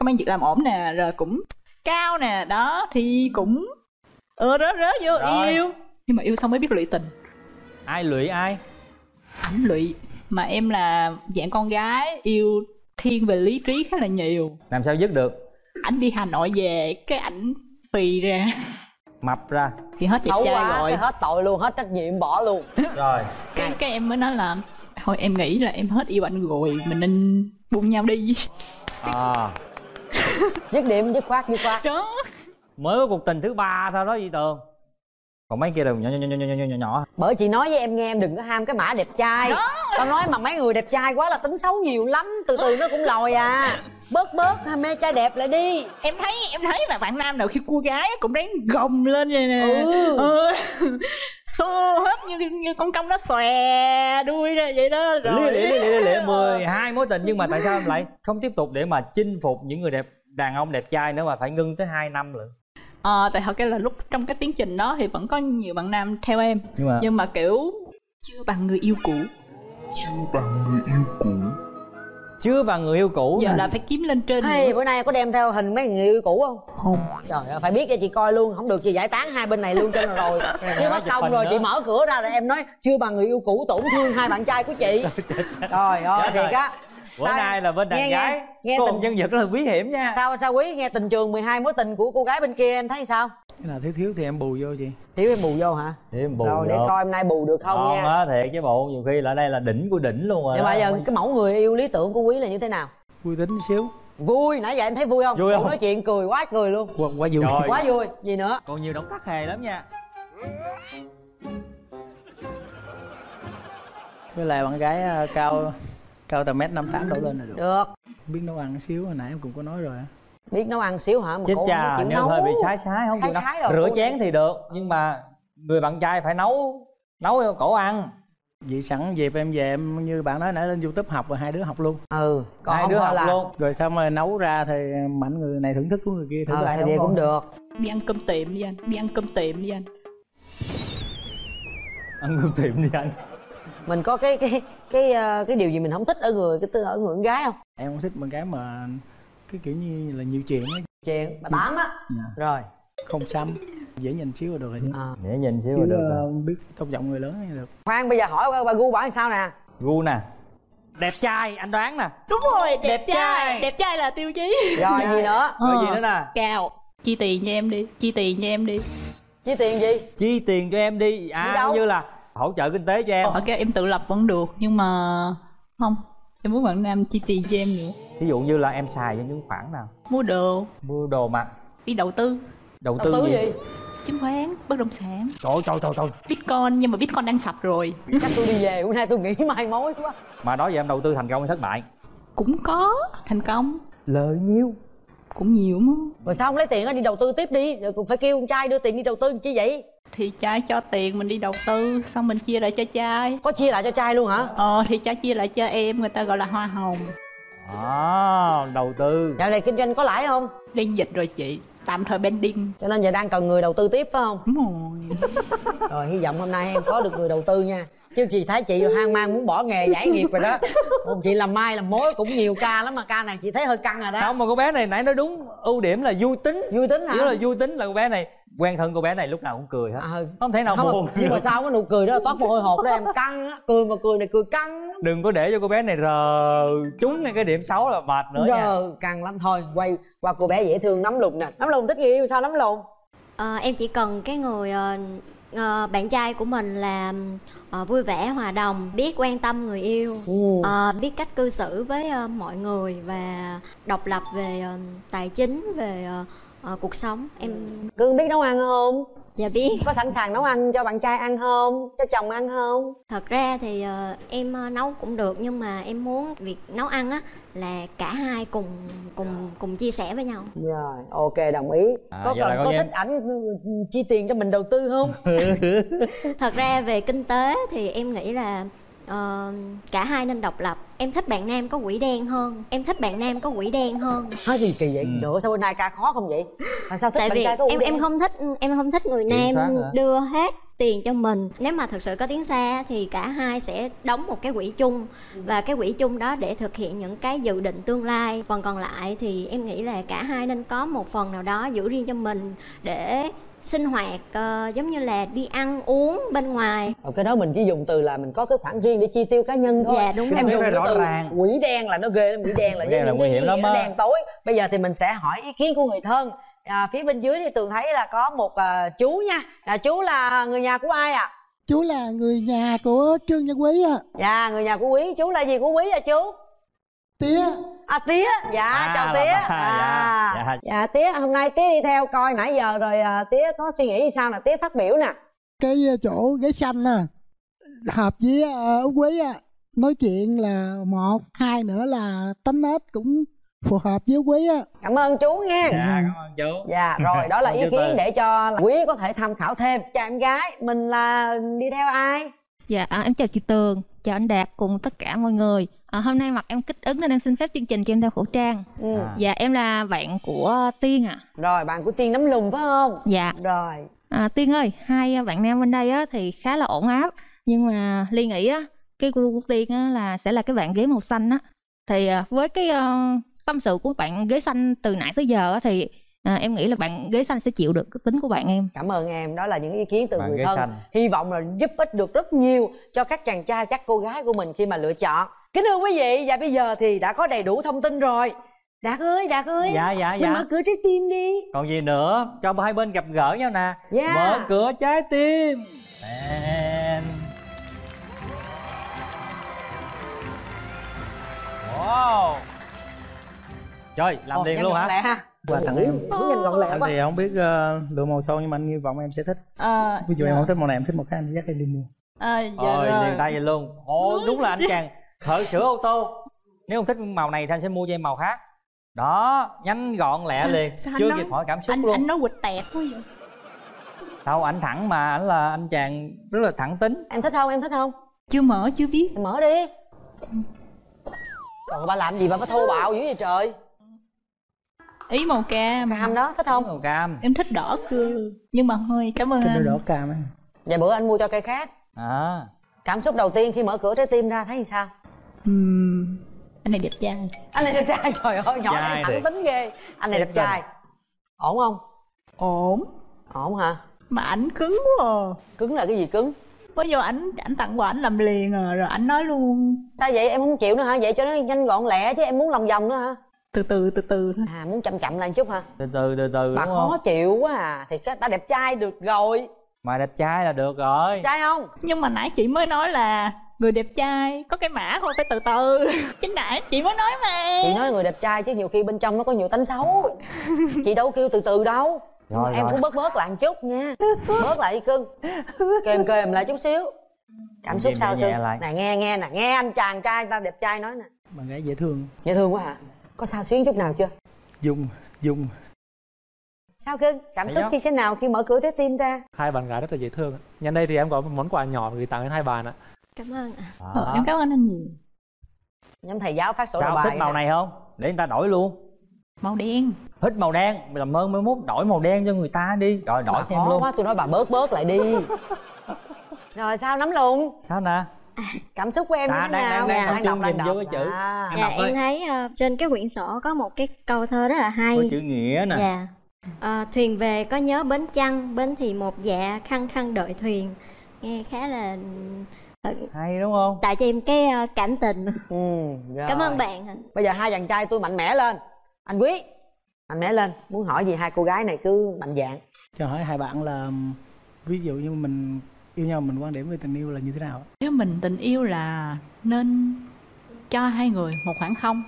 có mấy việc làm ổn nè, rồi cũng cao nè, đó thì cũng rớ vô rồi. Yêu, nhưng mà yêu xong mới biết lụy tình. Ai lụy ai? Ảnh lụy, mà em là dạng con gái yêu thiên về lý trí khá là nhiều. Làm sao dứt được? Ảnh đi Hà Nội về cái ảnh phì ra, mập ra thì hết đẹp trai quá, rồi hết tội luôn, hết trách nhiệm bỏ luôn. Rồi cái em mới nói là thôi em nghĩ là em hết yêu ảnh rồi, mình nên buông nhau đi. Dứt điểm, dứt khoát đó. Mới có cuộc tình thứ 3 thôi đó Duy Tường, còn mấy kia đều nhỏ. Bởi chị nói với em nghe, em đừng có ham cái mã đẹp trai đó. Tao nói mà mấy người đẹp trai quá là tính xấu nhiều lắm, từ từ nó cũng lòi à. Bớt ham mê trai đẹp lại đi. Em thấy mà bạn nam nào khi cua gái cũng đáng gồng lên vậy nè. Xô hết như con cong nó xòe đuôi ra vậy đó. Rồi lịa 12 mối tình, nhưng mà tại sao em lại không tiếp tục để mà chinh phục những người đẹp, đàn ông đẹp trai nữa mà phải ngưng tới 2 năm nữa? Tại thật ra là lúc trong cái tiến trình đó thì vẫn có nhiều bạn nam theo em, nhưng mà kiểu chưa bằng người yêu cũ giờ này. Là phải kiếm lên trên. Hey, bữa nay có đem theo hình mấy người yêu cũ không? Trời ơi, phải biết cho chị coi luôn, không được chị giải tán hai bên này luôn trên rồi. Chứ mất công rồi nữa. Chị mở cửa ra rồi em nói chưa bằng người yêu cũ, tổn thương hai bạn trai của chị. Trời ơi thiệt á. Bữa nay là bên đàn gái nghe tình nhân vật rất là nguy hiểm nha. Sao Quý nghe tình trường 12 mối tình của cô gái bên kia em thấy sao? Cái nào thiếu thì em bù vô chị. Thiếu em bù vô hả? Thiếu em bù rồi, để coi hôm nay bù được không nha. Không á, thiệt chứ bộ, nhiều khi là đây là đỉnh của đỉnh luôn rồi. Nhưng mà giờ cái mẫu người yêu lý tưởng của Quý là như thế nào? Vui tính xíu. Vui, nãy giờ em thấy vui không? Vui không? Nói chuyện cười quá cười luôn. Quá vui. Trời, quá vui. Gì nữa? Còn nhiều động tác hề lắm nha. Với lại bạn gái cao tầm 1m58 đổ lên là được. Biết nấu ăn xíu, hồi nãy em cũng có nói rồi. Biết nấu ăn xíu hả? Mà chết cha, nhưng hơi bị sái không chịu nấu. Rửa chén thì được, nhưng mà người bạn trai phải nấu cho cổ ăn. Vậy sẵn dịp em về, em như bạn nói nãy lên YouTube học rồi, hai đứa học luôn. Còn hai đứa học luôn. Rồi xong rồi nấu ra thì mạnh người này thưởng thức của người kia, thưởng thức ai nấu cũng được. Đi ăn cơm tiệm đi anh. Ăn cơm tiệm đi anh. Mình có cái điều gì mình không thích ở người con gái không? Em không thích con gái mà cái kiểu như là nhiều chuyện ấy. Chuyện bà tám á. Rồi không xăm, dễ nhìn xíu là được rồi. Dễ nhìn xíu là được rồi. Biết tôn trọng người lớn là được. Khoan, bây giờ hỏi bà gu bảo sao nè? Gu nè, đẹp trai, anh đoán nè. Đúng rồi, đẹp trai. Đẹp trai là tiêu chí. Rồi gì nữa? Rồi gì nữa nè? Cao. Chi tiền cho em đi. Chi tiền gì? Chi tiền cho em đi. Như là hỗ trợ kinh tế cho em. Ok, em tự lập vẫn được, nhưng mà không, em muốn bạn nam chi tiền cho em nữa. Ví dụ như là em xài những khoản nào? Mua đồ. Mua đồ mặc. Đi đầu tư. Đầu tư gì? Chứng khoán, bất động sản. Trời Bitcoin, nhưng mà Bitcoin đang sập rồi. Chắc tôi đi về, hôm nay tôi nghĩ mai mối quá. Mà đó giờ em đầu tư thành công hay thất bại? Cũng có, thành công. Lợi nhiêu? Cũng nhiều mà. Rồi sao không lấy tiền đó đi đầu tư tiếp đi, rồi cũng phải kêu con trai đưa tiền đi đầu tư chứ vậy? Thì trai cho tiền mình đi đầu tư, xong mình chia lại cho trai. Có chia lại cho trai luôn hả? Thì trai chia lại cho em, người ta gọi là hoa hồng. Đầu tư. Dạo này kinh doanh có lãi không? Liên dịch rồi chị, tạm thời pending. Cho nên giờ đang cần người đầu tư tiếp phải không? Đúng rồi. Rồi hy vọng hôm nay em có được người đầu tư nha. Chứ chị thấy chị hoang mang muốn bỏ nghề giải nghiệp rồi đó. Còn chị làm mai làm mối cũng nhiều ca lắm mà ca này chị thấy hơi căng rồi đó. Không mà cô bé này nãy nói đúng, ưu điểm là vui tính. Vui tính hả? Chứ là vui tính là cô bé này, quen thân cô bé này lúc nào cũng cười hết. Không thể nào buồn. Nhưng mà sao có nụ cười đó toát mồ hôi hột đó em, căng á. Cười mà cười này cười căng. Đừng có để cho cô bé này rờ trúng ngay cái điểm xấu là mệt nữa nha. Căng lắm. Thôi quay qua cô bé dễ thương Nấm Lùn nè. Nấm Lùn thích người yêu sao Nấm Lùn? Em chỉ cần cái người bạn trai của mình là vui vẻ, hòa đồng, biết quan tâm người yêu, biết cách cư xử với mọi người và độc lập về tài chính, về cuộc sống. Em Cương biết nấu ăn không? Dạ biết. Có sẵn sàng nấu ăn cho bạn trai ăn không? Cho chồng ăn không? Thật ra thì em nấu cũng được, nhưng mà em muốn việc nấu ăn á là cả hai cùng chia sẻ với nhau. Rồi, ok, đồng ý. Có thích ảnh chi tiền cho mình đầu tư không? Thật ra về kinh tế thì em nghĩ là cả hai nên độc lập. Em thích bạn nam có quỷ đen hơn. Nói gì kỳ vậy nữa? Sao hôm nay ca khó không vậy? Sao thích? Tại vì em không thích người nam đưa hết tiền cho mình. Nếu mà thực sự có tiếng xa thì cả hai sẽ đóng một cái quỹ chung, và cái quỹ chung đó để thực hiện những cái dự định tương lai. Phần còn lại thì em nghĩ là cả hai nên có một phần nào đó giữ riêng cho mình để sinh hoạt, giống như là đi ăn uống bên ngoài. Cái đó mình chỉ dùng từ là mình có cái khoản riêng để chi tiêu cá nhân thôi. Dạ đúng rồi. Em dùng cái từ quỷ đen là nó ghê lắm. Quỷ đen là những cái gì nó đen tối. Bây giờ thì mình sẽ hỏi ý kiến của người thân. Phía bên dưới thì Tường thấy là có một chú nha. Chú là người nhà của ai ạ? Chú là người nhà của Trương Nhân Quý ạ. Dạ, người nhà của Quý. Chú là gì của Quý ạ chú? Tía. Tía. Dạ, chào Tía. Dạ Tía, hôm nay Tía đi theo coi nãy giờ rồi, Tía có suy nghĩ sao là Tía phát biểu nè. Cái chỗ ghế xanh nè, hợp với Quý á, nói chuyện là một, hai nữa là tính nết cũng phù hợp với Quý á. Cảm ơn chú nha. Dạ, cảm ơn chú. Dạ, rồi đó là ý kiến để cho Quý có thể tham khảo thêm. Chào em gái, mình là đi theo ai? Dạ, em chào chị Tường, chào anh Đạt cùng tất cả mọi người. Hôm nay mặt em kích ứng nên em xin phép chương trình cho em đeo khẩu trang. Dạ, em là bạn của Tiên ạ. Rồi, bạn của Tiên Nấm Lùn phải không? Dạ. Rồi. Tiên ơi, hai bạn nam bên đây á, thì khá là ổn áp. Nhưng mà Ly nghĩ á, cái gu của Tiên á, là sẽ là cái bạn ghế màu xanh á. Thì với cái tâm sự của bạn ghế xanh từ nãy tới giờ á, thì em nghĩ là bạn ghế xanh sẽ chịu được cái tính của bạn em. Cảm ơn em, đó là những ý kiến từ bạn người thân xanh. Hy vọng là giúp ích được rất nhiều cho các chàng trai, các cô gái của mình khi mà lựa chọn. Kính thưa quý vị, và bây giờ thì đã có đầy đủ thông tin rồi. Đạt ơi, dạ. Mình mở cửa trái tim đi. Còn gì nữa, cho hai bên gặp gỡ nhau nè. Mở cửa trái tim. Wow. Trời, làm liền luôn hả? Và thằng em nhìn gọn lẹ quá. Thì không biết lựa màu son nhưng mà anh hy vọng em sẽ thích. Ví dụ em không thích màu này, em thích màu khác, anh dắt em đi mua. Liền tay vậy luôn. Đúng là anh chàng thợ sửa ô tô. Nếu không thích màu này thì anh sẽ mua cho em màu khác. Đó, nhanh gọn lẹ liền. Chưa kịp hỏi cảm xúc luôn. Anh nói quịch tẹt quá vậy. Đâu, anh thẳng mà, anh là anh chàng rất là thẳng tính. Em thích không, em thích không? Chưa mở, chưa biết. Mở đi. Còn ba làm gì ba thô bạo dữ vậy trời. Ý màu cam. Cam đó, thích không? Màu cam. Em thích đỏ cơ. Nhưng mà hơi cảm ơn anh. Đỏ cam á. Vậy bữa anh mua cho cây khác. Cảm xúc đầu tiên khi mở cửa trái tim ra thấy như sao? Anh này đẹp trai. Trời ơi, nhỏ này thẳng tính ghê. Anh này đẹp trai. Ổn không? Ổn hả? Mà ảnh cứng quá. Cứng là cái gì cứng? Bây giờ ảnh tặng quà ảnh làm liền rồi ảnh nói luôn. Sao vậy em không chịu nữa hả? Vậy cho nó nhanh gọn lẹ chứ em muốn lòng vòng nữa hả? Từ từ thôi. Muốn chậm chậm lên chút hả? Từ từ bà khó chịu quá à. Thì cái ta đẹp trai được rồi. Mà đẹp trai là được rồi. Trai không? Nhưng mà nãy chị mới nói là người đẹp trai có cái mã thôi, phải từ từ. Chính nãy chị mới nói mà, chị nói người đẹp trai chứ nhiều khi bên trong nó có nhiều tánh xấu. Chị đâu kêu từ từ đâu. Rồi, em cũng bớt lại một chút nha. Bớt lại đi cưng. Kềm lại chút xíu. Cảm xúc sao cưng? Nè nghe nè, nghe anh chàng trai ta đẹp trai nói nè. Bạn gái dễ thương. Dễ thương quá hả? Có sao xuyến chút nào chưa? Dung. Sao cưng? Cảm xúc khi thế nào khi mở cửa trái tim ra? Hai bạn gái rất là dễ thương. Nhân đây thì em có một món quà nhỏ gửi tặng đến hai bạn ạ. Cảm ơn ạ. Em cảm ơn anh nhiều. Nhóm thầy giáo phát sổ đầu bài. Sao thích màu này không? Để người ta đổi luôn. Màu đen. Thích màu đen, làm ơn mới mốt đổi màu đen cho người ta đi. Rồi đổi thêm luôn quá, tôi nói bà bớt lại đi. Rồi sao nắm luôn? Sao nè? Cảm xúc của em như thế nào? Anh đọc nhìn vô cái chữ. Em thấy trên cái quyển sổ có một cái câu thơ rất là hay. Có chữ nghĩa nè. Thuyền về có nhớ bến Chăng, bến thì một dạ khăng khăng đợi thuyền. Nghe khá là hay đúng không? Tại cho em cái cảm tình. Cảm ơn bạn. Bây giờ hai chàng trai tôi mạnh mẽ lên. Anh Quý mạnh mẽ lên, muốn hỏi gì hai cô gái này cứ mạnh dạn. Cho hỏi hai bạn là ví dụ như mình yêu nhau, mình quan điểm về tình yêu là như thế nào? Nếu mình tình yêu là nên cho hai người một khoảng không,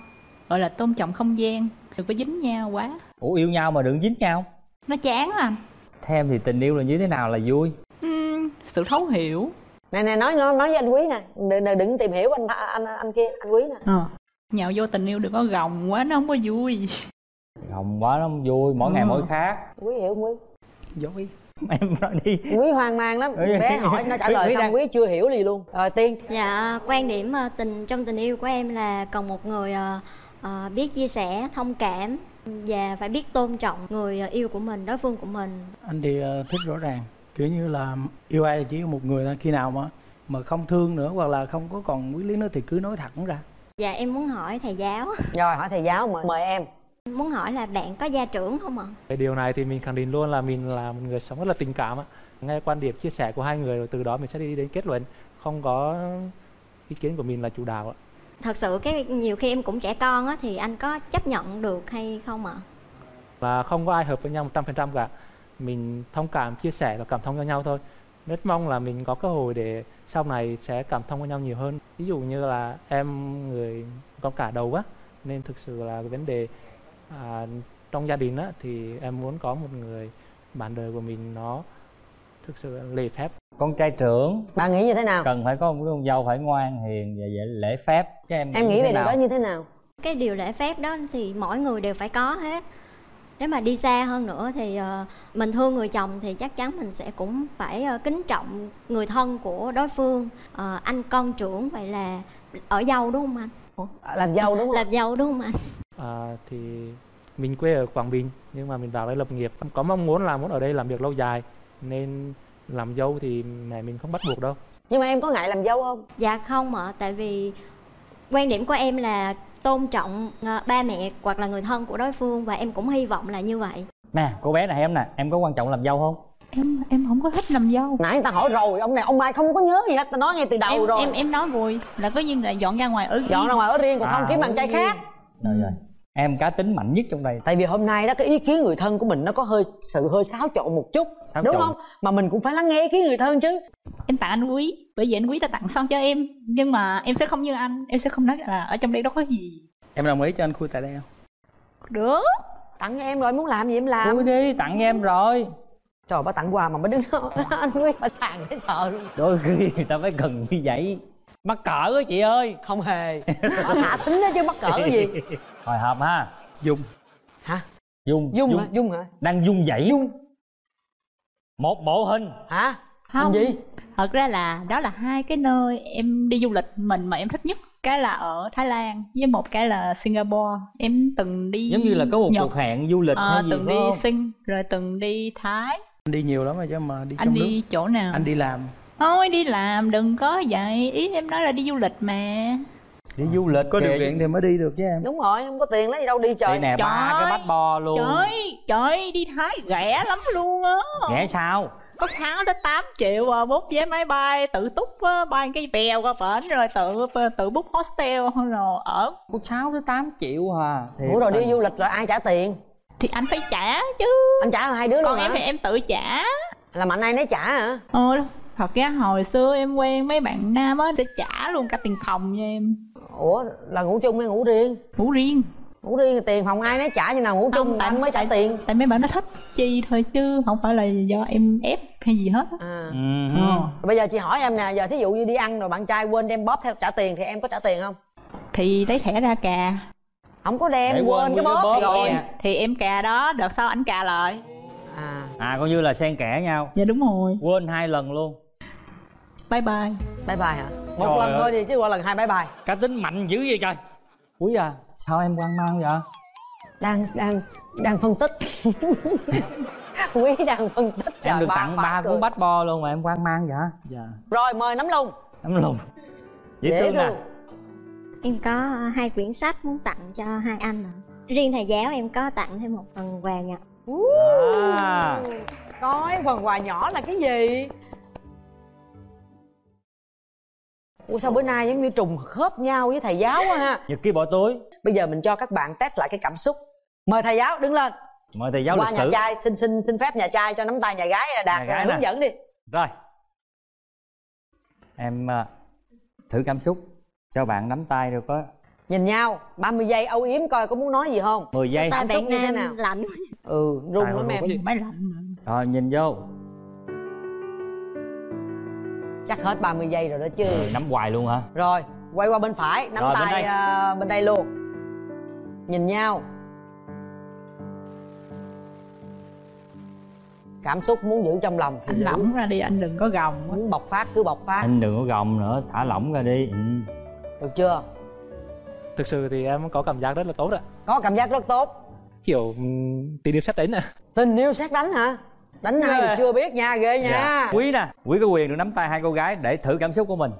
gọi là tôn trọng không gian, đừng có dính nhau quá. Ủa yêu nhau mà đừng dính nhau, nó chán lắm. Theo em thì tình yêu là như thế nào là vui? Sự thấu hiểu. Này nói với anh Quý nè, đừng tìm hiểu anh kia, anh Quý nè. Nhào vô tình yêu đừng có gồng quá, nó không có vui. Gồng quá nó không vui, mỗi ngày mỗi khác. Quý hiểu không Quý? Giỏi. Em nói đi. Quý hoang mang lắm, bé hỏi nó trả lời xong Quý chưa hiểu gì luôn. Tiên. Dạ, quan điểm trong tình yêu của em là cần một người biết chia sẻ, thông cảm và phải biết tôn trọng người yêu của mình, đối phương của mình. Anh thì thích rõ ràng, kiểu như là yêu ai là chỉ có một người thôi, khi nào mà không thương nữa hoặc là không có còn quý lý nữa thì cứ nói thẳng ra. Dạ em muốn hỏi thầy giáo. Rồi hỏi thầy giáo, mời em. Muốn hỏi là bạn có gia trưởng không ạ? Cái điều này thì mình khẳng định luôn là mình là một người sống rất là tình cảm. Nghe quan điểm chia sẻ của hai người rồi từ đó mình sẽ đi đến kết luận. Không có ý kiến của mình là chủ đạo. Thật sự nhiều khi em cũng trẻ con á, thì anh có chấp nhận được hay không ạ? Và không có ai hợp với nhau 100% cả. Mình thông cảm, chia sẻ và cảm thông cho nhau thôi. Rất mong là mình có cơ hội để sau này sẽ cảm thông với nhau nhiều hơn. Ví dụ như là em người con cả đầu á, nên thực sự là cái vấn đề trong gia đình á, thì em muốn có một người bạn đời của mình nó thực sự lễ phép. Con trai trưởng, bạn nghĩ như thế nào? Cần phải có một con dâu phải ngoan hiền và lễ phép. Chứ em nghĩ về điều đó như thế nào? Cái điều lễ phép đó thì mỗi người đều phải có hết. Nếu mà đi xa hơn nữa thì mình thương người chồng thì chắc chắn mình sẽ cũng phải kính trọng người thân của đối phương. Anh con trưởng vậy là ở dâu đúng không anh? Làm dâu đúng không? Làm dâu đúng không anh? Thì mình quê ở Quảng Bình nhưng mà mình vào đây lập nghiệp. Có mong muốn là muốn ở đây làm việc lâu dài nên làm dâu thì mẹ mình không bắt buộc đâu. Nhưng mà em có ngại làm dâu không? Dạ không ạ, tại vì quan điểm của em là tôn trọng ba mẹ hoặc là người thân của đối phương và em cũng hy vọng là như vậy. Nè, cô bé này em nè, em có quan trọng làm dâu không? Em không có thích làm dâu. Nãy người ta hỏi rồi, ông này ông Mai không có nhớ gì hết, ta nói ngay từ đầu rồi. Em nói vui là có nhiên là dọn ra ngoài ở riêng. Dọn ra ngoài ở riêng còn không kiếm bạn trai khác. Rồi. Em cá tính mạnh nhất trong đây. Tại vì hôm nay đó cái ý kiến người thân của mình nó có hơi xáo trộn một chút, đúng không? Mà mình cũng phải lắng nghe ý kiến người thân chứ. Em tặng anh Quý, bởi vì anh Quý đã tặng son cho em, nhưng mà em sẽ không như anh, em sẽ không nói là ở trong đây đâu có gì. Em đồng ý cho anh khui tại đây không? Được. Tặng em rồi, muốn làm gì em làm. Khui đi, tặng em rồi. Trời, bà tặng quà mà mới đứng đó, anh Quý bà sàng thấy sợ luôn. Đôi khi người ta phải cần như vậy. Mắc cỡ đó chị ơi. Không hề. Bà thả tính đó chứ mắc cỡ cái gì. Hồi hộp ha. Dung. Hả? Dung hả? Đang dung dẫy. Dung. Một bộ hình. Hả? Không. Hình gì? Thật ra là đó là hai cái nơi em đi du lịch mình mà em thích nhất. Cái là ở Thái Lan với một cái là Singapore. Em từng đi giống như là có một cuộc hẹn du lịch hay gì từng đi Sing rồi từng đi Thái. Anh đi nhiều lắm rồi chứ mà đi trong nước. Anh đi chỗ nào? Anh đi làm. Thôi đi làm đừng có vậy, ý em nói là đi du lịch mà. Đi du lịch có điều kiện thì mới đi được chứ em. Đúng rồi, không có tiền lấy gì đâu đi trời. Đi nè ba cái bát bo luôn. Trời đi Thái rẻ lắm luôn á. Rẻ sao? Có 6 tới 8 triệu, 4 vé máy bay, tự túc bay cái bèo qua bển rồi tự book hostel rồi ở. Có 6 tới 8 triệu à. Ủa rồi đi du lịch rồi ai trả tiền? Thì anh phải trả chứ. Anh trả là hai đứa luôn. Còn em thì em tự trả. Là mạnh ai nấy trả hả? Thật ra hồi xưa em quen mấy bạn nam á, để trả luôn cả tiền phòng cho em. Ủa là ngủ chung hay ngủ riêng? Ngủ riêng. Ngủ riêng tiền phòng ai nấy trả, như nào ngủ chung anh mới trả tiền. Tại mấy bạn nó thích chi thôi chứ không phải là do em ép hay gì hết. Bây giờ chị hỏi em nè, giờ thí dụ như đi ăn rồi bạn trai quên đem bóp theo trả tiền thì em có trả tiền không? Thì lấy thẻ ra cà. Không có đem, quên cái bóp rồi thì em cà đó, đợt sau ảnh cà lại. À coi như là xen kẽ nhau. Dạ đúng rồi. Quên 2 lần luôn. Bye bye. Bye bye hả? Một lần thôi đi chứ qua lần 2 bye bye. Cá tính mạnh dữ vậy trời. Quý à, sao em hoang mang vậy? Đang phân tích. Quý đang phân tích. Em được tặng 3 cuốn bách bo luôn mà em hoang mang vậy? Dạ. Rồi mời nấm lùng. Nấm lùng. Dễ thương nè. Em có 2 quyển sách muốn tặng cho 2 anh ạ. Riêng thầy giáo em có tặng thêm 1 phần quà nhỏ. Coi phần quà nhỏ là cái gì? Ủa sao bữa nay giống như trùng khớp nhau với thầy giáo quá ha. Nhật ký bỏ túi. Bây giờ mình cho các bạn test lại cái cảm xúc. Mời thầy giáo đứng lên. Mời thầy giáo qua lịch sử. Nhà trai xin phép nhà trai cho nắm tay nhà gái Đạt hướng dẫn đi. Rồi. Em thử cảm xúc. Cho bạn nắm tay được có. Nhìn nhau 30 giây âu yếm coi có muốn nói gì không. 10 giây cảm xúc như thế nào? Lạnh. Run lắm em. Máy lạnh. Rồi nhìn vô. Chắc hết 30 giây rồi đó chứ. Nắm hoài luôn hả? Rồi, quay qua bên phải, nắm tay bên đây luôn. Nhìn nhau. Cảm xúc muốn giữ trong lòng thì anh lỏng ra đi, anh đừng có gồng. Muốn bộc phát cứ bộc phát. Anh đừng có gồng nữa, thả lỏng ra đi. Được chưa? Thực sự thì em có cảm giác rất là tốt ạ. Có cảm giác rất tốt. Kiểu tình yêu xét đánh ạ. Tình yêu xét đánh hả? Đánh hay thì chưa biết nha, ghê nha. Quý nè, Quý có quyền được nắm tay 2 cô gái để thử cảm xúc của mình.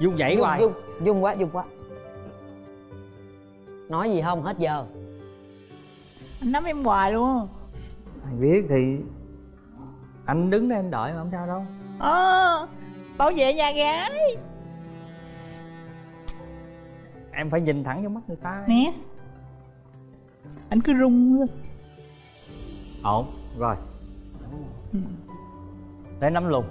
Dung dãy hoài. Dung quá. Nói gì không hết giờ. Anh nắm em hoài luôn. Anh biết thì anh đứng đây anh đợi mà không sao đâu. Bảo vệ nhà gái. Em phải nhìn thẳng vô mắt người ta nè. Anh cứ rung luôn. Ổn rồi. Để nắm lùng.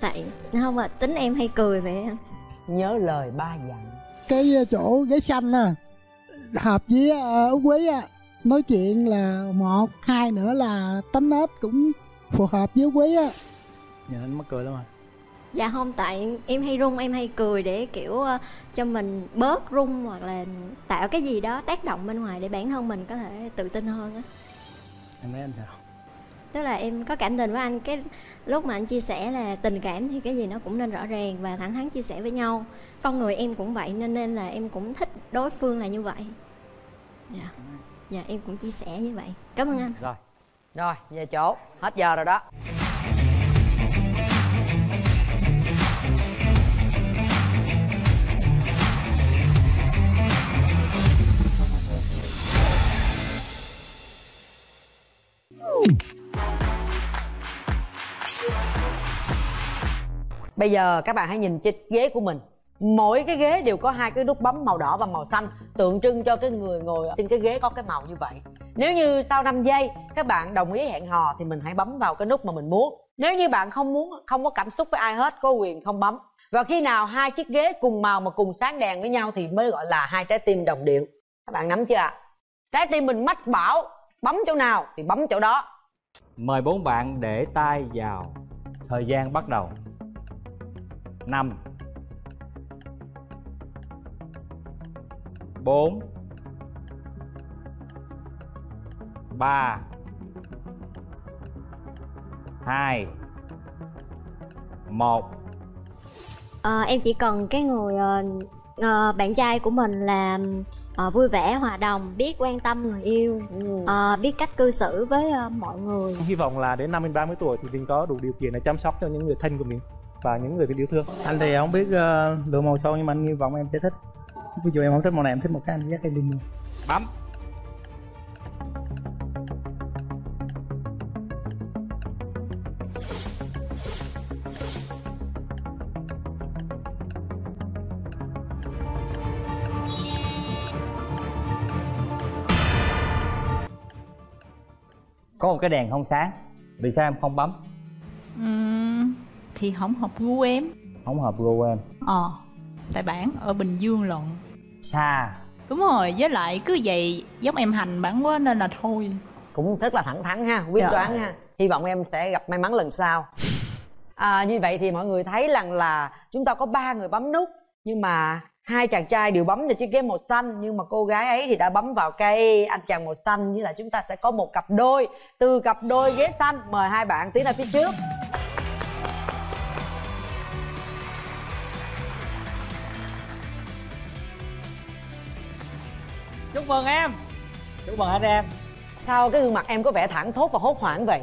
Tại không à, tính em hay cười vậy. Nhớ lời ba dặn. Cái chỗ ghế xanh à, hợp với Út Quý á, nói chuyện là một, 2 nữa là tính nết cũng phù hợp với Quý á. Nhìn anh mắc cười lắm rồi. Dạ không, tại em hay rung, em hay cười để kiểu cho mình bớt rung hoặc là tạo cái gì đó tác động bên ngoài để bản thân mình có thể tự tin hơn á. Em thấy anh sao? Tức là em có cảm tình với anh, cái lúc mà anh chia sẻ là tình cảm thì cái gì nó cũng nên rõ ràng và thẳng thắn chia sẻ với nhau. Con người em cũng vậy nên là em cũng thích đối phương là như vậy. Dạ em cũng chia sẻ như vậy. Cảm ơn anh. Rồi về chỗ, hết giờ rồi đó. Bây giờ các bạn hãy nhìn trên ghế của mình. Mỗi cái ghế đều có 2 cái nút bấm màu đỏ và màu xanh, tượng trưng cho cái người ngồi trên cái ghế có cái màu như vậy. Nếu như sau 5 giây các bạn đồng ý hẹn hò thì mình hãy bấm vào cái nút mà mình muốn. Nếu như bạn không muốn, không có cảm xúc với ai hết, có quyền không bấm. Và khi nào 2 chiếc ghế cùng màu mà cùng sáng đèn với nhau thì mới gọi là 2 trái tim đồng điệu. Các bạn nắm chưa ạ? Trái tim mình mách bảo bấm chỗ nào thì bấm chỗ đó. Mời 4 bạn để tay vào. Thời gian bắt đầu. 5 4 3 2 1. Em chỉ cần cái người bạn trai của mình là vui vẻ, hòa đồng, biết quan tâm người yêu, biết cách cư xử với mọi người. Hy vọng là đến 50-30 tuổi thì mình có đủ điều kiện để chăm sóc cho những người thân của mình và những người mình yêu thương. Anh thì không biết lựa màu son nhưng mà anh hy vọng em sẽ thích. Ví dụ em không thích màu này, em thích một cái anh dắt em đi mua. Bấm. có một cái đèn không sáng, vì sao em không bấm? Thì không hợp gu em. Không hợp gu em. Tại bản ở Bình Dương lận. Xa. Đúng rồi, với lại cứ vậy giống em hành bản quá nên là thôi. Cũng rất là thẳng thắn ha, quyết đoán ha. Hy vọng em sẽ gặp may mắn lần sau. Như vậy thì mọi người thấy rằng là chúng ta có 3 người bấm nút, nhưng mà 2 chàng trai đều bấm vào chiếc ghế màu xanh, nhưng mà cô gái ấy thì đã bấm vào cái anh chàng màu xanh. Như là chúng ta sẽ có một cặp đôi. Từ cặp đôi ghế xanh, mời hai bạn tiến ra phía trước. Chúc mừng em. Chúc mừng anh em. Sao cái gương mặt em có vẻ thẳng thốt và hốt hoảng vậy?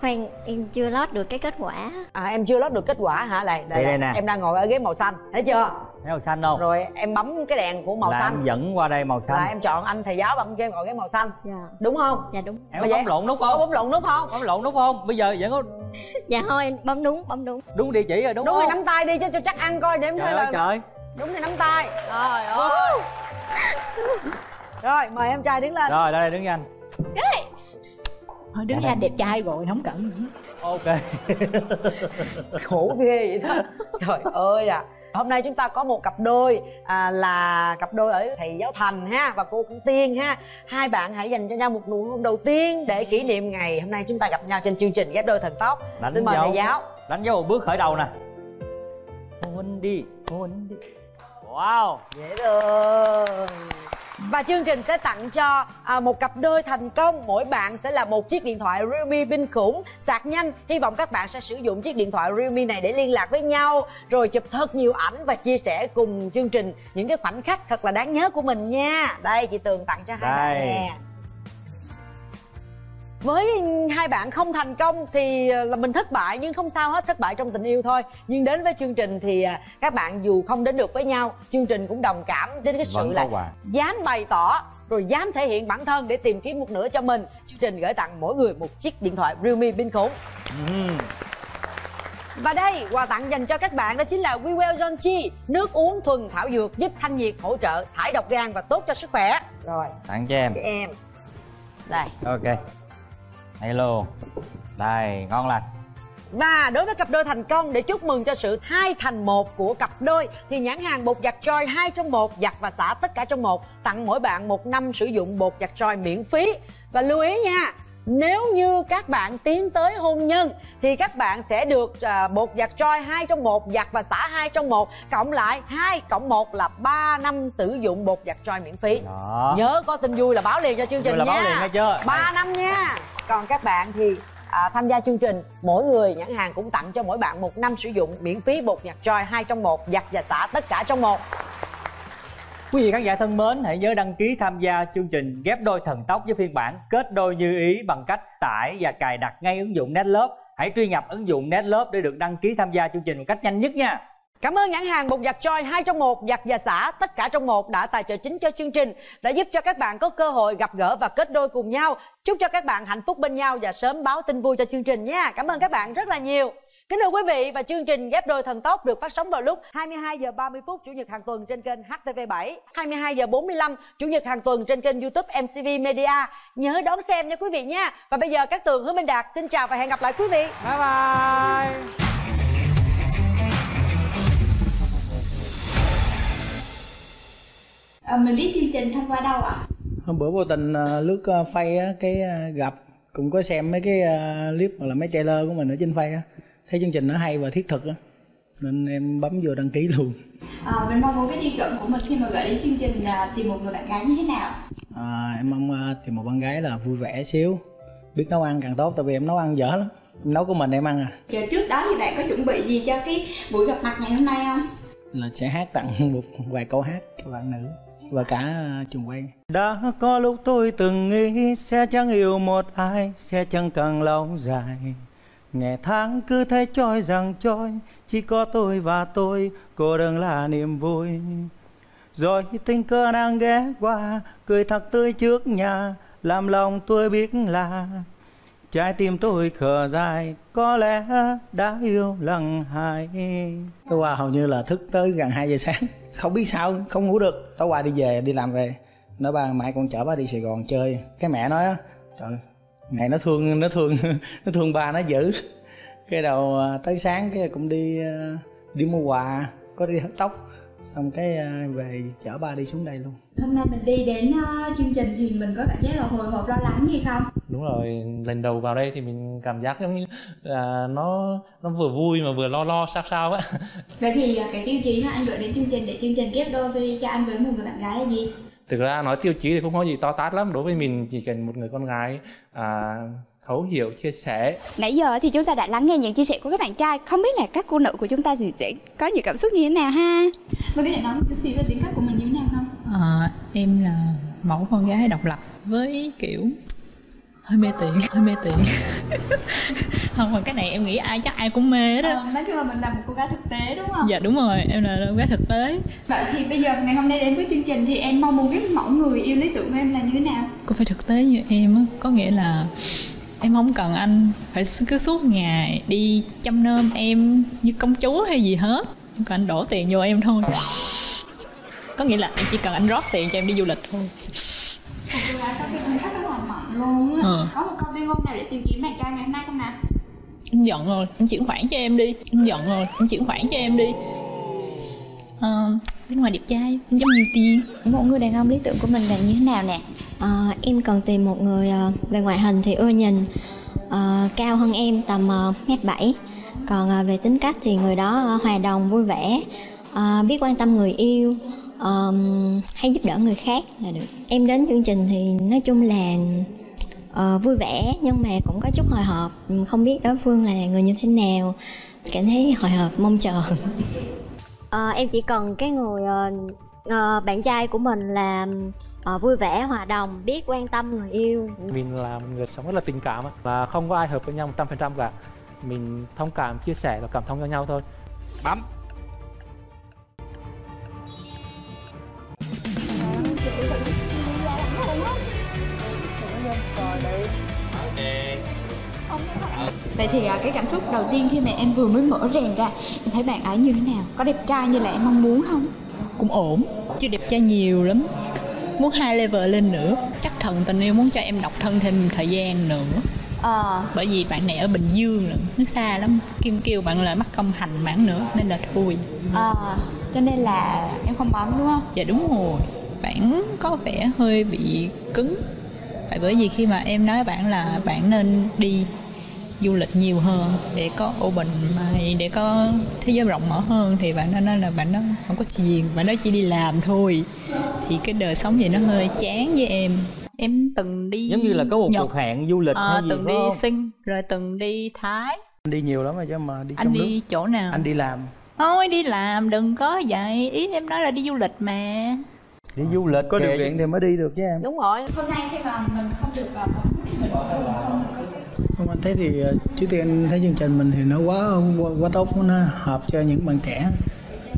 Khoan, em chưa lót được cái kết quả. Em chưa lót được kết quả hả? Đây nè. Em đang ngồi ở ghế màu xanh, thấy chưa? Thấy màu xanh không? Rồi em bấm cái đèn của màu xanh. Em dẫn qua đây màu xanh. Là em chọn anh thầy giáo bằng ghế ngồi ghế màu xanh. Dạ. Đúng không? Dạ đúng. Em có bấm lộn nút không? Có bấm lộn nút không? Bấm lộn nút không? Bây giờ vẫn có. Dạ thôi em bấm đúng, bấm đúng. Đúng địa chỉ rồi đúng, đúng không? Đúng rồi, nắm tay đi cho chắc ăn coi để em. Trời ơi trời. Đúng rồi, nắm tay. Trời ơi. Rồi mời em trai đứng lên. Rồi đây đứng nhanh. Đứng ra đẹp trai rồi không cần nữa. Ok. Khổ ghê vậy đó. Trời ơi à. Hôm nay chúng ta có một cặp đôi là cặp đôi ở thầy giáo Thành ha và cô Cẩm Tiên ha. Hai bạn hãy dành cho nhau một nụ hôn đầu tiên để kỷ niệm ngày hôm nay chúng ta gặp nhau trên chương trình Ghép Đôi Thần Tốc. Xin mời thầy giáo. Đánh dấu một bước khởi đầu nè. Hôn đi, hôn đi. Wow, dễ thương. Và chương trình sẽ tặng cho một cặp đôi thành công. Mỗi bạn sẽ là một chiếc điện thoại Realme pin khủng, sạc nhanh. Hy vọng các bạn sẽ sử dụng chiếc điện thoại Realme này để liên lạc với nhau, rồi chụp thật nhiều ảnh và chia sẻ cùng chương trình những cái khoảnh khắc thật là đáng nhớ của mình nha. Đây chị Tường tặng cho hai bạn nè. Với hai bạn không thành công thì là mình thất bại, nhưng không sao hết, thất bại trong tình yêu thôi. Nhưng đến với chương trình thì các bạn dù không đến được với nhau, chương trình cũng đồng cảm đến cái sự là dám bày tỏ, rồi dám thể hiện bản thân để tìm kiếm một nửa cho mình. Chương trình gửi tặng mỗi người một chiếc điện thoại Realme pin khủng. Và đây, quà tặng dành cho các bạn đó chính là WeWell John Chi, nước uống thuần thảo dược giúp thanh nhiệt, hỗ trợ thải độc gan và tốt cho sức khỏe. Rồi tặng cho em. Để em. Đây. Ok. Hello. Đây, ngon lành. Và đối với cặp đôi thành công, để chúc mừng cho sự 2 thành 1 của cặp đôi thì nhãn hàng bột giặt Joy 2 trong 1, giặt và xả tất cả trong một, tặng mỗi bạn 1 năm sử dụng bột giặt Joy miễn phí. Và lưu ý nha, nếu như các bạn tiến tới hôn nhân thì các bạn sẽ được bột giặt Joy 2 trong 1, giặt và xả 2 trong 1, cộng lại 2 + 1 là 3 năm sử dụng bột giặt Joy miễn phí. Đó. Nhớ có tin vui là báo liền cho chương trình nha. 3 năm nha. Còn các bạn thì tham gia chương trình, mỗi người nhãn hàng cũng tặng cho mỗi bạn 1 năm sử dụng miễn phí bột giặt Joy 2 trong 1, giặt và xả tất cả trong một. Quý vị khán giả thân mến, hãy nhớ đăng ký tham gia chương trình Ghép Đôi Thần Tốc với phiên bản Kết Đôi Như Ý bằng cách tải và cài đặt ngay ứng dụng NetLove. Hãy truy nhập ứng dụng NetLove để được đăng ký tham gia chương trình một cách nhanh nhất nha. Cảm ơn nhãn hàng bột giặt Joy 2 trong 1, giặt và xả tất cả trong một đã tài trợ chính cho chương trình, đã giúp cho các bạn có cơ hội gặp gỡ và kết đôi cùng nhau. Chúc cho các bạn hạnh phúc bên nhau và sớm báo tin vui cho chương trình nha. Cảm ơn các bạn rất là nhiều. Kính thưa quý vị, và chương trình Ghép Đôi Thần Tốc được phát sóng vào lúc 22h30 chủ nhật hàng tuần trên kênh HTV7, 22h45 chủ nhật hàng tuần trên kênh YouTube MCV Media. Nhớ đón xem nha quý vị nha. Và bây giờ Cát Tường, Hứa Minh Đạt xin chào và hẹn gặp lại quý vị. Bye bye. Mình biết chương trình thông qua đâu ạ? Hôm bữa vô tình lướt Facebook cái gặp, cũng có xem mấy cái clip hoặc là mấy trailer của mình ở trên Facebook, thấy chương trình nó hay và thiết thực nên em bấm vô đăng ký luôn. Mình mong muốn cái tiêu chuẩn của mình khi mà gửi đến chương trình là tìm một người bạn gái như thế nào? Em mong tìm một bạn gái là vui vẻ xíu, biết nấu ăn càng tốt, tại vì em nấu ăn dở lắm, em nấu của mình em ăn. Giờ trước đó thì bạn có chuẩn bị gì cho cái buổi gặp mặt ngày hôm nay không? Là sẽ hát tặng một vài câu hát cho bạn nữ và cả trường quay. Đã có lúc tôi từng nghĩ sẽ chẳng yêu một ai, sẽ chẳng càng lâu dài. Ngày tháng cứ thế trôi rằng trôi, chỉ có tôi và tôi, cô đơn là niềm vui. Rồi tình cờ đang ghé qua, cười thật tươi trước nhà, làm lòng tôi biết là trái tim tôi khờ dài, có lẽ đã yêu lần hai. Tôi qua hầu như là thức tới gần 2 giờ sáng, không biết sao không ngủ được. Tối qua đi về, đi làm về, nói ba mẹ con chở ba đi Sài Gòn chơi, cái mẹ nói trời Ngày nó thương ba nó dữ. Cái đầu tới sáng cái cũng đi mua quà, có đi hớt tóc, xong cái về chở ba đi xuống đây luôn. Hôm nay mình đi đến chương trình thì mình có cảm giác là hồi hộp lo lắng gì không? Đúng rồi, lần đầu vào đây thì mình cảm giác giống như là nó vừa vui mà vừa lo sao á. Vậy thì cái tiêu chí anh gửi đến chương trình để chương trình ghép đôi với cho anh với một người bạn gái là gì? Thực ra nói tiêu chí thì không có gì to tát lắm, đối với mình chỉ cần một người con gái thấu hiểu, chia sẻ. Nãy giờ thì chúng ta đã lắng nghe những chia sẻ của các bạn trai, không biết là các cô nữ của chúng ta thì sẽ có những cảm xúc như thế nào ha? Mình có thể nói một chút xíu về tính cách của mình như thế nào không? Em là mẫu con gái độc lập với kiểu hơi mê tiền. Không, còn cái này em nghĩ chắc ai cũng mê hết á. Nói chung là mình là một cô gái thực tế đúng không? Dạ đúng rồi, em là cô gái thực tế. Vậy thì bây giờ ngày hôm nay đến với chương trình thì em mong muốn biết mẫu người yêu lý tưởng của em là như thế nào? Cô phải thực tế như em á, có nghĩa là em không cần anh phải cứ suốt ngày đi chăm nom em như công chúa hay gì hết. Em cần anh đổ tiền vô em thôi. Có nghĩa là em chỉ cần anh rót tiền cho em đi du lịch thôi. Một cô gái có cái tính cách rất là mạnh luôn á. Có một câu tuyên ngôn nào để tìm kiếm bạn trai ngày hôm nay không nào? Anh giận rồi, anh chuyển khoản cho em đi. Bên ngoài đẹp trai, anh giống nhiều tiền. Một người đàn ông lý tưởng của mình là như thế nào nè? Em cần tìm một người về ngoại hình thì ưa nhìn, cao hơn em tầm 1m7. Còn về tính cách thì người đó hòa đồng, vui vẻ, biết quan tâm người yêu, hay giúp đỡ người khác là được. Em đến chương trình thì nói chung là vui vẻ nhưng mà cũng có chút hồi hộp, không biết đối phương là người như thế nào, cảm thấy hồi hộp mong chờ. Em chỉ cần cái người bạn trai của mình là vui vẻ, hòa đồng, biết quan tâm người yêu. Mình là một người sống rất là tình cảm và không có ai hợp với nhau 100% cả. Mình thông cảm, chia sẻ và cảm thông cho nhau thôi. Bấm. Vậy thì cái cảm xúc đầu tiên khi mà em vừa mới mở rèm ra, em thấy bạn ấy như thế nào? Có đẹp trai như là em mong muốn không? Cũng ổn, chưa đẹp trai nhiều lắm. Muốn 2 level lên nữa. Chắc thần tình yêu muốn cho em độc thân thêm thời gian nữa. Bởi vì bạn này ở Bình Dương lận, nó xa lắm. Kim kêu bạn là mắc công hành bản nữa nên là thôi. Cho nên là em không bấm đúng không? Dạ đúng rồi. Bạn có vẻ hơi bị cứng. Phải bởi vì khi mà em nói bạn là bạn nên đi du lịch nhiều hơn để có open mind, để có thế giới rộng mở hơn, thì bạn đó nói là bạn đó không có chuyện, bạn đó chỉ đi làm thôi, thì cái đời sống vậy nó hơi chán với em. Em từng đi giống như là có một cuộc hẹn du lịch hay gì, từng đi Sinh rồi từng đi Thái. Anh đi nhiều lắm rồi chứ, mà đi anh trong đi nước. Chỗ nào anh đi làm thôi, đi làm đừng có vậy, ý em nói là đi du lịch mà. Đi du lịch có điều kiện thì mới đi được chứ em. Đúng rồi. Hôm nay khi mà mình không được vào không, anh thấy thì trước tiên anh thấy chương trình mình thì nó quá tốt, nó hợp cho những bạn trẻ.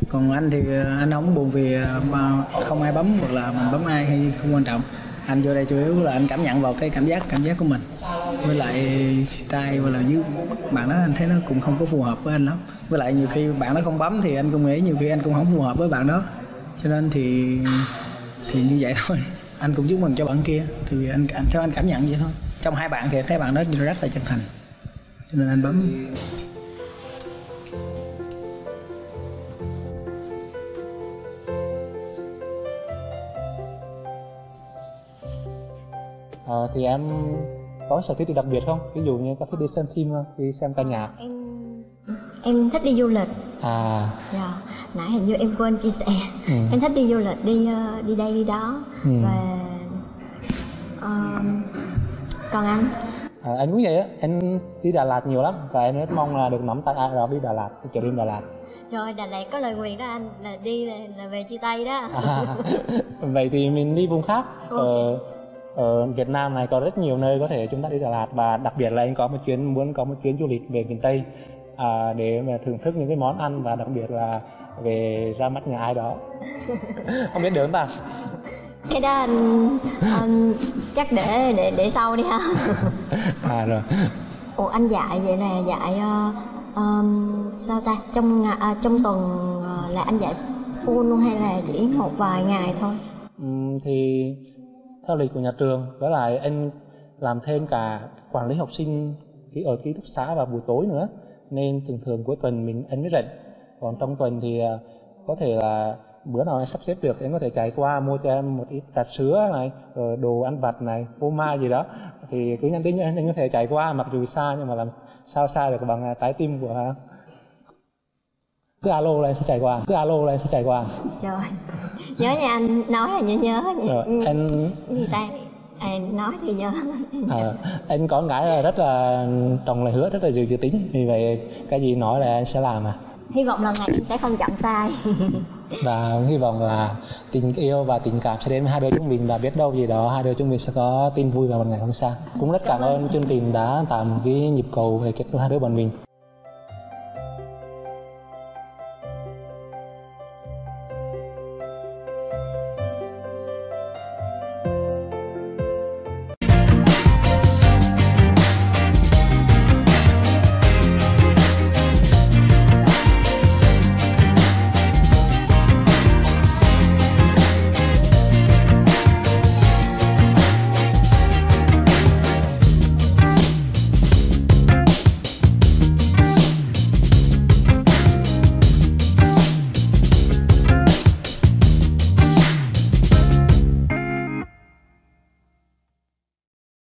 Còn anh thì anh không buồn vì mà không ai bấm hoặc là mình bấm ai hay không quan trọng. Anh vô đây chủ yếu là anh cảm nhận vào cái cảm giác của mình. Với lại style và là dưới bạn đó anh thấy nó cũng không có phù hợp với anh lắm. Với lại nhiều khi bạn đó không bấm thì anh cũng nghĩ nhiều khi anh cũng không phù hợp với bạn đó. Cho nên thì như vậy thôi. Anh cũng chúc mừng cho bạn kia, thì anh theo anh cảm nhận vậy thôi. Trong hai bạn thì thấy bạn đó rất là chân thành, cho nên anh bấm. Thì em có sở thích gì đặc biệt không? Ví dụ như có thích đi xem phim không? Đi xem ca nhạc? Em thích đi du lịch. Dạ. Nãy hình như em quên chia sẻ. Em thích đi du lịch, đi đây đi đó. Và còn anh? Anh cũng vậy á, anh đi Đà Lạt nhiều lắm. Và em rất mong là được nắm tay ai đó đi Đà Lạt, đi chợ đêm Đà Lạt. Rồi, Đà Lạt có lời nguyền đó anh, là đi là về chia tay đó. Vậy thì mình đi vùng khác. Ở Việt Nam này có rất nhiều nơi có thể chúng ta đi Đà Lạt. Và đặc biệt là anh có một chuyến, muốn có một chuyến du lịch về miền Tây để mà thưởng thức những cái món ăn và đặc biệt là về ra mắt nhà ai đó. Không biết được không ta? Cái đó chắc để sau đi ha. Rồi. Ủa anh dạy vậy là dạy sao ta? Trong tuần là anh dạy full luôn hay là chỉ một vài ngày thôi? Thì theo lịch của nhà trường, với lại anh làm thêm cả quản lý học sinh ở ký túc xá vào buổi tối nữa, nên thường thường cuối tuần mình em mới rảnh. Còn trong tuần thì có thể là bữa nào em sắp xếp được em có thể chạy qua mua cho em một ít trà sữa này, rồi đồ ăn vặt này, phô mai gì đó, thì cứ nhắn tin cho em có thể chạy qua mặc dù xa, nhưng mà làm sao xa được bằng trái tim của cứ alo là em sẽ chạy qua, cứ alo là em sẽ chạy qua. Trời, nhớ nha, anh nói là nhớ rồi, anh gì ta? Em nói thì nhớ. Anh có gái là rất là tròn lời hứa, rất là dự tính, vì vậy cái gì nói là anh sẽ làm. À, hy vọng lần này anh sẽ không chọn sai. Và hy vọng là tình yêu và tình cảm sẽ đến với hai đứa chúng mình, và biết đâu gì đó hai đứa chúng mình sẽ có tin vui vào một ngày hôm sau. Cũng rất cảm ơn chương trình đã tạo một cái nhịp cầu về kết nối hai đứa bọn mình.